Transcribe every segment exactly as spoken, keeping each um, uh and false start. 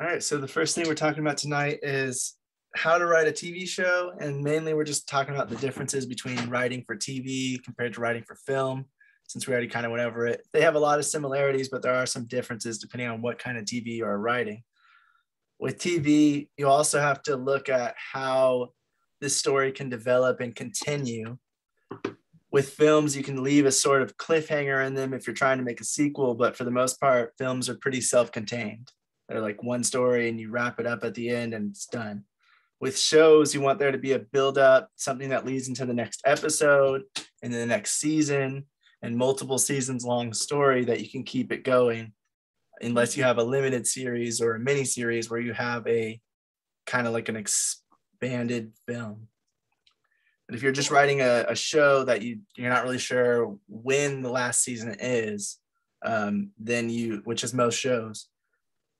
All right, so the first thing we're talking about tonight is how to write a T V show, and mainly we're just talking about the differences between writing for T V compared to writing for film, since we already kind of went over it. They have a lot of similarities, but there are some differences depending on what kind of T V you are writing. With T V, you also have to look at how this story can develop and continue. With films, you can leave a sort of cliffhanger in them if you're trying to make a sequel, but for the most part, films are pretty self-contained. They're like one story and you wrap it up at the end and it's done. With shows, you want there to be a build-up, something that leads into the next episode and the next season, and multiple seasons long story that you can keep it going, unless you have a limited series or a mini series where you have a kind of like an expanded film. But if you're just writing a, a show that you, you're not really sure when the last season is, um, then you, which is most shows,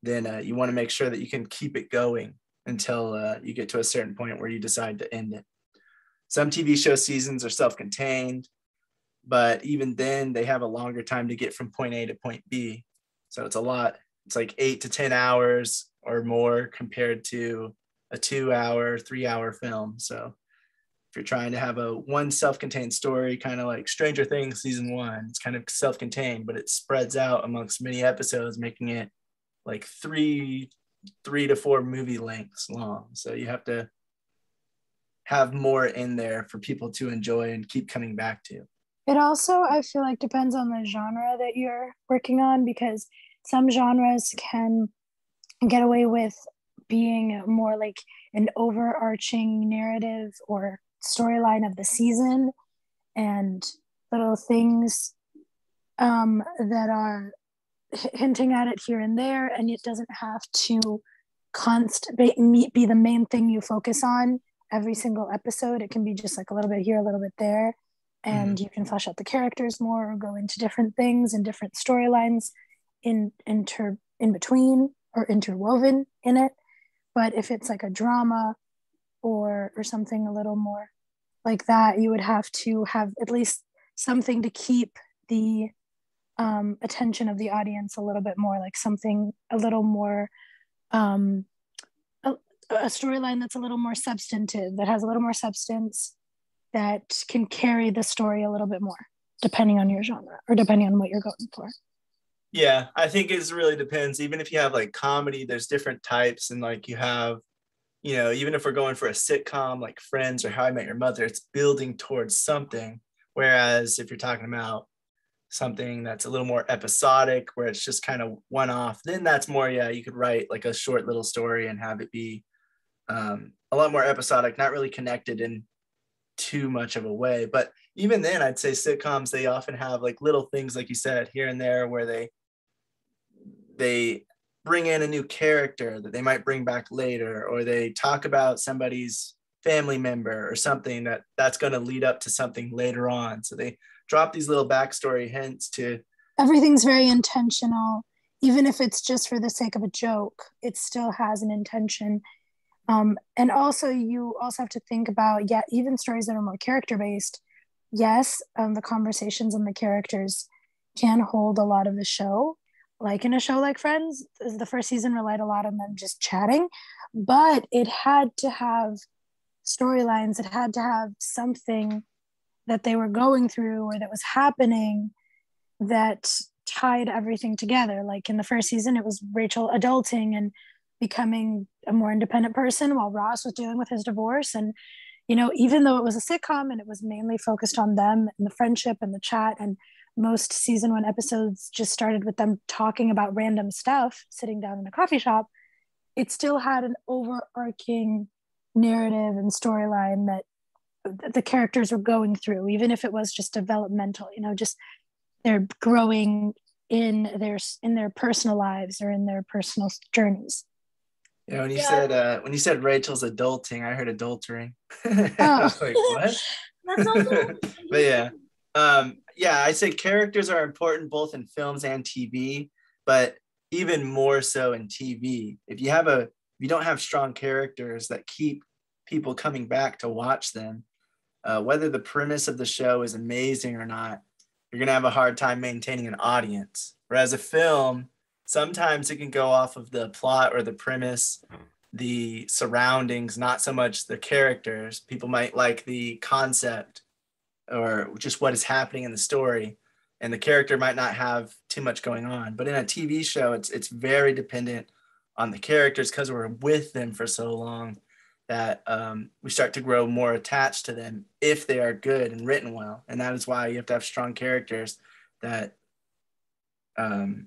then uh, you want to make sure that you can keep it going until uh, you get to a certain point where you decide to end it. Some T V show seasons are self-contained, but even then they have a longer time to get from point A to point B. So it's a lot. It's like eight to ten hours or more compared to a two hour, three hour film. So if you're trying to have a one self-contained story, kind of like Stranger Things season one, it's kind of self-contained, but it spreads out amongst many episodes, making it like three, three to four movie lengths long. So you have to have more in there for people to enjoy and keep coming back to. It also, I feel like, depends on the genre that you're working on, because some genres can get away with being more like an overarching narrative or storyline of the season, and little things um, that are hinting at it here and there, and it doesn't have to const- be the main thing you focus on every single episode. It can be just like a little bit here, a little bit there. And mm-hmm. you can flesh out the characters more, or go into different things and different storylines in inter in between or interwoven in it. But if it's like a drama or or something a little more like that, you would have to have at least something to keep the um, attention of the audience a little bit more, like something a little more, um, a, a storyline that's a little more substantive, that has a little more substance, that can carry the story a little bit more, depending on your genre or depending on what you're going for. Yeah, I think it really depends. Even if you have like comedy, there's different types, and like you have, you know, even if we're going for a sitcom like Friends or How I Met Your Mother, it's building towards something. Whereas if you're talking about something that's a little more episodic, where it's just kind of one off, then that's more, yeah, you could write like a short little story and have it be um, a lot more episodic, not really connected in too much of a way. But even then, I'd say sitcoms, they often have like little things, like you said, here and there, where they they bring in a new character that they might bring back later, or they talk about somebody's family member or something that that's going to lead up to something later on. So they drop these little backstory hints to everything's very intentional. Even if it's just for the sake of a joke, it still has an intention. Um, and also, you also have to think about, yeah, even stories that are more character-based, yes, um, the conversations and the characters can hold a lot of the show. Like in a show like Friends, the first season relied a lot on them just chatting, but it had to have storylines, it had to have something that they were going through or that was happening that tied everything together. Like in the first season, it was Rachel adulting and becoming a more independent person, while Ross was dealing with his divorce. And, you know, even though it was a sitcom and it was mainly focused on them and the friendship and the chat, and most season one episodes just started with them talking about random stuff, sitting down in a coffee shop, it still had an overarching narrative and storyline that the characters were going through, even if it was just developmental, you know, just they're growing in their, in their personal lives or in their personal journeys. You know, when you yeah. said uh, when you said Rachel's adulting, I heard adultering. Oh. I was like, what? That's not cool. But yeah, um, yeah, I say characters are important both in films and T V, but even more so in T V. If you have a, if you don't have strong characters that keep people coming back to watch them, uh, whether the premise of the show is amazing or not, you're gonna have a hard time maintaining an audience. Whereas a film, sometimes it can go off of the plot or the premise, the surroundings, not so much the characters. People might like the concept or just what is happening in the story, and the character might not have too much going on. But in a T V show, it's it's very dependent on the characters, because we're with them for so long that um, we start to grow more attached to them if they are good and written well. And that is why you have to have strong characters that um,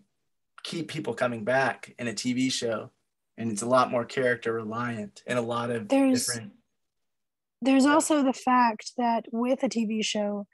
keep people coming back in a T V show. And it's a lot more character reliant and a lot of there's, different. There's also the fact that with a T V show,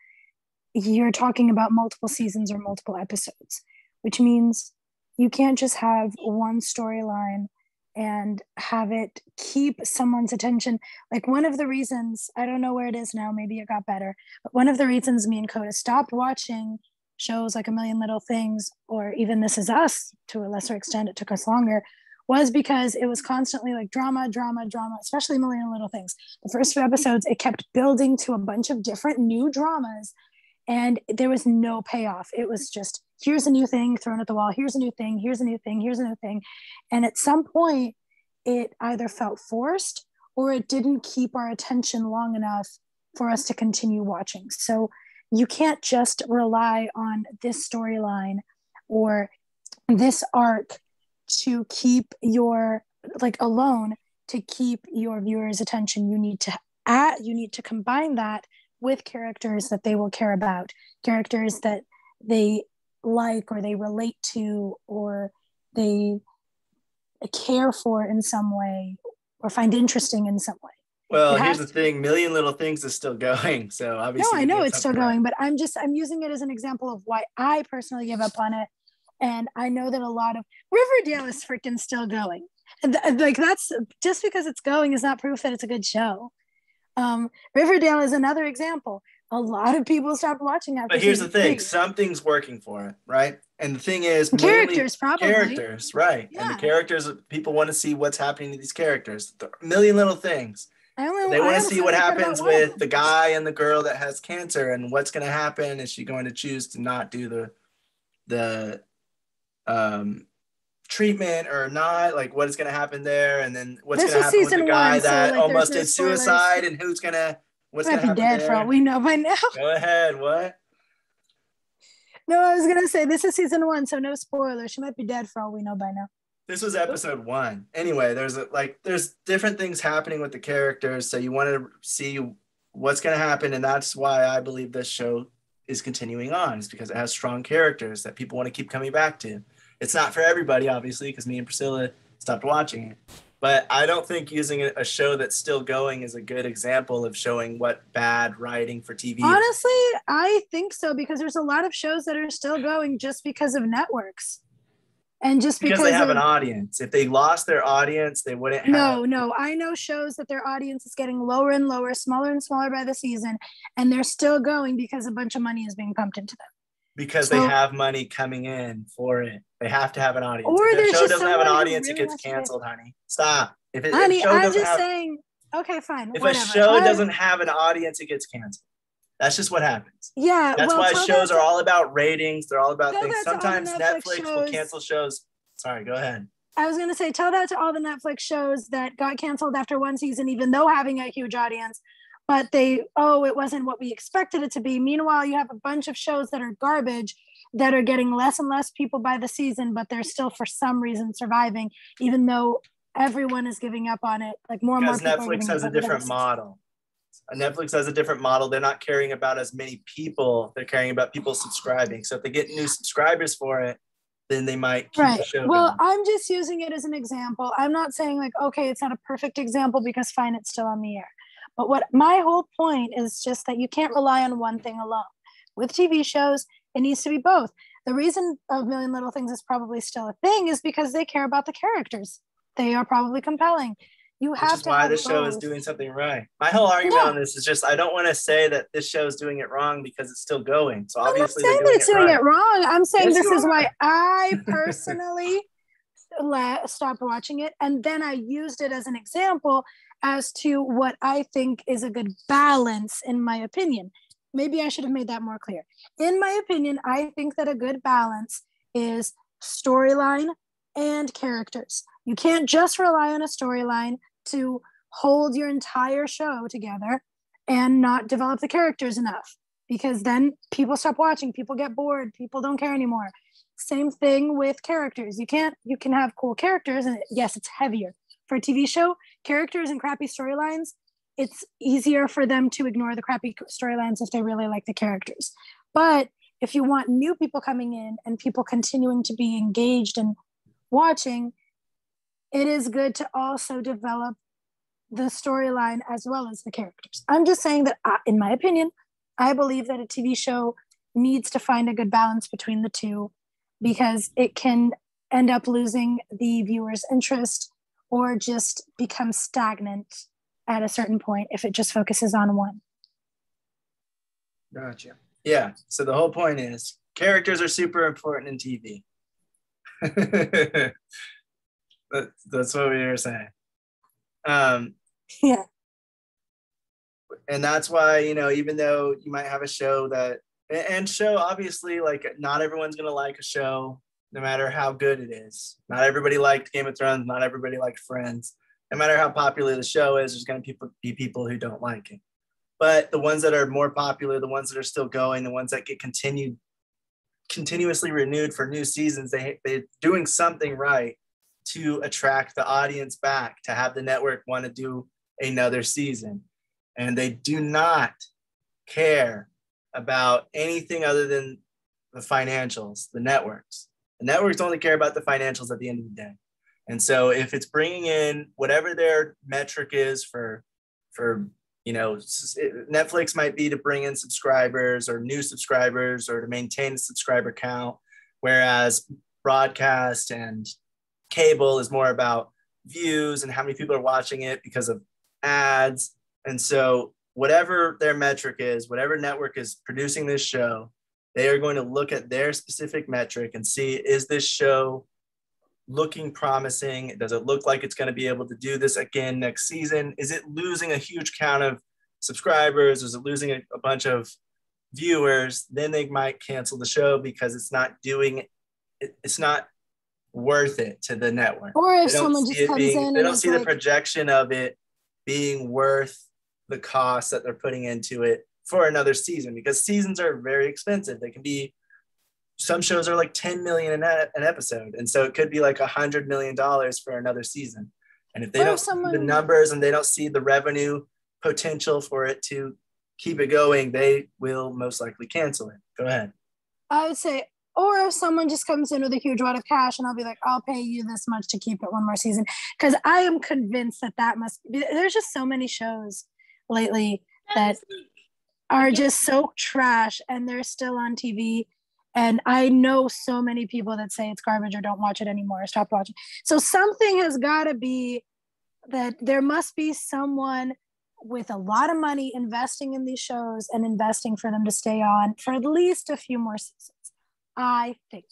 you're talking about multiple seasons or multiple episodes, which means you can't just have one storyline and have it keep someone's attention. Like one of the reasons, I don't know where it is now, maybe it got better, but one of the reasons me and Coda stopped watching shows like A Million Little Things or even This Is Us, to a lesser extent, it took us longer, was because it was constantly like drama, drama, drama, especially A Million Little Things. The first few episodes, it kept building to a bunch of different new dramas, and there was no payoff. It was just, here's a new thing thrown at the wall. Here's a new thing. Here's a new thing. Here's a new thing. And at some point, it either felt forced or it didn't keep our attention long enough for us to continue watching. So you can't just rely on this storyline or this arc to keep your, like alone, to keep your viewers' attention. You need to add, you need to combine that with characters that they will care about, characters that they like or they relate to or they care for in some way or find interesting in some way. Well, here's the thing, Million Little Things is still going, so obviously. No, I know it's still going, but I'm just, I'm using it as an example of why I personally give up on it. And I know that a lot of, Riverdale is freaking still going. Like that's, just because it's going is not proof that it's a good show. Um, Riverdale is another example. A lot of people stopped watching after. But here's the thing, three. Something's working for it, right? And the thing is, characters probably characters, right? Yeah. And the characters, people want to see what's happening to these characters. A Million Little Things. I only, they want to see what happens with the guy and the girl that has cancer, and what's going to happen. Is she going to choose to not do the the um, treatment or not? Like, what is going to happen there? And then what's going to happen with the guy one, that so, like, almost did spoilers. suicide, and who's going to? What's might be dead there? For all we know by now. Go ahead. What? No, I was gonna say this is season one, so no spoiler. She might be dead for all we know by now. This was episode one. Anyway, there's a, like there's different things happening with the characters, so you want to see what's gonna happen, and that's why I believe this show is continuing on. It's because it has strong characters that people want to keep coming back to. It's not for everybody, obviously, because me and Priscilla stopped watching it. But I don't think using a show that's still going is a good example of showing what bad writing for T V. Honestly, I think so, because there's a lot of shows that are still going just because of networks. And just because, because they have of, an audience. If they lost their audience, they wouldn't have. No, no. I know shows that their audience is getting lower and lower, smaller and smaller by the season, and they're still going because a bunch of money is being pumped into them. Because so, they have money coming in for it. They have to have an audience. Or if their show doesn't have an audience, really it gets canceled, honey. Stop. If it, honey, if show I'm doesn't just have, saying, okay, fine. If whatever. a show I, doesn't have an audience, it gets canceled. That's just what happens. Yeah. That's well, why shows that, are all about ratings. They're all about things. Sometimes Netflix, Netflix shows, will cancel shows. Sorry, go ahead. I was going to say, tell that to all the Netflix shows that got canceled after one season, even though having a huge audience. But they, oh, it wasn't what we expected it to be. Meanwhile, you have a bunch of shows that are garbage that are getting less and less people by the season, but they're still for some reason surviving, even though everyone is giving up on it. Like more and more people. Netflix has a different model. Netflix has a different model. They're not caring about as many people. They're caring about people subscribing. So if they get new subscribers for it, then they might keep the show going. Well, I'm just using it as an example. I'm not saying like, okay, it's not a perfect example because fine, it's still on the air. But what my whole point is just that you can't rely on one thing alone. With T V shows, it needs to be both. The reason A Million Little Things is probably still a thing is because they care about the characters. They are probably compelling. You have Which is to why this both. show is doing something right. My whole argument no. on this is just I don't want to say that this show is doing it wrong because it's still going. So obviously I'm not saying that it's doing it, doing it wrong. I'm saying yes, this is why I personally stopped watching it, and then I used it as an example as to what I think is a good balance, in my opinion. Maybe I should have made that more clear. In my opinion, I think that a good balance is storyline and characters. You can't just rely on a storyline to hold your entire show together and not develop the characters enough, because then people stop watching, people get bored, people don't care anymore. Same thing with characters. You can't, you can have cool characters, and yes, it's heavier. For a T V show, characters and crappy storylines, it's easier for them to ignore the crappy storylines if they really like the characters. But if you want new people coming in and people continuing to be engaged and watching, it is good to also develop the storyline as well as the characters. I'm just saying that, I, in my opinion, I believe that a T V show needs to find a good balance between the two, because it can end up losing the viewer's interest or just become stagnant at a certain point if it just focuses on one. Gotcha. Yeah, so the whole point is characters are super important in T V. that, that's what we were saying. Um, yeah. And that's why, you know, even though you might have a show that, and show, obviously, like, not everyone's going to like a show, no matter how good it is. Not everybody liked Game of Thrones. Not everybody liked Friends. No matter how popular the show is, there's going to be people who don't like it. But the ones that are more popular, the ones that are still going, the ones that get continued, continuously renewed for new seasons, they, they're doing something right to attract the audience back, to have the network want to do another season. And they do not care about anything other than the financials, the networks. The networks only care about the financials at the end of the day. And so if it's bringing in whatever their metric is for, for, you know, Netflix might be to bring in subscribers or new subscribers or to maintain a subscriber count, whereas broadcast and cable is more about views and how many people are watching it because of ads. And so whatever their metric is, whatever network is producing this show, they are going to look at their specific metric and see, is this show looking promising? Does it look like it's going to be able to do this again next season? Is it losing a huge count of subscribers? Is it losing a, a bunch of viewers? Then they might cancel the show because it's not doing, it, it's not worth it to the network. Or if someone just comes being, in, they don't see like... the projection of it being worth the cost that they're putting into it for another season, because seasons are very expensive. They can be, some shows are like ten million an episode. And so it could be like a hundred million dollars for another season. And if they don't see the numbers and they don't see the revenue potential for it to keep it going, they will most likely cancel it. Go ahead. I would say, or if someone just comes in with a huge wad of cash and I'll be like, I'll pay you this much to keep it one more season. Cause I am convinced that that must be, there's just so many shows lately that are just so trash and they're still on T V. And I know so many people that say it's garbage or don't watch it anymore or stop watching. So something has got to be, that there must be someone with a lot of money investing in these shows and investing for them to stay on for at least a few more seasons, I think.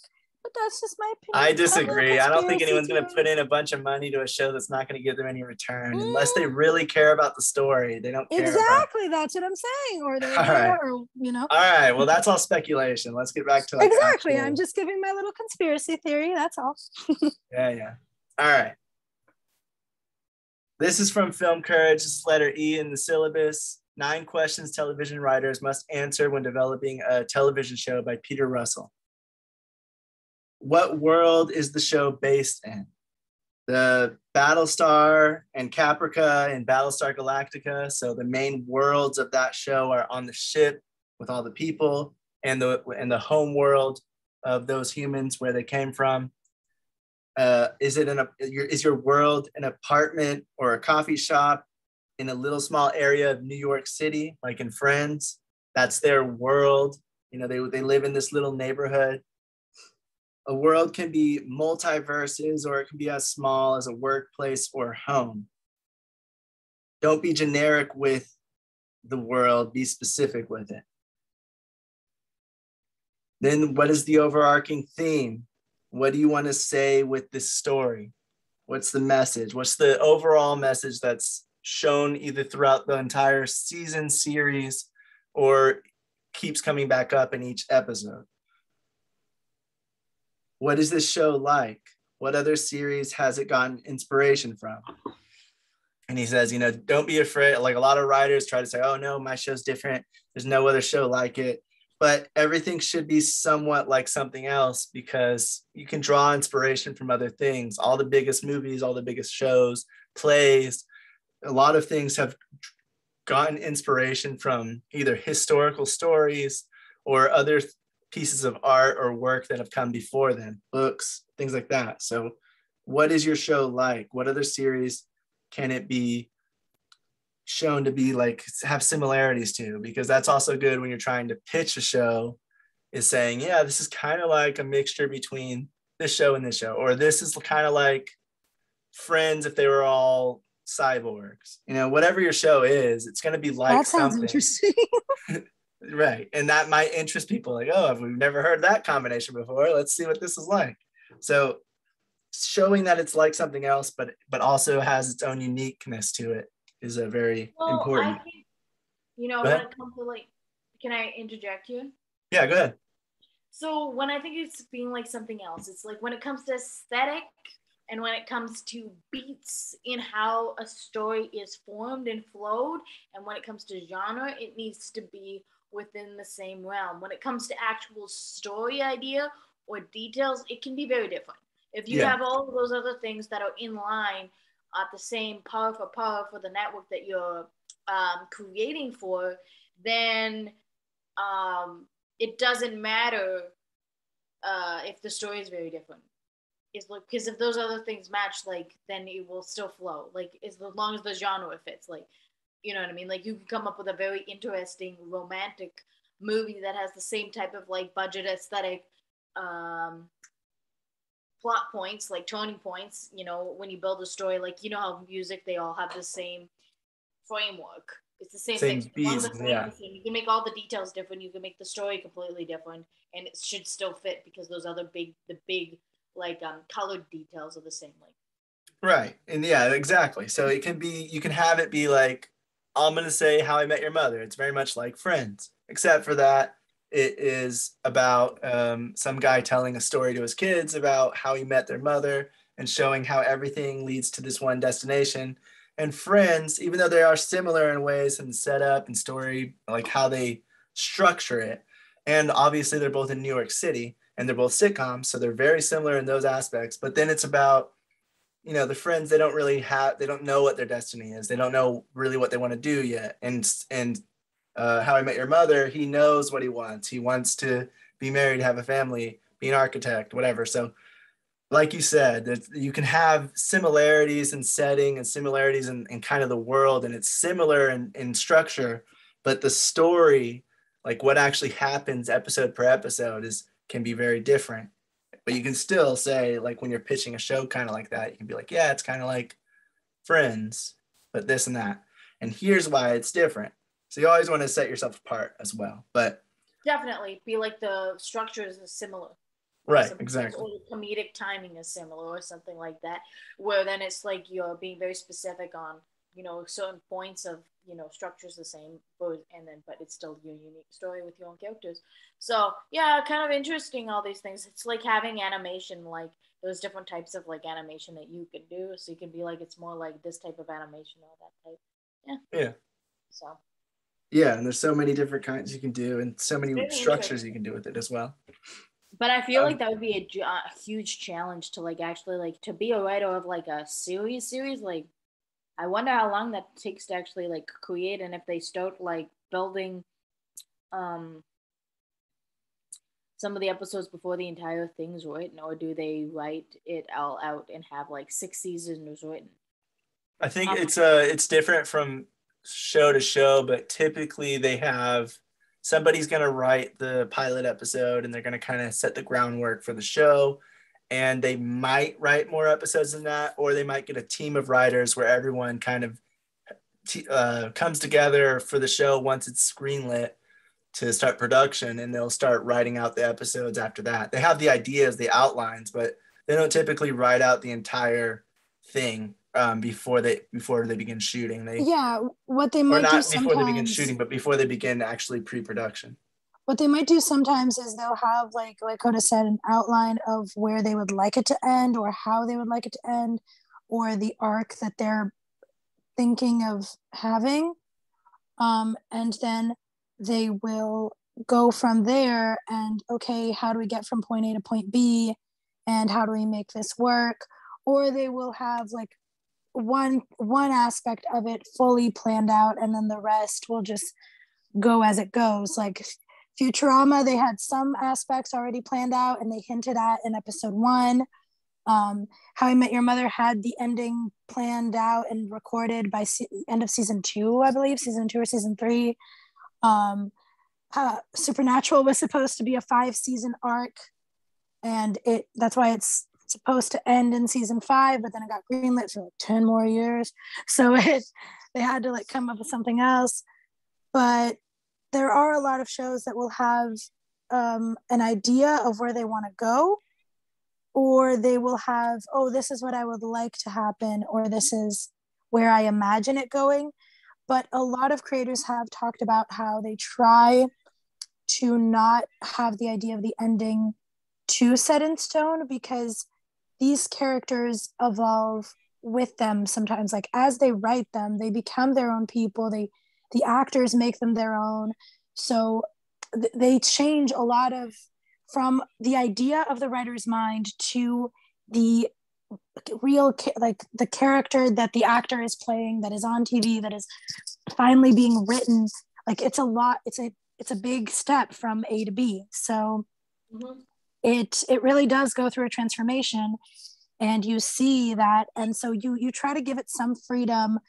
But that's just my opinion. I disagree. I don't think anyone's going to put in a bunch of money to a show that's not going to give them any return mm. unless they really care about the story. They don't care. Exactly. About... That's what I'm saying. Or they right. or, you know. All right. Well, that's all speculation. Let's get back to like, exactly. Actual... I'm just giving my little conspiracy theory. That's all. yeah. Yeah. All right. This is from Film Courage. This is letter E in the syllabus. Nine questions television writers must answer when developing a television show by Peter Russell. What world is the show based in? The Battlestar and Caprica and Battlestar Galactica. So the main worlds of that show are on the ship with all the people and the and the home world of those humans where they came from. Uh, is it in a is your world an apartment or a coffee shop in a little small area of New York City, like in Friends? That's their world. You know, they they live in this little neighborhood. A world can be multiverses, or it can be as small as a workplace or home. Don't be generic with the world, be specific with it. Then what is the overarching theme? What do you want to say with this story? What's the message? What's the overall message that's shown either throughout the entire season series or keeps coming back up in each episode? What is this show like? What other series has it gotten inspiration from? And he says, you know, don't be afraid. Like, a lot of writers try to say, oh, no, my show's different. There's no other show like it. But everything should be somewhat like something else, because you can draw inspiration from other things. All the biggest movies, all the biggest shows, plays, a lot of things have gotten inspiration from either historical stories or other th- pieces of art or work that have come before them, books, things like that. So what is your show like? What other series can it be shown to be like, have similarities to? Because that's also good when you're trying to pitch a show, is saying, yeah, this is kind of like a mixture between this show and this show, or this is kind of like Friends if they were all cyborgs. You know, whatever your show is, it's going to be like that sounds something interesting. Right. And that might interest people, like, oh, we've never heard that combination before. Let's see what this is like. So showing that it's like something else, but but also has its own uniqueness to it, is a very well, important. I think, you know, when it comes to like, can I interject you? Yeah, go ahead. So when I think it's being like something else, it's like when it comes to aesthetic, and when it comes to beats in how a story is formed and flowed, and when it comes to genre, it needs to be within the same realm. When it comes to actual story idea or details, it can be very different. If you yeah. have all of those other things that are in line at the same par for par for the network that you're um, creating for, then um, it doesn't matter uh, if the story is very different. Is like, because if those other things match, like, then it will still flow. Like, as long as the genre fits, like, you know what I mean? Like, you can come up with a very interesting romantic movie that has the same type of like budget aesthetic, um, plot points, like turning points. You know, when you build a story, like, you know how music, they all have the same framework. It's the same, same thing. Beats, yeah. You can make all the details different. You can make the story completely different, and it should still fit because those other big, the big, like um, colored details are the same. Like, right, and yeah, exactly. So it can be, you can have it be like, I'm going to say How I Met Your Mother. It's very much like Friends, except for that it is about um, some guy telling a story to his kids about how he met their mother and showing how everything leads to this one destination. And Friends, even though they are similar in ways and setup and story, like how they structure it, and obviously they're both in New York City and they're both sitcoms, so they're very similar in those aspects. But then it's about, you know, the friends, they don't really have, they don't know what their destiny is. They don't know really what they want to do yet. And and uh, How I Met Your Mother, he knows what he wants. He wants to be married, have a family, be an architect, whatever. So like you said, you can have similarities in setting and similarities in, in kind of the world, and it's similar in, in structure, but the story, like what actually happens episode per episode is can be very different. But you can still say, like, when you're pitching a show kind of like that, you can be like, yeah, it's kind of like Friends, but this and that. And here's why it's different. So you always want to set yourself apart as well. But definitely be like the structures are similar. Right, some, exactly. Or the comedic timing is similar or something like that, where then it's like you're being very specific on, you know, certain points of, you know, structure's the same, but and then but it's still your unique story with your own characters. So yeah, kind of interesting, all these things. It's like having animation, like those different types of like animation that you can do. So you can be like, it's more like this type of animation or that type. Yeah. Yeah. So yeah, and there's so many different kinds you can do, and so many structures you can do with it as well. But I feel um, like that would be a, a huge challenge to like actually like to be a writer of like a series series like. I wonder how long that takes to actually like create, and if they start like building um, some of the episodes before the entire thing's written, or do they write it all out and have like six seasons written? I think um, it's uh, it's different from show to show, but typically they have, somebody's gonna write the pilot episode and they're gonna kind of set the groundwork for the show. And they might write more episodes than that, or they might get a team of writers where everyone kind of t- uh, comes together for the show once it's greenlit to start production, and they'll start writing out the episodes after that. They have the ideas, the outlines, but they don't typically write out the entire thing um, before they before they begin shooting. They yeah, what they might or not do before sometimes. They begin shooting, but before they begin actually pre-production. What they might do sometimes is they'll have, like, like Coda said, an outline of where they would like it to end or how they would like it to end or the arc that they're thinking of having. Um, and then they will go from there and, okay, how do we get from point A to point B? And how do we make this work? Or they will have, like, one one aspect of it fully planned out and then the rest will just go as it goes. Like, Futurama, they had some aspects already planned out and they hinted at in episode one. Um, How I Met Your Mother had the ending planned out and recorded by se- end of season two, I believe, season two or season three. Um, uh, Supernatural was supposed to be a five season arc and it that's why it's supposed to end in season five, but then it got greenlit for like ten more years. So it they had to like come up with something else. But there are a lot of shows that will have um, an idea of where they want to go, or they will have, oh, this is what I would like to happen, or this is where I imagine it going. But a lot of creators have talked about how they try to not have the idea of the ending too set in stone because these characters evolve with them sometimes. Like, as they write them, they become their own people. They The actors make them their own. So th- they change a lot of from the idea of the writer's mind to the real, ca- like the character that the actor is playing that is on T V, that is finally being written. Like, it's a lot, it's a, it's a big step from A to B. So mm-hmm. it, it really does go through a transformation and you see that. And so you, you try to give it some freedom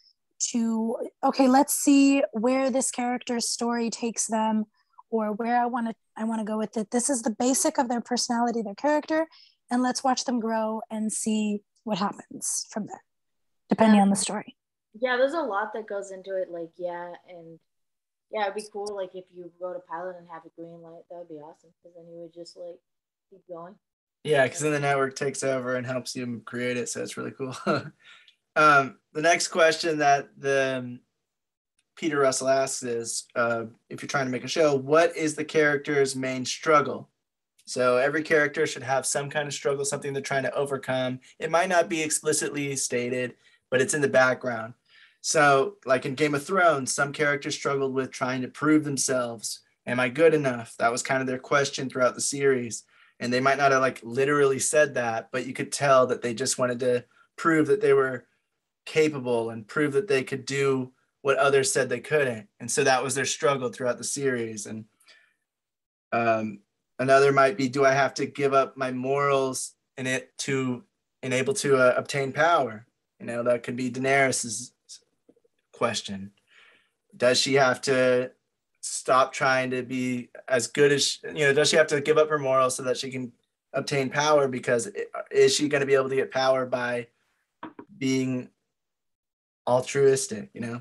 to, okay, let's see where this character's story takes them or where I want to I want to go with it. This is the basic of their personality, their character, and let's watch them grow and see what happens from there, depending yeah. on the story. Yeah, there's a lot that goes into it, like, yeah, and yeah, it'd be cool, like, if you wrote a pilot and have a green light, that would be awesome, because then you would just, like, keep going. Yeah, because then the network takes over and helps you create it, so it's really cool. Um, the next question that the um, Peter Russell asks is, uh, if you're trying to make a show, what is the character's main struggle? So every character should have some kind of struggle, something they're trying to overcome. It might not be explicitly stated, but it's in the background. So like in Game of Thrones, some characters struggled with trying to prove themselves. Am I good enough? That was kind of their question throughout the series. And they might not have like literally said that, but you could tell that they just wanted to prove that they were capable and prove that they could do what others said they couldn't. And so that was their struggle throughout the series. And um, another might be, do I have to give up my morals in it to enable to uh, obtain power? You know, that could be Daenerys's question. Does she have to stop trying to be as good as, she, you know, does she have to give up her morals so that she can obtain power? Because it, is she going to be able to get power by being altruistic, you know?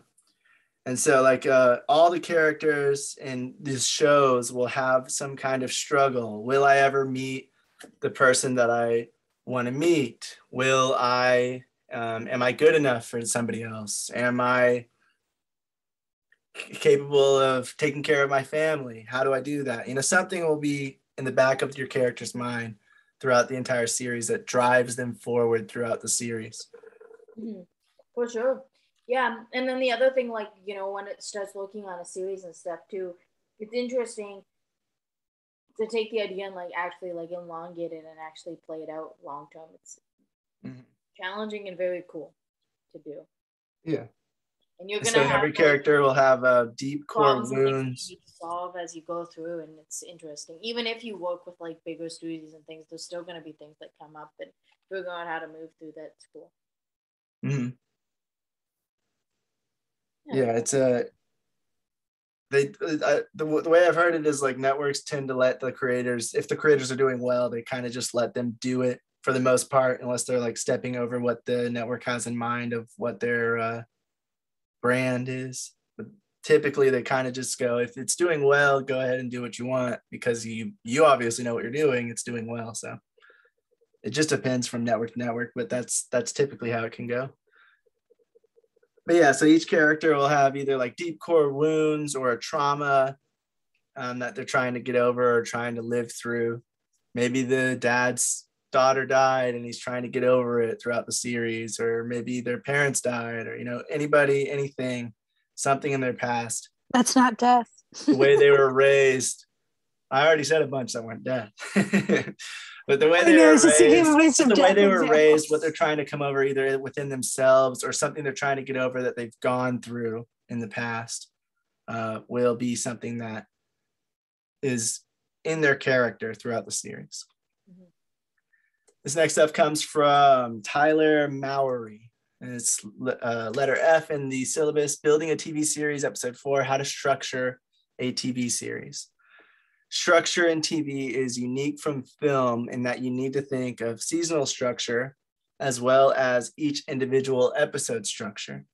And so like uh, all the characters in these shows will have some kind of struggle. Will I ever meet the person that I want to meet? Will I, um, am I good enough for somebody else? Am I c- capable of taking care of my family? How do I do that? You know, something will be in the back of your character's mind throughout the entire series that drives them forward throughout the series. Mm-hmm. For sure. Yeah, and then the other thing, like, you know, when it starts working on a series and stuff too, it's interesting to take the idea and like actually like elongate it and actually play it out long term. It's mm-hmm. challenging and very cool to do. Yeah. And you're gonna so have every character will have a uh, deep core wounds you solve as you go through, and it's interesting. Even if you work with like bigger studios and things, there's still gonna be things that come up, and figuring out how to move through that's cool. Mm-hmm. Yeah, it's a, they, I, the, the way I've heard it is like networks tend to let the creators, if the creators are doing well, they kind of just let them do it for the most part, unless they're like stepping over what the network has in mind of what their uh, brand is. But typically they kind of just go, if it's doing well, go ahead and do what you want because you, you obviously know what you're doing, it's doing well. So it just depends from network to network, but that's, that's typically how it can go. But yeah, so each character will have either like deep core wounds or a trauma um, that they're trying to get over or trying to live through. Maybe the dad's daughter died and he's trying to get over it throughout the series, or maybe their parents died, or, you know, anybody, anything, something in their past. That's not death. The way they were raised. I already said a bunch that weren't death. But the way they were raised, the way they were raised, what they're trying to come over either within themselves or something they're trying to get over that they've gone through in the past, uh, will be something that is in their character throughout the series. Mm-hmm. This next stuff comes from Tyler Mowry. And it's uh, letter F in the syllabus, Building a T V Series, episode four, How to Structure a T V Series. Structure in T V is unique from film in that you need to think of seasonal structure as well as each individual episode structure.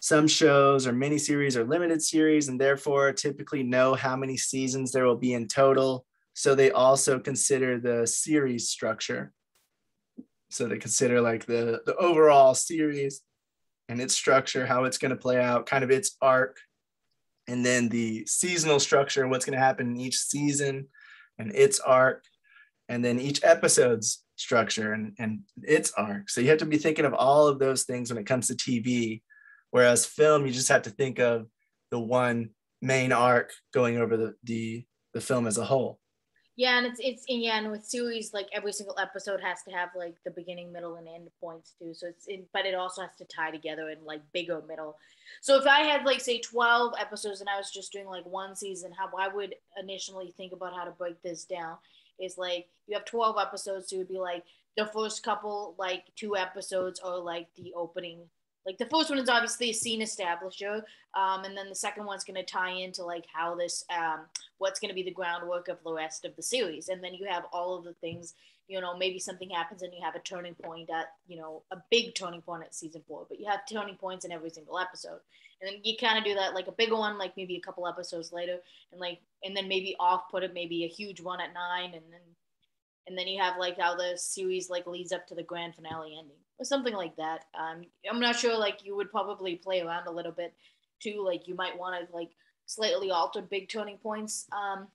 Some shows or miniseries or limited series and therefore typically know how many seasons there will be in total, so they also consider the series structure. So they consider like the, the overall series and its structure, how it's going to play out, kind of its arc. And then the seasonal structure, what's going to happen in each season and its arc, and then each episode's structure and, and its arc. So you have to be thinking of all of those things when it comes to T V, whereas film, you just have to think of the one main arc going over the, the, the film as a whole. Yeah, and it's, it's and yeah, and with series, like every single episode has to have like the beginning, middle, and end points too. So it's in, but it also has to tie together in like big or middle. So if I had like say twelve episodes and I was just doing like one season, how I would initially think about how to break this down is like you have twelve episodes, so it would be like the first couple, like two episodes, or like the opening. Like the first one is obviously a scene establisher, um, and then the second one's going to tie into like how this, um, what's going to be the groundwork of the rest of the series. And then you have all of the things, you know, maybe something happens and you have a turning point at, you know, a big turning point at season four, but you have turning points in every single episode. And then you kind of do that, like a bigger one, like maybe a couple episodes later, and like, and then maybe off put it, maybe a huge one at nine, and then, and then you have like how the series like leads up to the grand finale ending. Or something like that. Um, I'm not sure, like, you would probably play around a little bit, too. Like, you might want to, like, slightly alter big turning points um,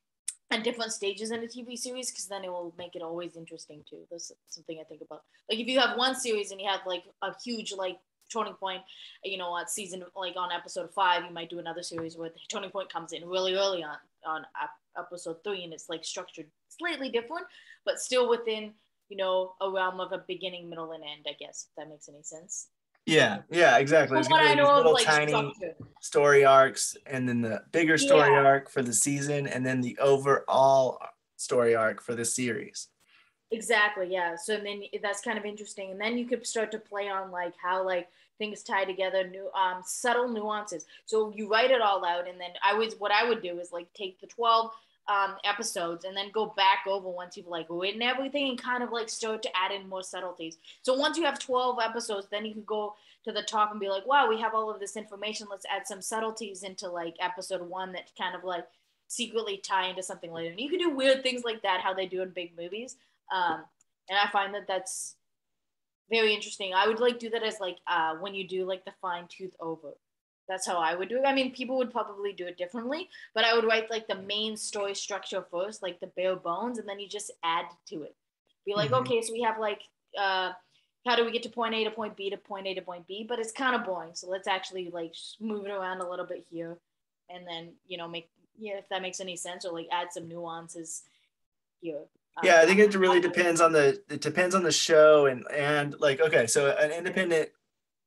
at different stages in a T V series, because then it will make it always interesting, too. That's something I think about. Like, if you have one series and you have, like, a huge, like, turning point, you know, on season, like, on episode five, you might do another series where the turning point comes in really early on, on episode three, and it's, like, structured slightly different, but still within, you know, a realm of a beginning, middle, and end, I guess, if that makes any sense. Yeah, yeah, exactly. There's what I know little of, like, tiny structure. Story arcs, and then the bigger story yeah. arc for the season, and then the overall story arc for the series. Exactly, yeah. So then that's kind of interesting. And then you could start to play on, like, how, like, things tie together, new um, subtle nuances. So you write it all out, and then I was, what I would do is, like, take the twelve Um, episodes and then go back over once you've like written everything and kind of like start to add in more subtleties. So once you have twelve episodes, then you can go to the top and be like, wow, we have all of this information. Let's add some subtleties into like episode one that kind of like secretly tie into something later. And you can do weird things like that, how they do in big movies. Um, and I find that that's very interesting. I would like do that as like uh, when you do like the fine tooth over. That's how I would do it. I mean, people would probably do it differently, but I would write like the main story structure first, like the bare bones, and then you just add to it. Be like, mm-hmm. okay, so we have like, uh, how do we get to point A to point B to point A to point B? But it's kind of boring. So let's actually like move it around a little bit here and then, you know, make, yeah, if that makes any sense, or like add some nuances here. Um, yeah, I think it really depends on the, it depends on the show and, and like, okay, so an independent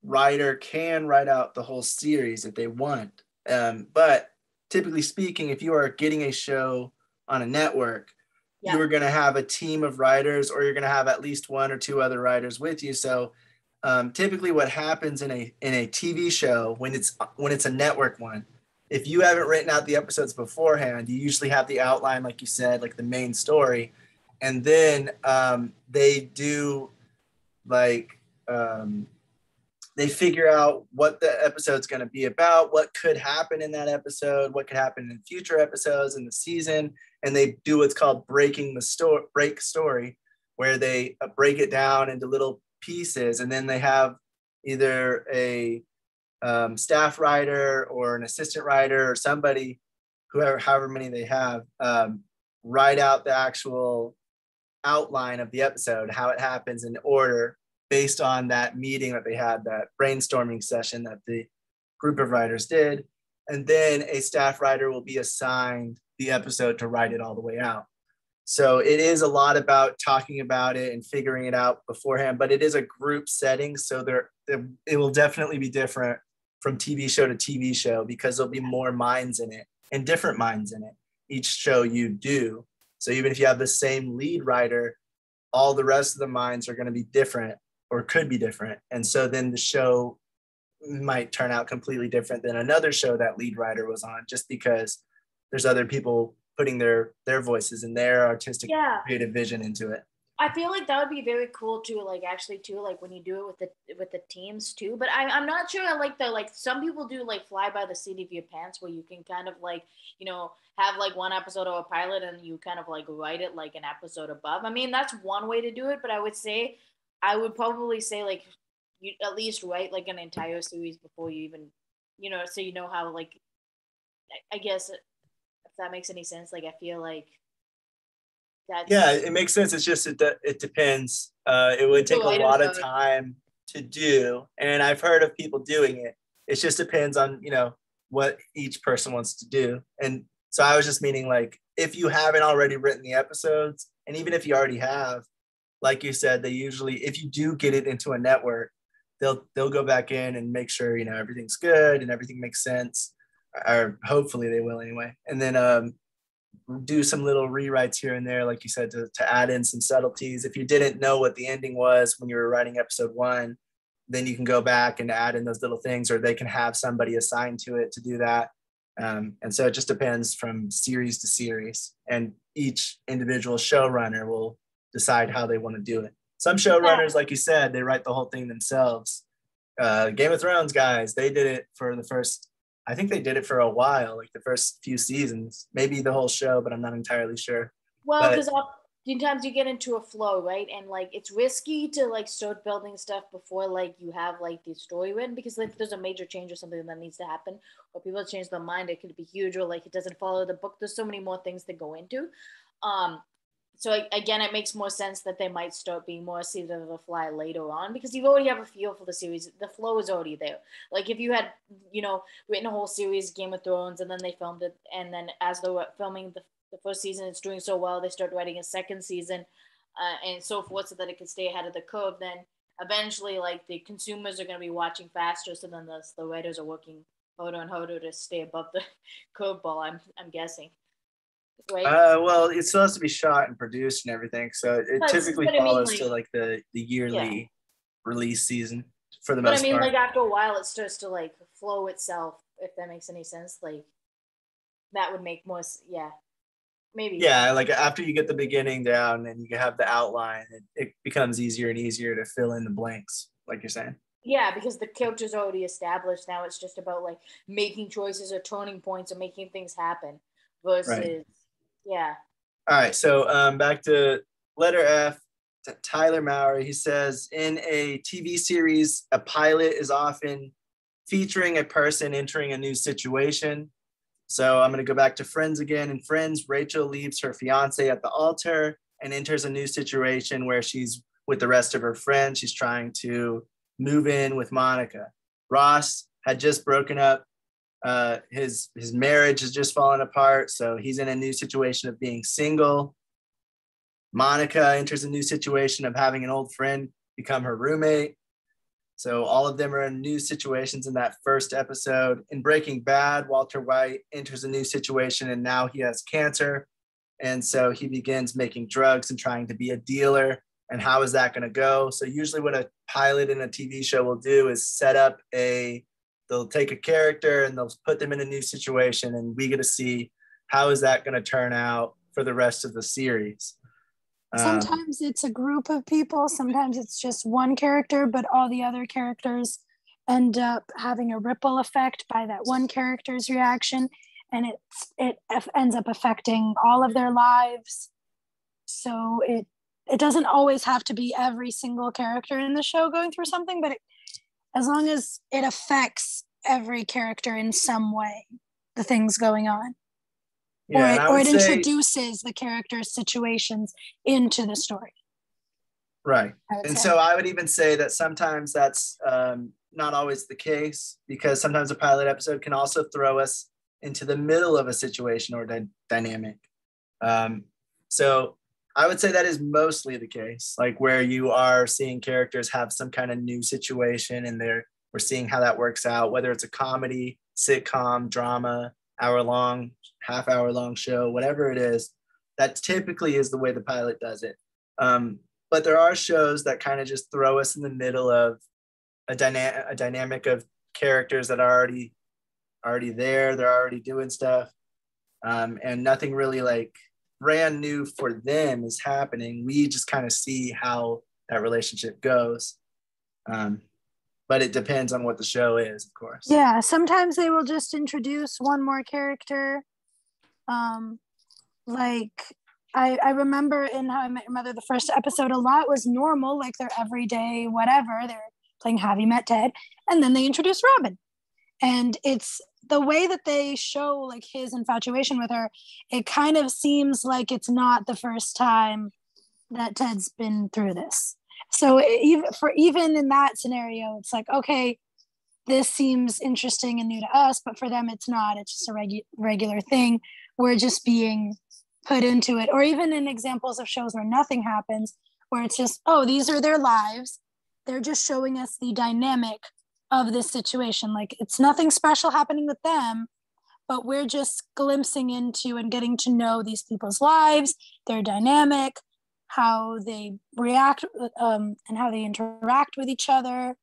writer can write out the whole series if they want, um, but typically speaking, if you are getting a show on a network, yeah. you are going to have a team of writers, or you're going to have at least one or two other writers with you. So um, typically, what happens in a in a T V show when it's when it's a network one, if you haven't written out the episodes beforehand, you usually have the outline, like you said, like the main story, and then um, they do like. Um, They figure out what the episode's going to be about, what could happen in that episode, what could happen in future episodes in the season, and they do what's called breaking the story, break story, where they break it down into little pieces, and then they have either a um, staff writer or an assistant writer or somebody whoever, however many they have, um, write out the actual outline of the episode, how it happens in order based on that meeting that they had, that brainstorming session that the group of writers did. And then a staff writer will be assigned the episode to write it all the way out. So it is a lot about talking about it and figuring it out beforehand, but it is a group setting. So there, there it will definitely be different from T V show to T V show, because there'll be more minds in it and different minds in it. Each show you do. So even if you have the same lead writer, all the rest of the minds are going to be different or could be different. And so then the show might turn out completely different than another show that lead writer was on, just because there's other people putting their their voices and their artistic yeah. creative vision into it. I feel like that would be very cool too, like actually too, like when you do it with the with the teams too. But I, I'm not sure I like the, like some people do like fly by the seat of your pants, where you can kind of like, you know, have like one episode of a pilot and you kind of like write it like an episode above. I mean, that's one way to do it, but I would say, I would probably say like you at least write like an entire series before you even, you know, so you know how like, I guess if that makes any sense, like I feel like, That's, yeah, it makes sense. It's just, it, de- it depends. Uh, it would take a lot of time to do. And I've heard of people doing it. It just depends on, you know, what each person wants to do. And so I was just meaning like, if you haven't already written the episodes, and even if you already have, like you said, they usually, if you do get it into a network, they'll, they'll go back in and make sure, you know, everything's good and everything makes sense, or hopefully they will anyway. And then, um, do some little rewrites here and there, like you said, to, to add in some subtleties. If you didn't know what the ending was when you were writing episode one, then you can go back and add in those little things, or they can have somebody assigned to it to do that. Um, and so it just depends from series to series, and each individual showrunner will decide how they want to do it. Some showrunners, like you said, they write the whole thing themselves. Uh, Game of Thrones guys, they did it for the first I think they did it for a while, like the first few seasons, maybe the whole show, but I'm not entirely sure. Well, because sometimes you get into a flow, right? And like, it's risky to like start building stuff before like you have like the story written, because like there's a major change or something that needs to happen, or people change their mind, it could be huge, or like it doesn't follow the book. There's so many more things that go into. Um, so again, it makes more sense that they might start being more season of a fly later on, because you already have a feel for the series. The flow is already there. Like if you had, you know, written a whole series, Game of Thrones, and then they filmed it, and then as they were filming the, the first season, it's doing so well, they start writing a second season uh, and so forth, so that it can stay ahead of the curve. Then eventually, like the consumers are going to be watching faster, so then the, the writers are working harder and harder to stay above the curveball, I'm I'm guessing. Right. Uh, well, it still has to be shot and produced and everything, so it but typically follows I mean, like, to like the, the yearly yeah. release season for the but most I mean, part. Like after a while, it starts to like flow itself. If that makes any sense, like that would make more. Yeah, maybe. Yeah, like after you get the beginning down and you have the outline, it, it becomes easier and easier to fill in the blanks, like you're saying. Yeah, because the character's already established. Now it's just about like making choices or turning points or making things happen versus. Right. Yeah. All right. So um, back to letter F, to Tyler Mowry. He says, in a T V series, a pilot is often featuring a person entering a new situation. So I'm going to go back to Friends again. In Friends, Rachel leaves her fiance at the altar and enters a new situation where she's with the rest of her friends. She's trying to move in with Monica. Ross had just broken up. Uh, his his marriage has just fallen apart, so he's in a new situation of being single. Monica enters a new situation of having an old friend become her roommate. So all of them are in new situations in that first episode. In Breaking Bad, Walter White enters a new situation, and now he has cancer. And so he begins making drugs and trying to be a dealer. And how is that going to go? So usually what a pilot in a T V show will do is set up a They'll take a character and they'll put them in a new situation, and we get to see how is that going to turn out for the rest of the series. Sometimes um, it's a group of people. Sometimes it's just one character, but all the other characters end up having a ripple effect by that one character's reaction. And it, it ends up affecting all of their lives. So it, it doesn't always have to be every single character in the show going through something, but it, as long as it affects every character in some way, the things going on. Yeah, or it, or it say, introduces the characters' situations into the story. Right. And say. so I would even say that sometimes that's um, not always the case, because sometimes a pilot episode can also throw us into the middle of a situation or di- dynamic. Um, so I would say that is mostly the case, like where you are seeing characters have some kind of new situation and they're, we're seeing how that works out, whether it's a comedy, sitcom, drama, hour long, half hour long show, whatever it is. That typically is the way the pilot does it. Um, but there are shows that kind of just throw us in the middle of a, dyna- a dynamic of characters that are already already there, they're already doing stuff, um, and nothing really like brand new for them is happening. We just kind of see how that relationship goes. Um, But it depends on what the show is, of course. Yeah, sometimes they will just introduce one more character. Um, like, I, I remember in How I Met Your Mother, the first episode, a lot was normal, like their everyday whatever. They're playing Have You Met Ted? And then they introduce Robin. And it's the way that they show, like, his infatuation with her, it kind of seems like it's not the first time that Ted's been through this. So even for even in that scenario, it's like, okay, this seems interesting and new to us, but for them, it's not. It's just a regu- regular thing. We're just being put into it. Or even in examples of shows where nothing happens, where it's just, oh, these are their lives. They're just showing us the dynamic of this situation. Like, it's nothing special happening with them, but we're just glimpsing into and getting to know these people's lives, their dynamic, how they react um, and how they interact with each other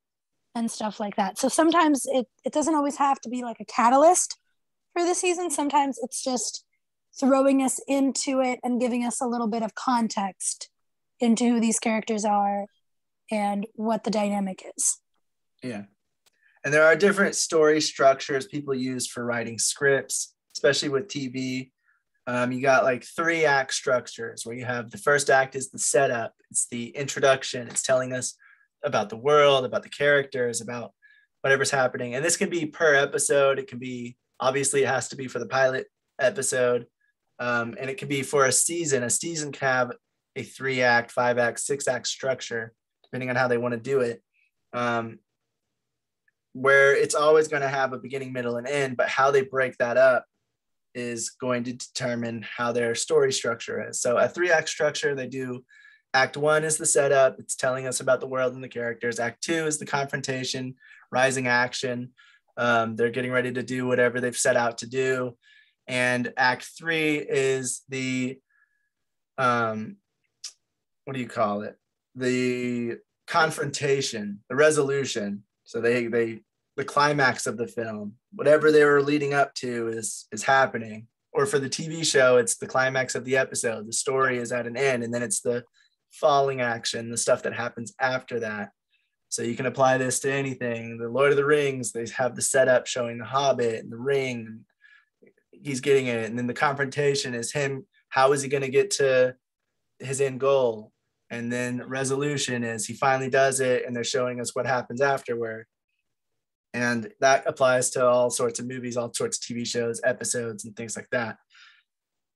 and stuff like that. So sometimes it, it doesn't always have to be like a catalyst for the season. Sometimes it's just throwing us into it and giving us a little bit of context into who these characters are and what the dynamic is. Yeah. And there are different story structures people use for writing scripts, especially with T V. Um, you got like three act structures where you have the first act is the setup. It's the introduction. It's telling us about the world, about the characters, about whatever's happening. And this can be per episode. It can be, obviously it has to be for the pilot episode. Um, and it can be for a season. A season can have a three act, five act, six act structure, depending on how they want to do it. Um, where it's always going to have a beginning, middle, and end, but how they break that up is going to determine how their story structure is. So a three-act structure, they do act one is the setup. It's telling us about the world and the characters. Act two is the confrontation, rising action. Um, they're getting ready to do whatever they've set out to do. And act three is the, um, what do you call it? The confrontation, the resolution. So they, they, the climax of the film, whatever they were leading up to is, is happening. Or for the T V show, it's the climax of the episode. The story is at an end, and then it's the falling action, the stuff that happens after that. So you can apply this to anything. The Lord of the Rings, they have the setup showing the Hobbit and the ring. He's getting it. And then the confrontation is him. How is he going to get to his end goal? And then resolution is he finally does it, and they're showing us what happens afterward. And that applies to all sorts of movies, all sorts of T V shows, episodes, and things like that.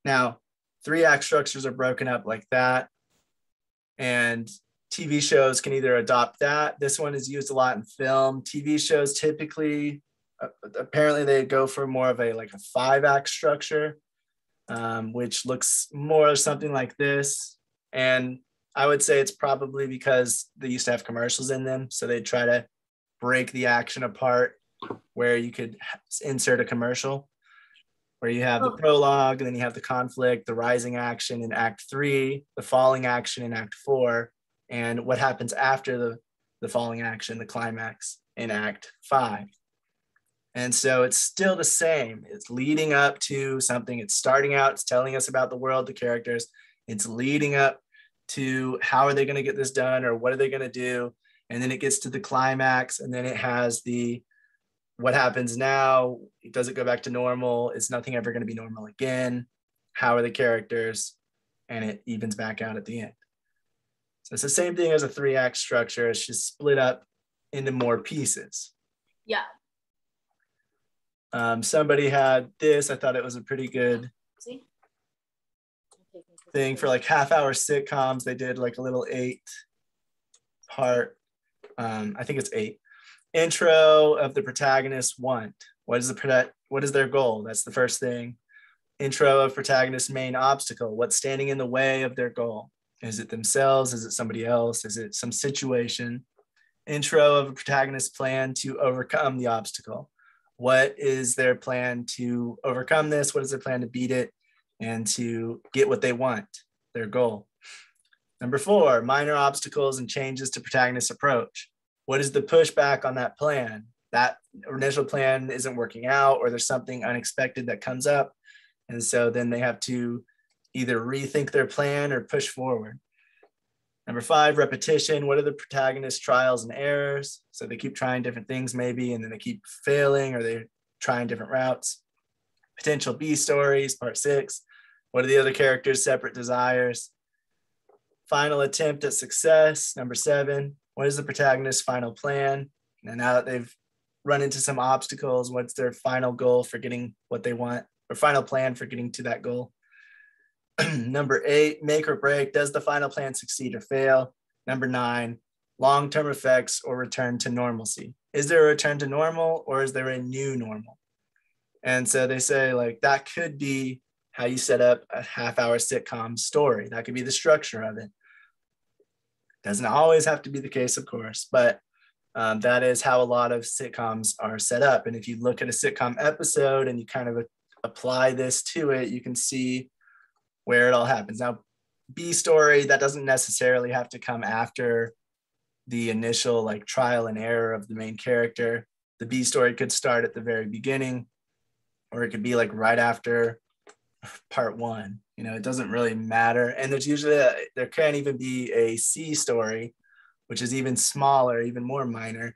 Now, three-act structures are broken up like that. And T V shows can either adopt that. This one is used a lot in film. T V shows typically, uh, apparently they go for more of a like a five-act structure, um, which looks more or something like this. And I would say it's probably because they used to have commercials in them. So they try to break the action apart where you could insert a commercial where you have the prologue and then you have the conflict, the rising action in act three, the falling action in act four, and what happens after the, the falling action, the climax in act five. And so it's still the same. It's leading up to something. It's starting out, it's telling us about the world, the characters. It's leading up to how are they going to get this done or what are they going to do? And then it gets to the climax, and then it has the what happens now. Does it go back to normal? Is nothing ever going to be normal again? How are the characters? And it evens back out at the end. So it's the same thing as a three-act structure. It's just split up into more pieces. Yeah. Um, somebody had this. I thought it was a pretty good See? Thing for like half hour sitcoms. They did like a little eight part, um, I think it's eight, intro of the protagonist want. What is the what is their goal? That's the first thing. Intro of protagonist's main obstacle. What's standing in the way of their goal? Is it themselves? Is it somebody else? Is it some situation? Intro of a protagonist's plan to overcome the obstacle. What is their plan to overcome this? What is their plan to beat it and to get what they want, their goal? Number four, minor obstacles and changes to protagonist's approach. What is the pushback on that plan? That initial plan isn't working out, or there's something unexpected that comes up. And so then they have to either rethink their plan or push forward. Number five, repetition. What are the protagonist's trials and errors? So they keep trying different things maybe, and then they keep failing, or they're trying different routes. Potential B stories, part six. What are the other characters' separate desires? Final attempt at success, number seven. What is the protagonist's final plan? And now that they've run into some obstacles, what's their final goal for getting what they want, or final plan for getting to that goal? Number eight, make or break. Does the final plan succeed or fail? Number nine, long-term effects or return to normalcy. Is there a return to normal, or is there a new normal? And so they say like that could be how you set up a half-hour sitcom story. That could be the structure of it. Doesn't always have to be the case, of course, but um, that is how a lot of sitcoms are set up. And if you look at a sitcom episode and you kind of apply this to it, you can see where it all happens. Now, B story, that doesn't necessarily have to come after the initial like trial and error of the main character. The B story could start at the very beginning, or it could be like right after part one. You know, it doesn't really matter. And there's usually, a, there can even be a C story, which is even smaller, even more minor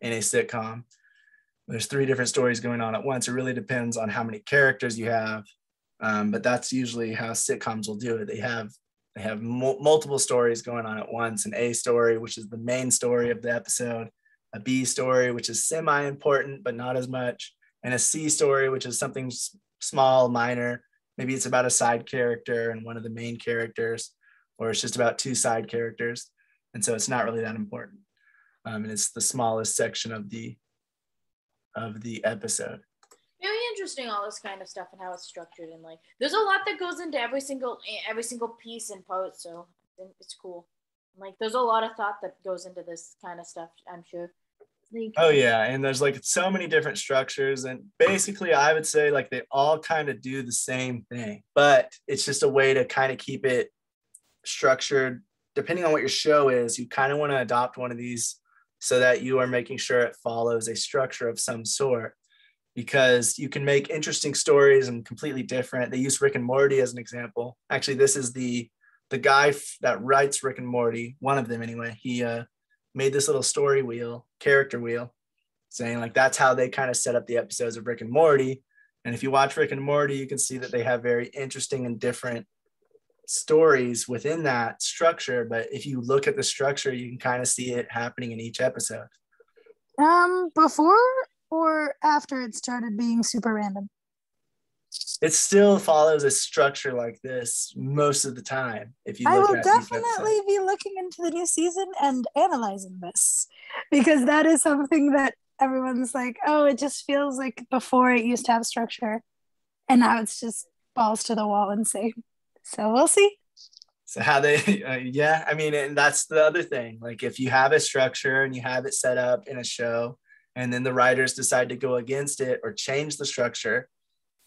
in a sitcom. There's three different stories going on at once. It really depends on how many characters you have. Um, but that's usually how sitcoms will do it. They have they have mul- multiple stories going on at once. An A story, which is the main story of the episode. A B story, which is semi-important, but not as much. And a C story, which is something s- small, minor. Maybe it's about a side character and one of the main characters, or it's just about two side characters. And so it's not really that important. Um, and it's the smallest section of the, of the episode. Really interesting, all this kind of stuff and how it's structured, and like there's a lot that goes into every single every single piece and part, so I think it's cool. Like there's a lot of thought that goes into this kind of stuff, I'm sure. Like, oh yeah, and there's like so many different structures, and basically I would say like they all kind of do the same thing, but it's just a way to kind of keep it structured depending on what your show is. You kind of want to adopt one of these so that you are making sure it follows a structure of some sort, because you can make interesting stories and completely different. They use Rick and Morty as an example. Actually, this is the the guy f- that writes Rick and Morty, one of them anyway. He uh, made this little story wheel, character wheel, saying like that's how they kind of set up the episodes of Rick and Morty. And if you watch Rick and Morty, you can see that they have very interesting and different stories within that structure. But if you look at the structure, you can kind of see it happening in each episode. Um, before... or after it started being super random? It still follows a structure like this most of the time. If you, I will definitely be looking into the new season and analyzing this, because that is something that everyone's like, oh, it just feels like before it used to have structure, and now it's just balls to the wall and say, so we'll see. So how they, uh, yeah, I mean, and that's the other thing. Like if you have a structure and you have it set up in a show, and then the writers decide to go against it or change the structure,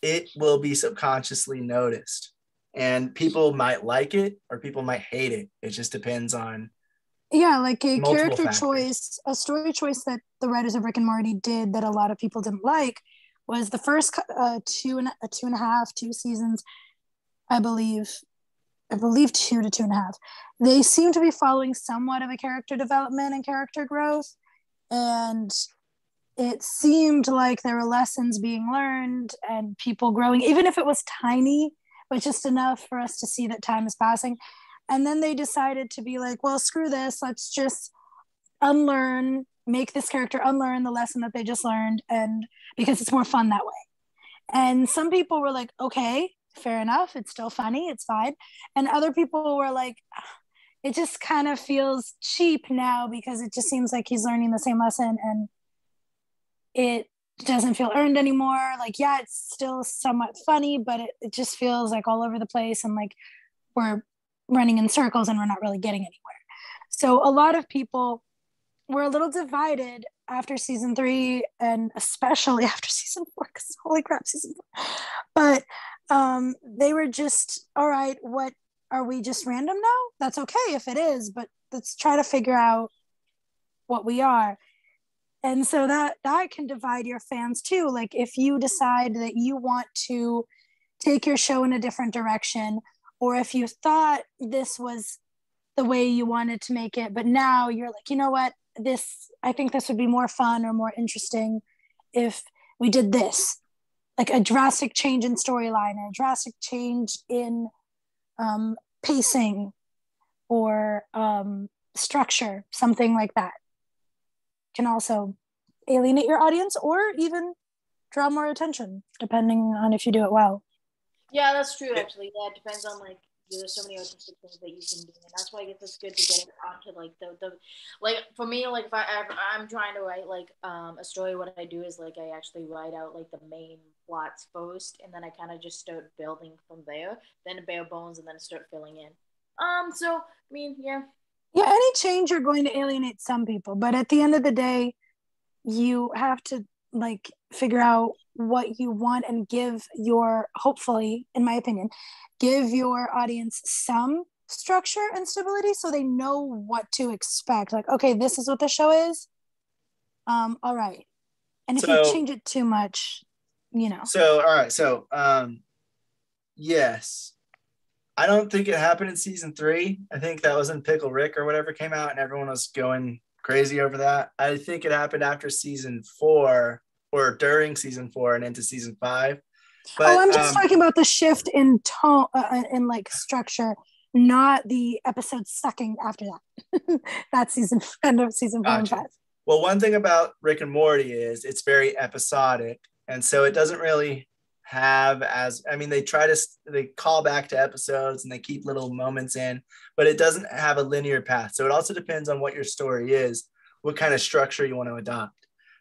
it will be subconsciously noticed. And people might like it or people might hate it. It just depends on, yeah, like a character factors. Choice, a story choice that the writers of Rick and Morty did that a lot of people didn't like was the first uh, two and uh, two and a half, two seasons, I believe, I believe two to two and a half. They seem to be following somewhat of a character development and character growth, and it seemed like there were lessons being learned and people growing, even if it was tiny, but just enough for us to see that time is passing. And then they decided to be like, well, screw this. Let's just unlearn, make this character unlearn the lesson that they just learned, and because it's more fun that way. And some people were like, okay, fair enough, it's still funny, it's fine. And other people were like, it just kind of feels cheap now because it just seems like he's learning the same lesson and it doesn't feel earned anymore. Like, yeah, it's still somewhat funny, but it, it just feels like all over the place and like we're running in circles and we're not really getting anywhere. So a lot of people were a little divided after season three and especially after season four, because holy crap, season four. But um, they were just, all right, what, are we just random now? That's okay if it is, but let's try to figure out what we are. And so that that can divide your fans too. Like if you decide that you want to take your show in a different direction, or if you thought this was the way you wanted to make it, but now you're like, you know what, this, I think this would be more fun or more interesting if we did this. Like a drastic change in storyline or a drastic change in um pacing or um structure, something like that can also alienate your audience or even draw more attention, depending on if you do it well. Yeah, that's true actually. Yeah, it depends on like, there's so many artistic things that you can do, and that's why I guess it's good to get it onto like the, the like for me, like if I ever, I'm trying to write like um a story, what I do is like I actually write out like the main plots first, and then I kind of just start building from there, then bare bones, and then start filling in. Um so I mean, yeah yeah any change you're going to alienate some people, but at the end of the day you have to like figure out what you want and give your, hopefully in my opinion, give your audience some structure and stability so they know what to expect. Like, okay, this is what the show is, um all right. And if so, you change it too much, you know. So all right, so um yes, I don't think it happened in season three. I think that was in Pickle Rick or whatever came out and everyone was going crazy over that. I think it happened after season four or during season four and into season five. But, oh, I'm just um, talking about the shift in tone, uh, in like structure, not the episode sucking after that. That season, end of season four gotcha. And five. Well, one thing about Rick and Morty is it's very episodic, and so it doesn't really have as, I mean, they try to, they call back to episodes and they keep little moments in, but it doesn't have a linear path. So it also depends on what your story is, what kind of structure you want to adopt.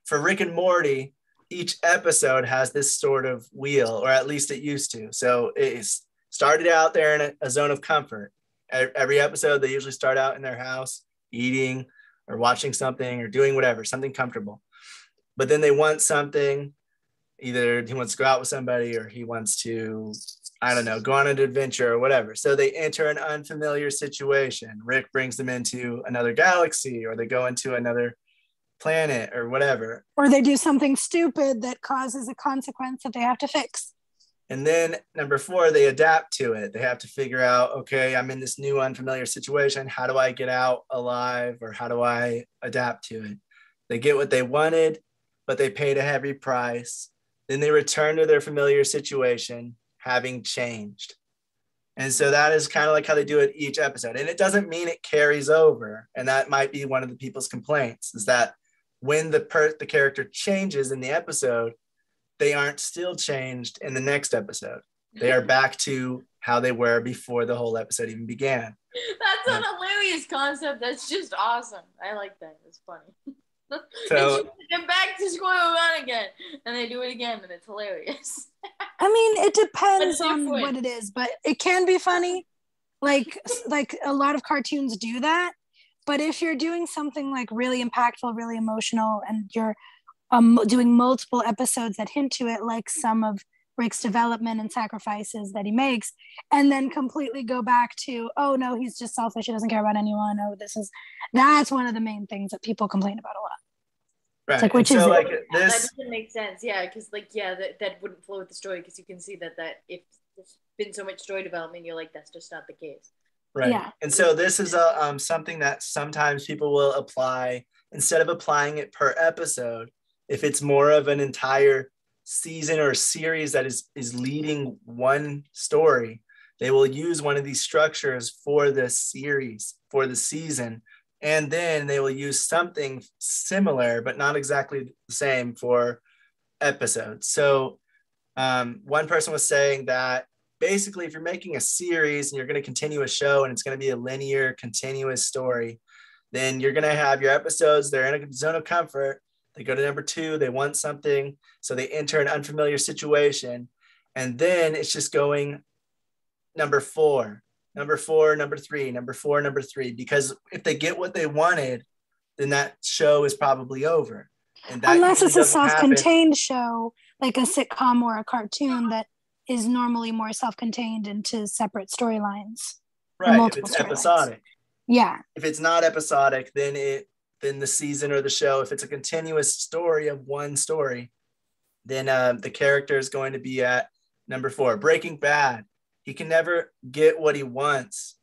For Rick and Morty, each episode has this sort of wheel, or at least it used to. So it started out there in a, a zone of comfort. Every episode, they usually start out in their house, eating or watching something or doing whatever, something comfortable. But then they want something, either he wants to go out with somebody or he wants to, I don't know, go on an adventure or whatever. So they enter an unfamiliar situation. Rick brings them into another galaxy, or they go into another planet or whatever. Or they do something stupid that causes a consequence that they have to fix. And then number four, they adapt to it. They have to figure out, okay, I'm in this new unfamiliar situation. How do I get out alive, or how do I adapt to it? They get what they wanted, but they paid a heavy price. Then they return to their familiar situation, having changed. And so that is kind of like how they do it each episode. And it doesn't mean it carries over. And that might be one of the people's complaints, is that when the per- the character changes in the episode, they aren't still changed in the next episode. They are back to how they were before the whole episode even began. That's um, a hilarious concept. That's just awesome. I like that. It's funny. So get back to square one again, and they do it again, and it's hilarious. I mean, it depends on what it is, but it can be funny. Like like a lot of cartoons do that. But if you're doing something like really impactful, really emotional, and you're um, doing multiple episodes that hint to it, like some of Rick's development and sacrifices that he makes, and then completely go back to, oh no, he's just selfish, he doesn't care about anyone, oh this is, that's one of the main things that people complain about a lot. Right. It's like, which so is like it? This... That doesn't make sense, yeah, because like, yeah, that, that wouldn't flow with the story, because you can see that that if there's been so much story development, you're like, that's just not the case. Right, yeah. And so this is a um, something that sometimes people will apply, instead of applying it per episode, if it's more of an entire season or series that is is leading one story, they will use one of these structures for the series, for the season, and then they will use something similar but not exactly the same for episodes. So um, one person was saying that basically, if you're making a series and you're going to continue a show and it's going to be a linear, continuous story, then you're going to have your episodes. They're in a zone of comfort. They go to number two. They want something. So they enter an unfamiliar situation. And then it's just going number four, number four, number three, number four, number three. Because if they get what they wanted, then that show is probably over. And that Unless it's a self-contained happen. show, like a sitcom or a cartoon that is normally more self-contained into separate storylines. Right, if it's episodic. Lines. Yeah. If it's not episodic, then it then the season or the show, if it's a continuous story of one story, then uh, the character is going to be at number four. Breaking Bad. He can never get what he wants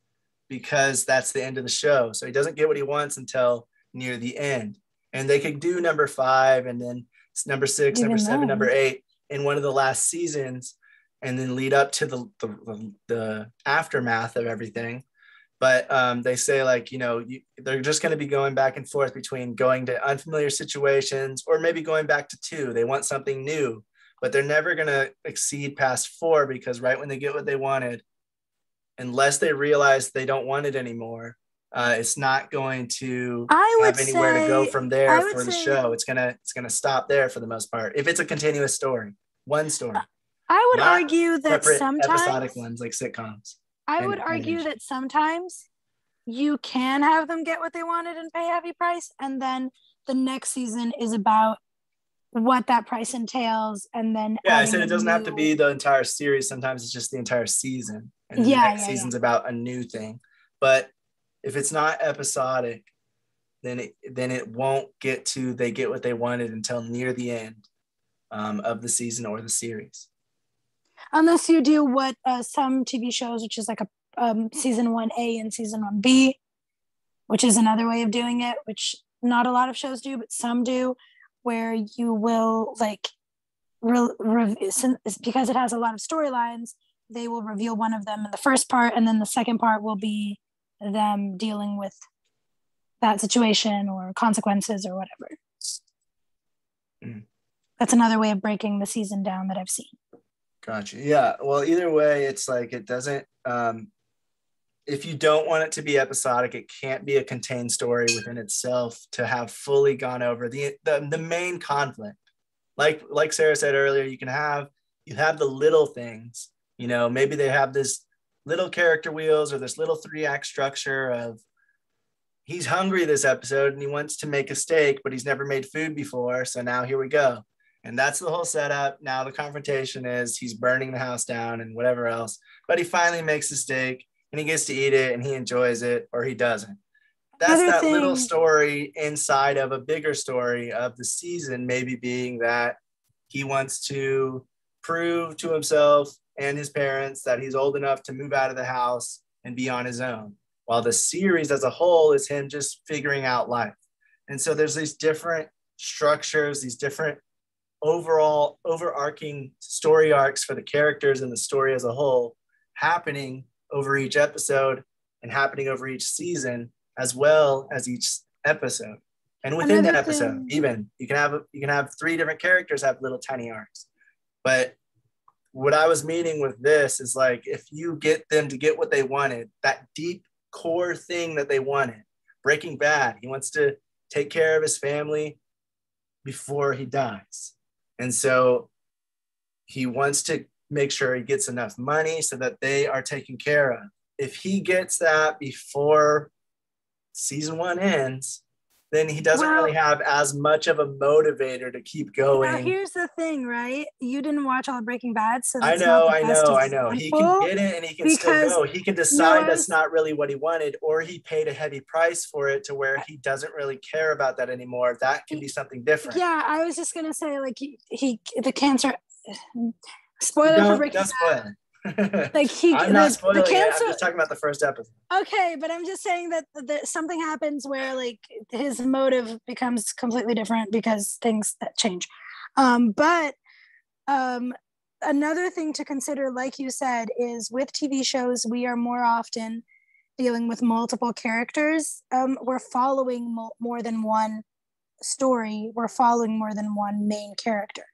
because that's the end of the show. So he doesn't get what he wants until near the end. And they could do number five and then number six, Even number seven, though. number eight in one of the last seasons and then lead up to the the, the aftermath of everything. But um, they say, like, you know, you, they're just going to be going back and forth between going to unfamiliar situations or maybe going back to two. They want something new, but they're never going to exceed past four because right when they get what they wanted, unless they realize they don't want it anymore, Uh, it's not going to have anywhere say, to go from there for the say, show. It's gonna it's gonna stop there for the most part. If it's a continuous story, one story. I would not argue that sometimes episodic ones like sitcoms. I and, would argue and, that sometimes you can have them get what they wanted and pay a heavy price, and then the next season is about what that price entails, and then yeah, I said it doesn't new... have to be the entire series. Sometimes it's just the entire season, and yeah, the next yeah, season's yeah. about a new thing, but. If it's not episodic, then it then it won't get to they get what they wanted until near the end um, of the season or the series. Unless you do what uh, some T V shows, which is like a um, season one A and season one B, which is another way of doing it, which not a lot of shows do, but some do, where you will like, re- re- it's because it has a lot of storylines, they will reveal one of them in the first part, and then the second part will be them dealing with that situation or consequences or whatever. Mm. That's another way of breaking the season down that I've seen. Gotcha. Yeah. Well, either way, it's like it doesn't, um, if you don't want it to be episodic, it can't be a contained story within itself to have fully gone over the the, the main conflict. Like, like Sarah said earlier, you can have, you have the little things, you know, maybe they have this little character wheels or this little three act structure of he's hungry this episode and he wants to make a steak, but he's never made food before. So now here we go. And that's the whole setup. Now the confrontation is he's burning the house down and whatever else, but he finally makes the steak and he gets to eat it and he enjoys it or he doesn't. That's Another that thing. little story inside of a bigger story of the season, maybe being that he wants to prove to himself and his parents that he's old enough to move out of the house and be on his own, while the series as a whole is him just figuring out life. And so there's these different structures, these different overall overarching story arcs for the characters and the story as a whole happening over each episode and happening over each season, as well as each episode. And within Another that episode, thing. even you can have you can have three different characters have little tiny arcs. But what I was meaning with this is like, if you get them to get what they wanted, that deep core thing that they wanted, Breaking Bad, he wants to take care of his family before he dies. And so he wants to make sure he gets enough money so that they are taken care of. If he gets that before season one ends, then he doesn't well, really have as much of a motivator to keep going. Now here's the thing, right? You didn't watch all of Breaking Bad, so that's I know, not the I best know, I know. He can get it, and he can still go. He can decide no, that's not really what he wanted, or he paid a heavy price for it to where he doesn't really care about that anymore. That can be something different. Yeah, I was just gonna say, like he, he the cancer. Spoiler no, for Breaking Bad. Spoil. like he I'm not spoiling the cancer, it. I'm just talking about the first episode. Okay, but I'm just saying that, that something happens where like his motive becomes completely different because things that change. Um, but um, another thing to consider, like you said, is with T V shows, we are more often dealing with multiple characters. Um, we're following mo- more than one story. We're following more than one main character.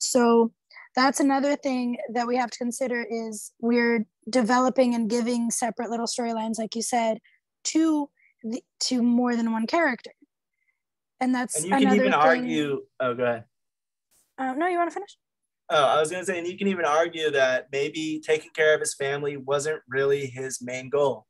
So that's another thing that we have to consider is we're developing and giving separate little storylines, like you said, to the, to more than one character. And that's and you can even thing. argue. Oh, go ahead. Uh, no, you want to finish? Oh, I was going to say, and you can even argue that maybe taking care of his family wasn't really his main goal.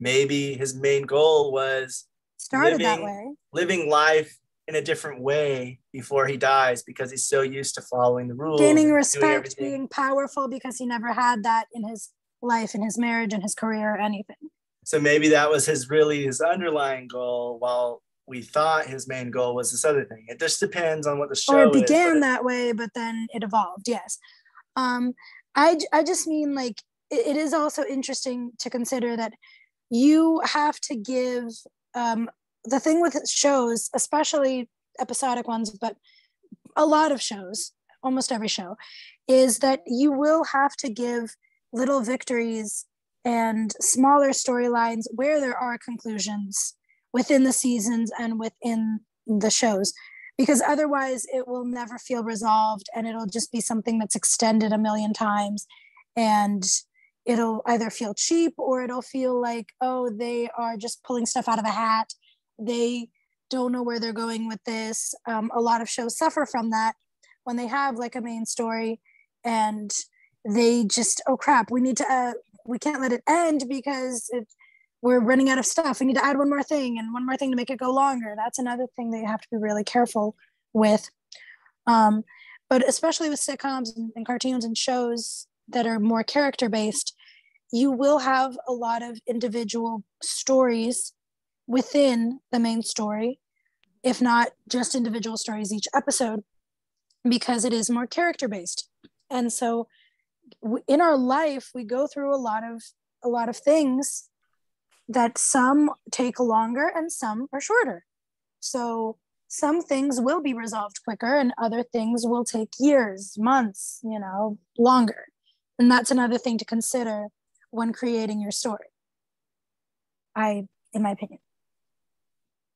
Maybe his main goal was started living, that way. living life in a different way before he dies, because he's so used to following the rules. Gaining respect, being powerful, because he never had that in his life, in his marriage, in his career, or anything. So maybe that was his really his underlying goal, while we thought his main goal was this other thing. It just depends on what the show is. Or it began is, that it, way, but then it evolved, yes. Um, I, I just mean, like, it, it is also interesting to consider that you have to give, um, the thing with shows, especially episodic ones, but a lot of shows, almost every show, is that you will have to give little victories and smaller storylines where there are conclusions within the seasons and within the shows, because otherwise it will never feel resolved, and it'll just be something that's extended a million times, and it'll either feel cheap or it'll feel like, oh, they are just pulling stuff out of a hat. They don't know where they're going with this. Um, a lot of shows suffer from that when they have like a main story and they just, oh crap, we need to, uh, we can't let it end because it, we're running out of stuff. We need to add one more thing and one more thing to make it go longer. That's another thing that you have to be really careful with. Um, but especially with sitcoms and, and cartoons and shows that are more character-based, you will have a lot of individual stories within the main story, if not just individual stories each episode, because it is more character-based. And so w- in our life, we go through a lot of a lot of things that some take longer and some are shorter. So some things will be resolved quicker and other things will take years, months, you know, longer. And that's another thing to consider when creating your story, I, in my opinion.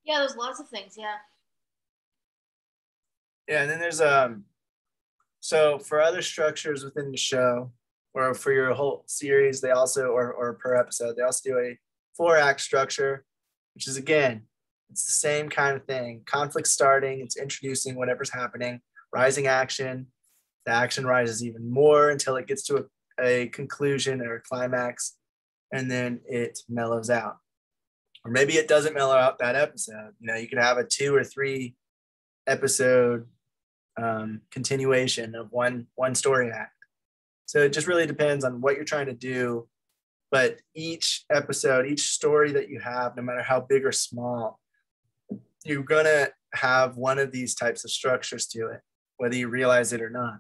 Yeah, there's lots of things, yeah. Yeah, and then there's, um, so for other structures within the show, or for your whole series, they also, or, or per episode, they also do a four-act structure, which is, again, it's the same kind of thing. Conflict starting, it's introducing whatever's happening, rising action, the action rises even more until it gets to a, a conclusion or a climax, and then it mellows out. Or maybe it doesn't mellow out that episode. You know, you could have a two or three episode um, continuation of one one story act. So it just really depends on what you're trying to do. But each episode, each story that you have, no matter how big or small, you're gonna have one of these types of structures to it, whether you realize it or not.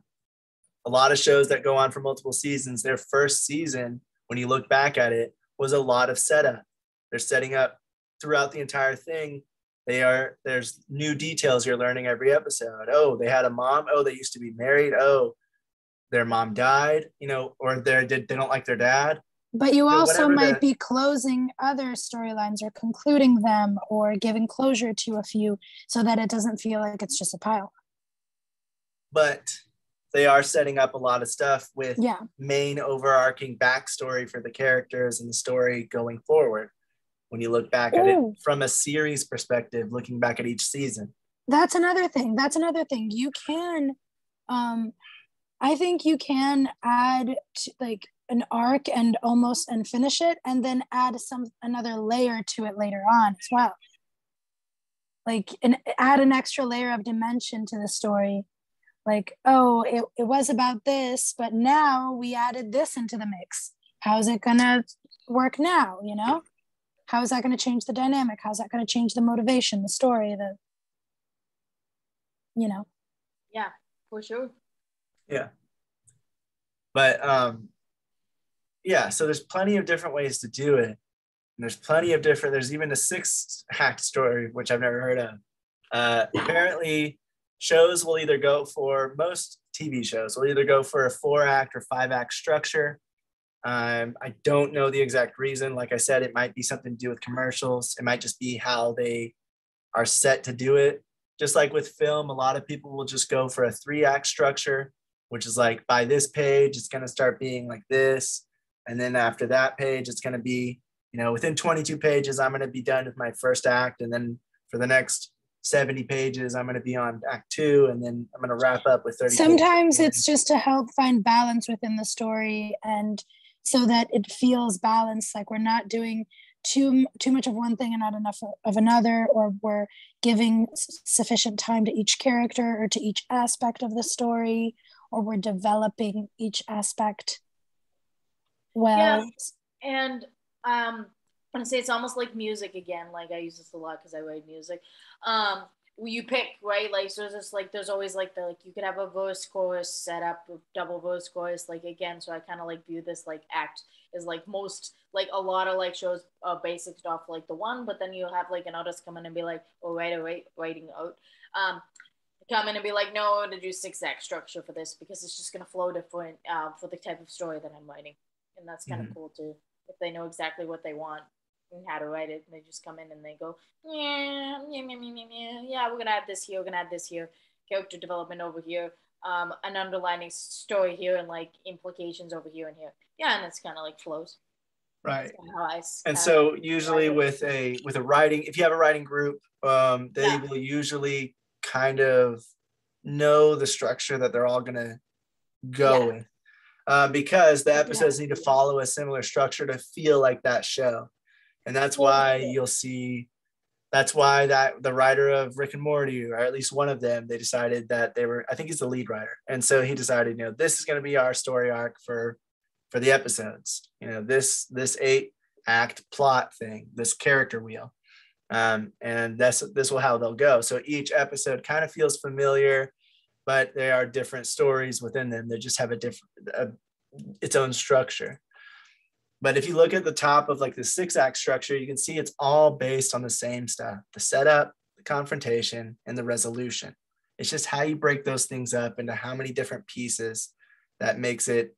A lot of shows that go on for multiple seasons, their first season, when you look back at it, was a lot of setup. They're setting up throughout the entire thing. They are, there's new details you're learning every episode. Oh, they had a mom. Oh, they used to be married. Oh, their mom died, you know, or they they don't like their dad. But you, you know, also might the, be closing other storylines or concluding them or giving closure to a few so that it doesn't feel like it's just a pile. But they are setting up a lot of stuff with yeah. main overarching backstory for the characters and the story going forward. When you look back at Ooh. it from a series perspective, looking back at each season. That's another thing. That's another thing. You can, um, I think you can add to, like an arc and almost and finish it and then add some another layer to it later on as well. Like an, add an extra layer of dimension to the story. Like, oh, it, it was about this, but now we added this into the mix. How's it gonna work now, you know? How is that going to change the dynamic? How's that going to change the motivation, the story, the, you know? Yeah, for sure. Yeah. But um, yeah, so there's plenty of different ways to do it. And there's plenty of different, there's even a six hack story, which I've never heard of. Uh, apparently shows will either go for, most T V shows will either go for a four act or five act structure. Um, I don't know the exact reason. Like I said, it might be something to do with commercials. It might just be how they are set to do it. Just like with film, a lot of people will just go for a three-act structure which is like, by this page, it's going to start being like this. And then after that page, it's going to be, you know, within twenty-two pages, I'm going to be done with my first act. And then for the next seventy pages, I'm going to be on act two. And then I'm going to wrap up with thirty. Sometimes pages. It's just to help find balance within the story. And so that it feels balanced, like we're not doing too too much of one thing and not enough of another, or we're giving sufficient time to each character or to each aspect of the story, or we're developing each aspect well. Yeah. And um, I say it's almost like music again. Like I use this a lot because I write music. Um, you pick, right? Like, so there's just like, there's always like the, like you could have a verse chorus set up, a double verse chorus, like again. So I kind of like view this like act is like most, like a lot of like shows are based off like the one, but then you'll have like an artist come in and be like, oh, write a write, writing out. Um, come in and be like, no, I'm gonna do six act structure for this because it's just gonna flow different uh, for the type of story that I'm writing. And that's kind of mm-hmm. cool too. If they know exactly what they want and how to write it, and they just come in and they go, yeah, yeah, yeah, yeah, yeah, yeah, we're gonna add this here, we're gonna add this here, character development over here, um, an underlining story here, and like implications over here and here. Yeah, and it's kind of like flows. Right. I, and so usually with a with a writing, if you have a writing group, um, they yeah. will usually kind of know the structure that they're all gonna go yeah. with. Uh, because the episodes yeah. need to follow a similar structure to feel like that show. And that's why you'll see, that's why that the writer of Rick and Morty, or at least one of them, they decided that they were, I think he's the lead writer. And so he decided, you know, this is going to be our story arc for, for the episodes, you know, this, this eight act plot thing, this character wheel. Um, and that's, this will how they'll go. So each episode kind of feels familiar, but they are different stories within them. They just have a different, uh, its own structure. But if you look at the top of like the six act structure, you can see it's all based on the same stuff, the setup, the confrontation, and the resolution. It's just how you break those things up into how many different pieces that makes it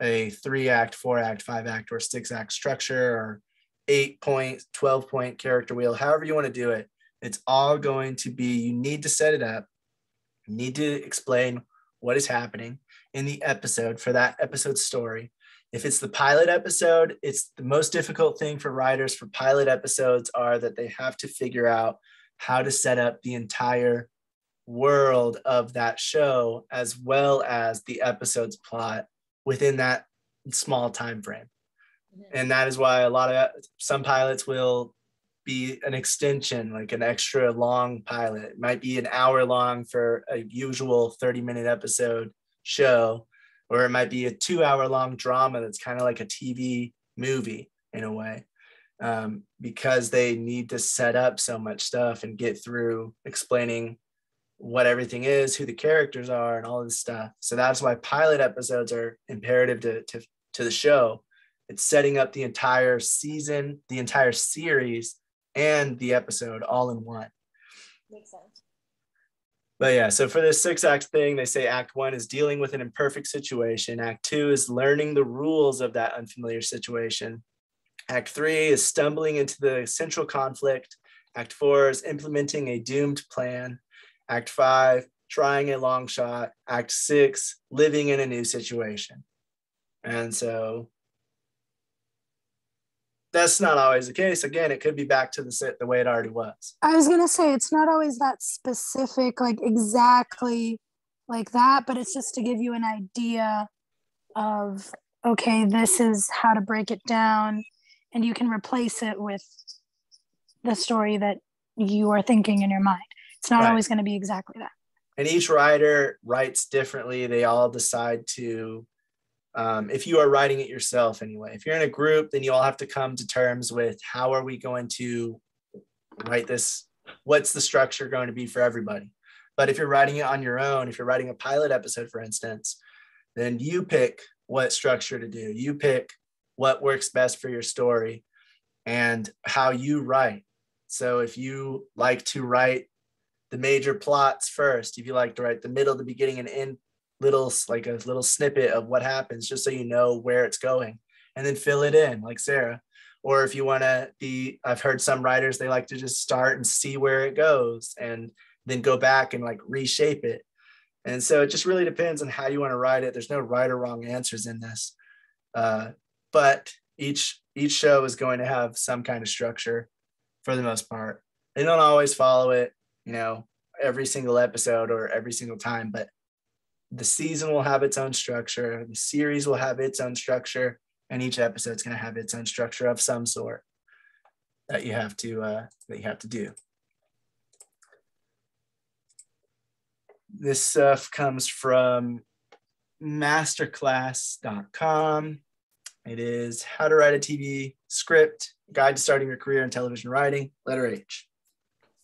a three act, four act, five act, or six act structure, or eight point, twelve point character wheel, however you want to do it. It's all going to be, you need to set it up. Need to explain what is happening in the episode for that episode's story. If it's the pilot episode, it's the most difficult thing for writers for pilot episodes are that they have to figure out how to set up the entire world of that show as well as the episode's plot within that small time frame. And that is why a lot of some pilots will be an extension, like an extra long pilot. It might be an hour long for a usual thirty minute episode show, or it might be a two hour long drama that's kind of like a T V movie in a way, um, because they need to set up so much stuff and get through explaining what everything is, who the characters are, and all this stuff. So that's why pilot episodes are imperative to, to, to the show. It's setting up the entire season, the entire series, and the episode all in one. Makes sense. But yeah, so for this six act thing, they say act one is dealing with an imperfect situation. Act two is learning the rules of that unfamiliar situation. Act three is stumbling into the central conflict. Act four is implementing a doomed plan. Act five, trying a long shot. Act six, living in a new situation. And so that's not always the case. Again, it could be back to the set the way it already was. I was going to say, it's not always that specific, like exactly like that, but it's just to give you an idea of, okay, this is how to break it down, and you can replace it with the story that you are thinking in your mind. It's not right. always going to be exactly that. And each writer writes differently. They all decide to Um, if you are writing it yourself anyway. If you're in a group, then you all have to come to terms with how are we going to write this? What's the structure going to be for everybody? But if you're writing it on your own, if you're writing a pilot episode, for instance, then you pick what structure to do. You pick what works best for your story and how you write. So if you like to write the major plots first, if you like to write the middle, the beginning, and end, little like a little snippet of what happens just so you know where it's going, and then fill it in like Sarah. Or if you want to be, I've heard some writers, they like to just start and see where it goes and then go back and like reshape it. And so it just really depends on how you want to write it. There's no right or wrong answers in this. Uh, but each each show is going to have some kind of structure for the most part. They don't always follow it, you know, every single episode or every single time, but the season will have its own structure. The series will have its own structure, and each episode's going to have its own structure of some sort that you have to uh, that you have to do. This stuff comes from masterclass dot com. It is How to Write a T V Script, Guide to Starting Your Career in Television Writing, letter H.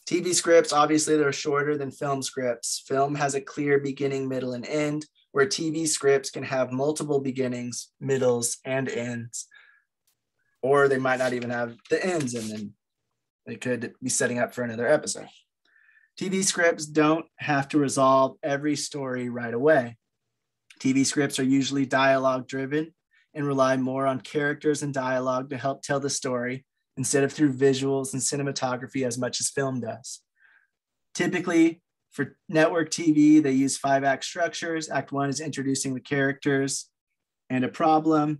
T V scripts, obviously, they're shorter than film scripts. Film has a clear beginning, middle, and end, where T V scripts can have multiple beginnings, middles, and ends, or they might not even have the ends in them. They could be setting up for another episode. T V scripts don't have to resolve every story right away. T V scripts are usually dialogue-driven and rely more on characters and dialogue to help tell the story instead of through visuals and cinematography as much as film does. Typically, for network T V, they use five-act structures. Act one is introducing the characters and a problem.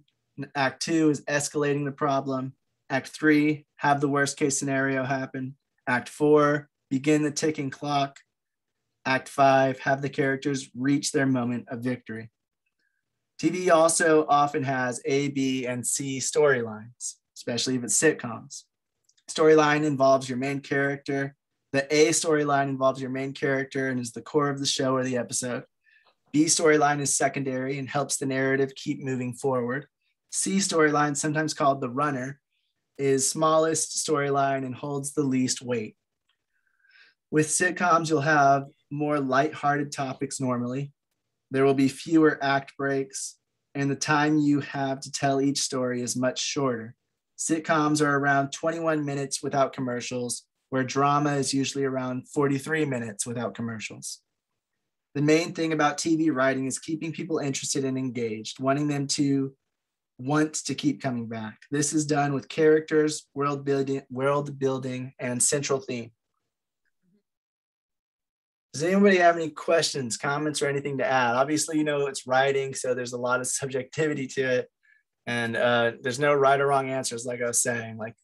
Act two is escalating the problem. Act three, have the worst-case scenario happen. Act four, begin the ticking clock. Act five, have the characters reach their moment of victory. T V also often has A, B, and C storylines, especially if it's sitcoms. Storyline involves your main character. The A storyline involves your main character and is the core of the show or the episode. B storyline is secondary and helps the narrative keep moving forward. C storyline, sometimes called the runner, is smallest storyline and holds the least weight. With sitcoms, you'll have more lighthearted topics normally. There will be fewer act breaks, and the time you have to tell each story is much shorter. Sitcoms are around twenty-one minutes without commercials, where drama is usually around forty-three minutes without commercials. The main thing about T V writing is keeping people interested and engaged, wanting them to want to keep coming back. This is done with characters, world building, world building, and central theme. Does anybody have any questions, comments, or anything to add? Obviously, you know, it's writing, so there's a lot of subjectivity to it. And uh, there's no right or wrong answers, like I was saying. Like,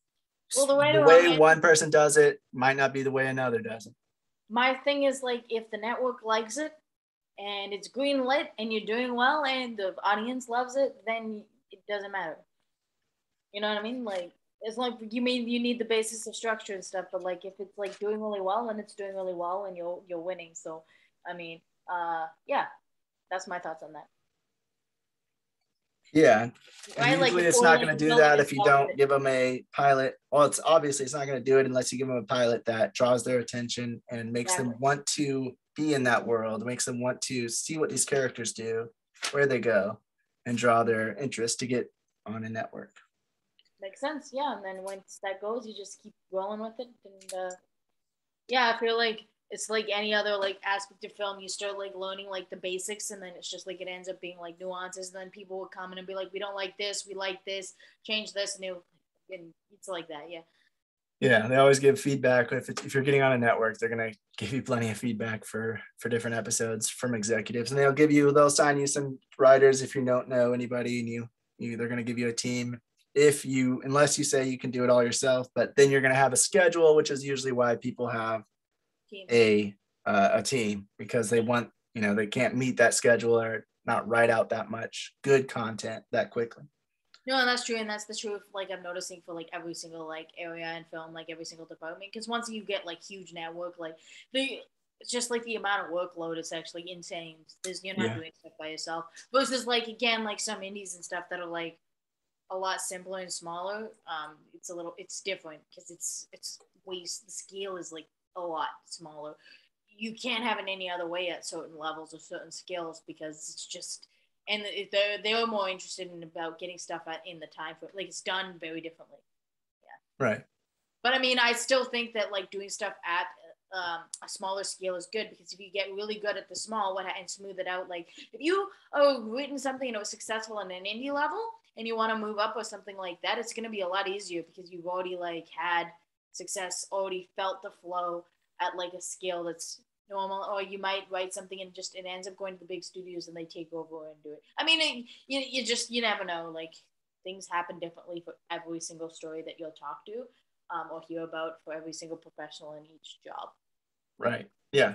well, the way, the way one person does it might not be the way another does it. My thing is, like, if the network likes it and it's green lit and you're doing well and the audience loves it, then it doesn't matter. You know what I mean? Like, it's like you mean you need the basis of structure and stuff, but like if it's like doing really well and it's doing really well and you're you're winning. So I mean, uh yeah, that's my thoughts on that. Yeah. Right? Usually like, it's not gonna do that if you don't give them a pilot. Well, it's obviously it's not gonna do it unless you give them a pilot that draws their attention and makes exactly. them want to be in that world, makes them want to see what these characters do, where they go, and draw their interest to get on a network. Makes sense, yeah. And then once that goes, you just keep rolling with it. And uh, yeah, I feel like it's like any other like aspect of film. You start like learning like the basics, and then it's just like it ends up being like nuances. And then people will come in and be like, "We don't like this. We like this. Change this." And, it, and it's like that, yeah. Yeah, they always give feedback. If it's, if you're getting on a network, they're gonna give you plenty of feedback for for different episodes from executives, and they'll give you they'll sign you some writers if you don't know anybody, and you you they're gonna give you a team. If you, unless you say you can do it all yourself, but then you're going to have a schedule, which is usually why people have team. a uh, a team, because they want, you know, they can't meet that schedule or not write out that much good content that quickly. No, and that's true. And that's the truth. Like I'm noticing for like every single like area in film, like every single department, because once you get like huge network, like the, it's just like the amount of workload is actually insane. There's, you're not yeah. doing stuff by yourself versus like, again, like some indies and stuff that are like, a lot simpler and smaller. Um, it's a little, it's different because it's it's waste. The scale is like a lot smaller. You can't have it any other way at certain levels or certain scales because it's just, and they're they're more interested in about getting stuff out in the time frame. Like it's done very differently. Yeah. Right. But I mean, I still think that like doing stuff at um, a smaller scale is good because if you get really good at the small one and smooth it out, like if you oh written something and it was successful on an indie level. And you want to move up or something like that, it's going to be a lot easier because you've already like had success, already felt the flow at like a scale that's normal, or you might write something and just it ends up going to the big studios and they take over and do it. I mean, it, you you just you never know. Like, things happen differently for every single story that you'll talk to, um, or hear about, for every single professional in each job. Right. Yeah.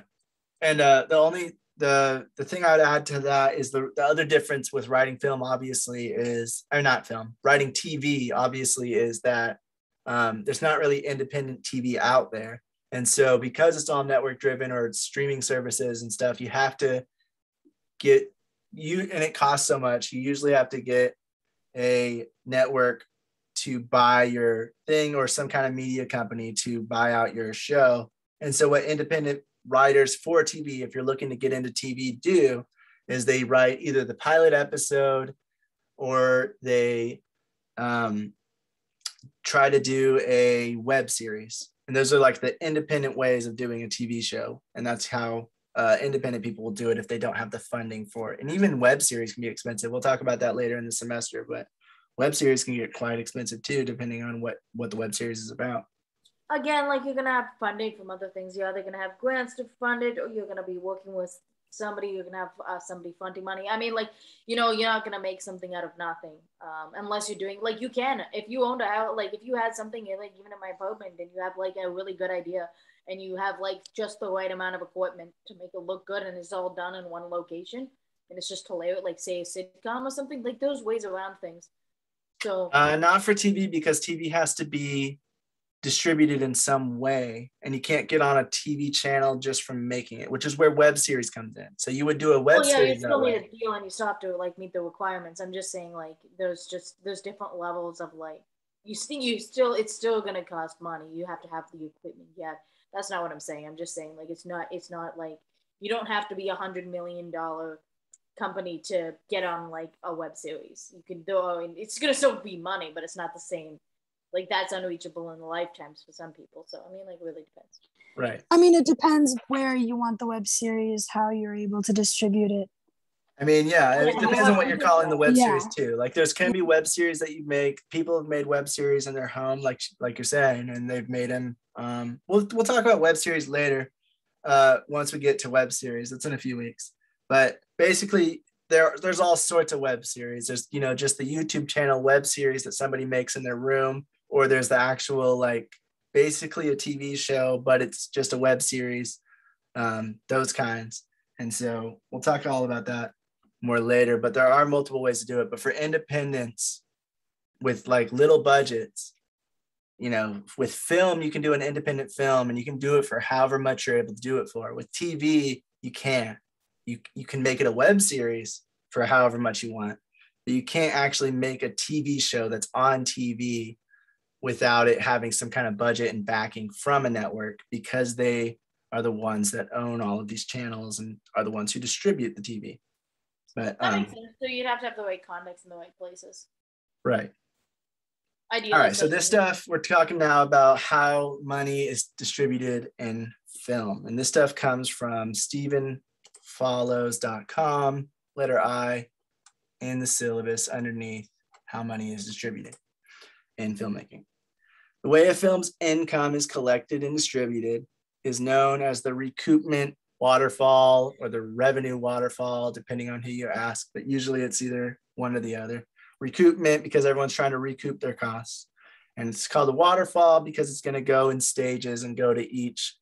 And uh, the only the the thing I'd add to that is the the other difference with writing film, obviously, is or not film writing T V, obviously, is that um, there's not really independent T V out there. And so because it's all network driven or it's streaming services and stuff, you have to get you and it costs so much. You usually have to get a network to buy your thing or some kind of media company to buy out your show. And so what independent writers for T V, if you're looking to get into T V, do is they write either the pilot episode or they um, try to do a web series. And those are like the independent ways of doing a T V show. And that's how uh, independent people will do it if they don't have the funding for it. And even web series can be expensive. We'll talk about that later in the semester, but web series can get quite expensive too, depending on what, what the web series is about. Again, like, you're going to have funding from other things. You're either going to have grants to fund it, or you're going to be working with somebody, you're going to have uh, somebody funding money. I mean, like, you know, you're not going to make something out of nothing um, unless you're doing, like, you can. If you owned a house, like, if you had something, like, even in my apartment, and you have, like, a really good idea, and you have, like, just the right amount of equipment to make it look good, and it's all done in one location, and it's just hilarious, like, say, a sitcom or something. Like, there's ways around things. So uh, not for T V, because T V has to be distributed in some way, and you can't get on a T V channel just from making it, which is where web series comes in. So you would do a web well, yeah, series. Yeah, you still need a deal, and you still have to, like, meet the requirements. I'm just saying, like, there's just there's different levels of, like, you think you still it's still gonna cost money. You have to have the equipment. Yeah, that's not what I'm saying. I'm just saying, like, it's not it's not like you don't have to be a hundred million dollar company to get on, like, a web series. You can do. I mean, it's gonna still be money, but it's not the same. Like, that's unreachable in the lifetimes for some people. So, I mean, like, it really depends. Right. I mean, it depends where you want the web series, how you're able to distribute it. I mean, yeah, it yeah. depends on what you're calling the web yeah. series, too. Like, there's can be web series that you make. People have made web series in their home, like like you're saying, and they've made them. Um, we'll, we'll talk about web series later uh, once we get to web series. It's in a few weeks. But basically, there there's all sorts of web series. There's, you know, just the YouTube channel web series that somebody makes in their room. Or there's the actual, like, basically a T V show, but it's just a web series, um, those kinds. And so we'll talk all about that more later, but there are multiple ways to do it. But for independents with, like, little budgets, you know, with film, you can do an independent film and you can do it for however much you're able to do it for. With T V, you can't. You, you can make it a web series for however much you want, but you can't actually make a T V show that's on T V without it having some kind of budget and backing from a network, because they are the ones that own all of these channels and are the ones who distribute the T V. But that um, makes sense. So you'd have to have the right contacts in the right places. Right. Ideally. All right. So this stuff we're talking now about how money is distributed in film, and this stuff comes from Stephen Follows dot com, letter I, in the syllabus underneath how money is distributed in filmmaking. The way a film's income is collected and distributed is known as the recoupment waterfall or the revenue waterfall, depending on who you ask, but usually it's either one or the other. Recoupment, because everyone's trying to recoup their costs. And it's called the waterfall because it's gonna go in stages and go to each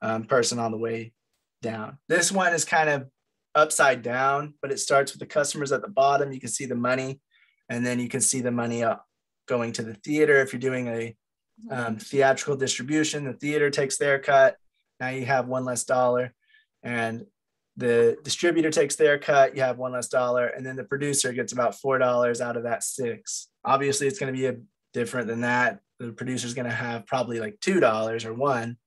um, person on the way down. This one is kind of upside down, but it starts with the customers at the bottom. You can see the money, and then you can see the money up going to the theater. If you're doing a um, theatrical distribution, the theater takes their cut. Now you have one less dollar, and the distributor takes their cut. You have one less dollar, and then the producer gets about four dollars out of that six. Obviously, it's going to be a different than that. The producer's going to have probably like two dollars or one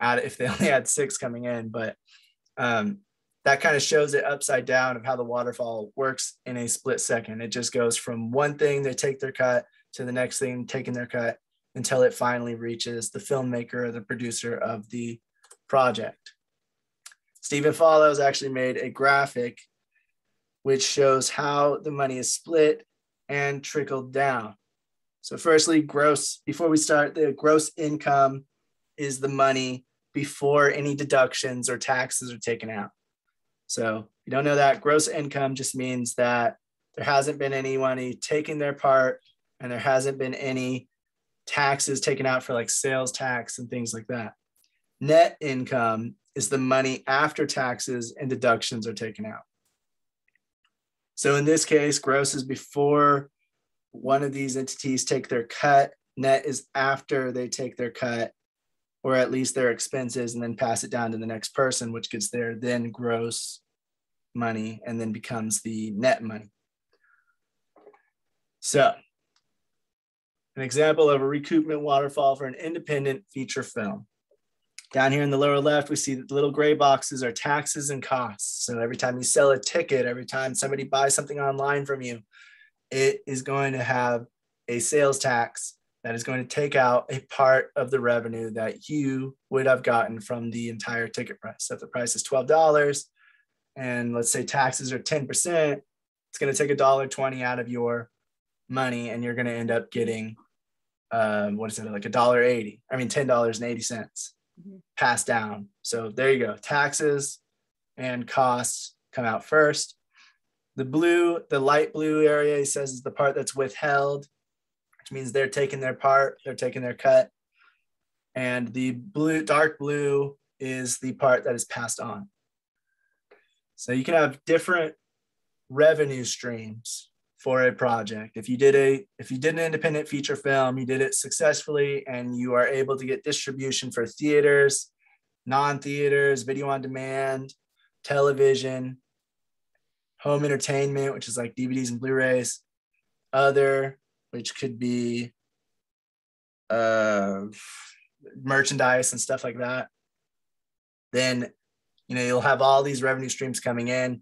out if they only had six coming in. But um, that kind of shows it upside down of how the waterfall works in a split second. It just goes from one thing, they take their cut, to the next thing, taking their cut, until it finally reaches the filmmaker or the producer of the project. Stephen Follows actually made a graphic which shows how the money is split and trickled down. So firstly, gross, before we start, the gross income is the money before any deductions or taxes are taken out. So if you don't know that, gross income just means that there hasn't been anybody taking their part and there hasn't been any taxes taken out for like sales tax and things like that. Net income is the money after taxes and deductions are taken out. So in this case, gross is before one of these entities take their cut, net is after they take their cut, or at least their expenses, and then pass it down to the next person, which gets their then gross money and then becomes the net money. So an example of a recoupment waterfall for an independent feature film. Down here in the lower left, we see that the little gray boxes are taxes and costs. So every time you sell a ticket, every time somebody buys something online from you, it is going to have a sales tax that is going to take out a part of the revenue that you would have gotten from the entire ticket price. So if the price is twelve dollars and let's say taxes are ten percent, it's going to take a dollar twenty out of your money and you're going to end up getting, um, what is it, like a dollar eighty, I mean, ten dollars and eighty cents. Passed down. So there you go. Taxes and costs come out first. The blue, the light blue area, he says, is the part that's withheld, which means they're taking their part, they're taking their cut. And the blue, dark blue is the part that is passed on. So you can have different revenue streams for a project. If you did a, if you did an independent feature film, you did it successfully and you are able to get distribution for theaters, non-theaters, video on demand, television, home entertainment, which is like D V Ds and Blu-rays, other, which could be uh, merchandise and stuff like that. Then, you know, you'll have all these revenue streams coming in,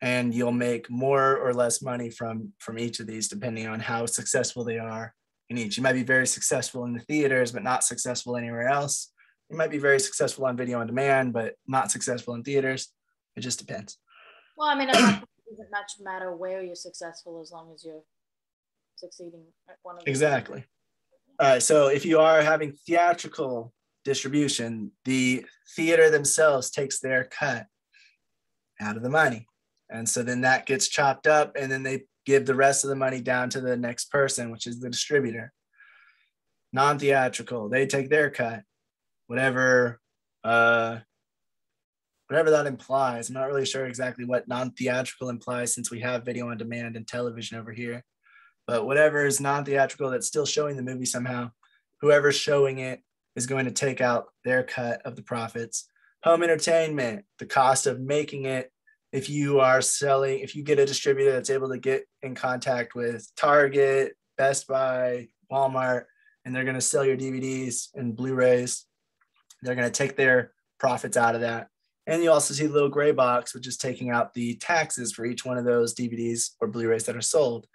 and you'll make more or less money from, from each of these, depending on how successful they are in each. You might be very successful in the theaters, but not successful anywhere else. You might be very successful on video on demand, but not successful in theaters. It just depends. Well, I mean, it doesn't much matter where you're successful as long as you're succeeding at one of them. Exactly. All right, so if you are having theatrical distribution, the theater themselves takes their cut out of the money. And so then that gets chopped up and then they give the rest of the money down to the next person, which is the distributor. Non-theatrical, they take their cut, whatever, uh, whatever that implies. I'm not really sure exactly what non-theatrical implies since we have video on demand and television over here, but whatever is non-theatrical that's still showing the movie somehow, whoever's showing it is going to take out their cut of the profits. Home entertainment, the cost of making it. If you are selling, if you get a distributor that's able to get in contact with Target, Best Buy, Walmart, and they're going to sell your D V Ds and Blu-rays, they're going to take their profits out of that. And you also see the little gray box, which is taking out the taxes for each one of those D V Ds or Blu-rays that are sold.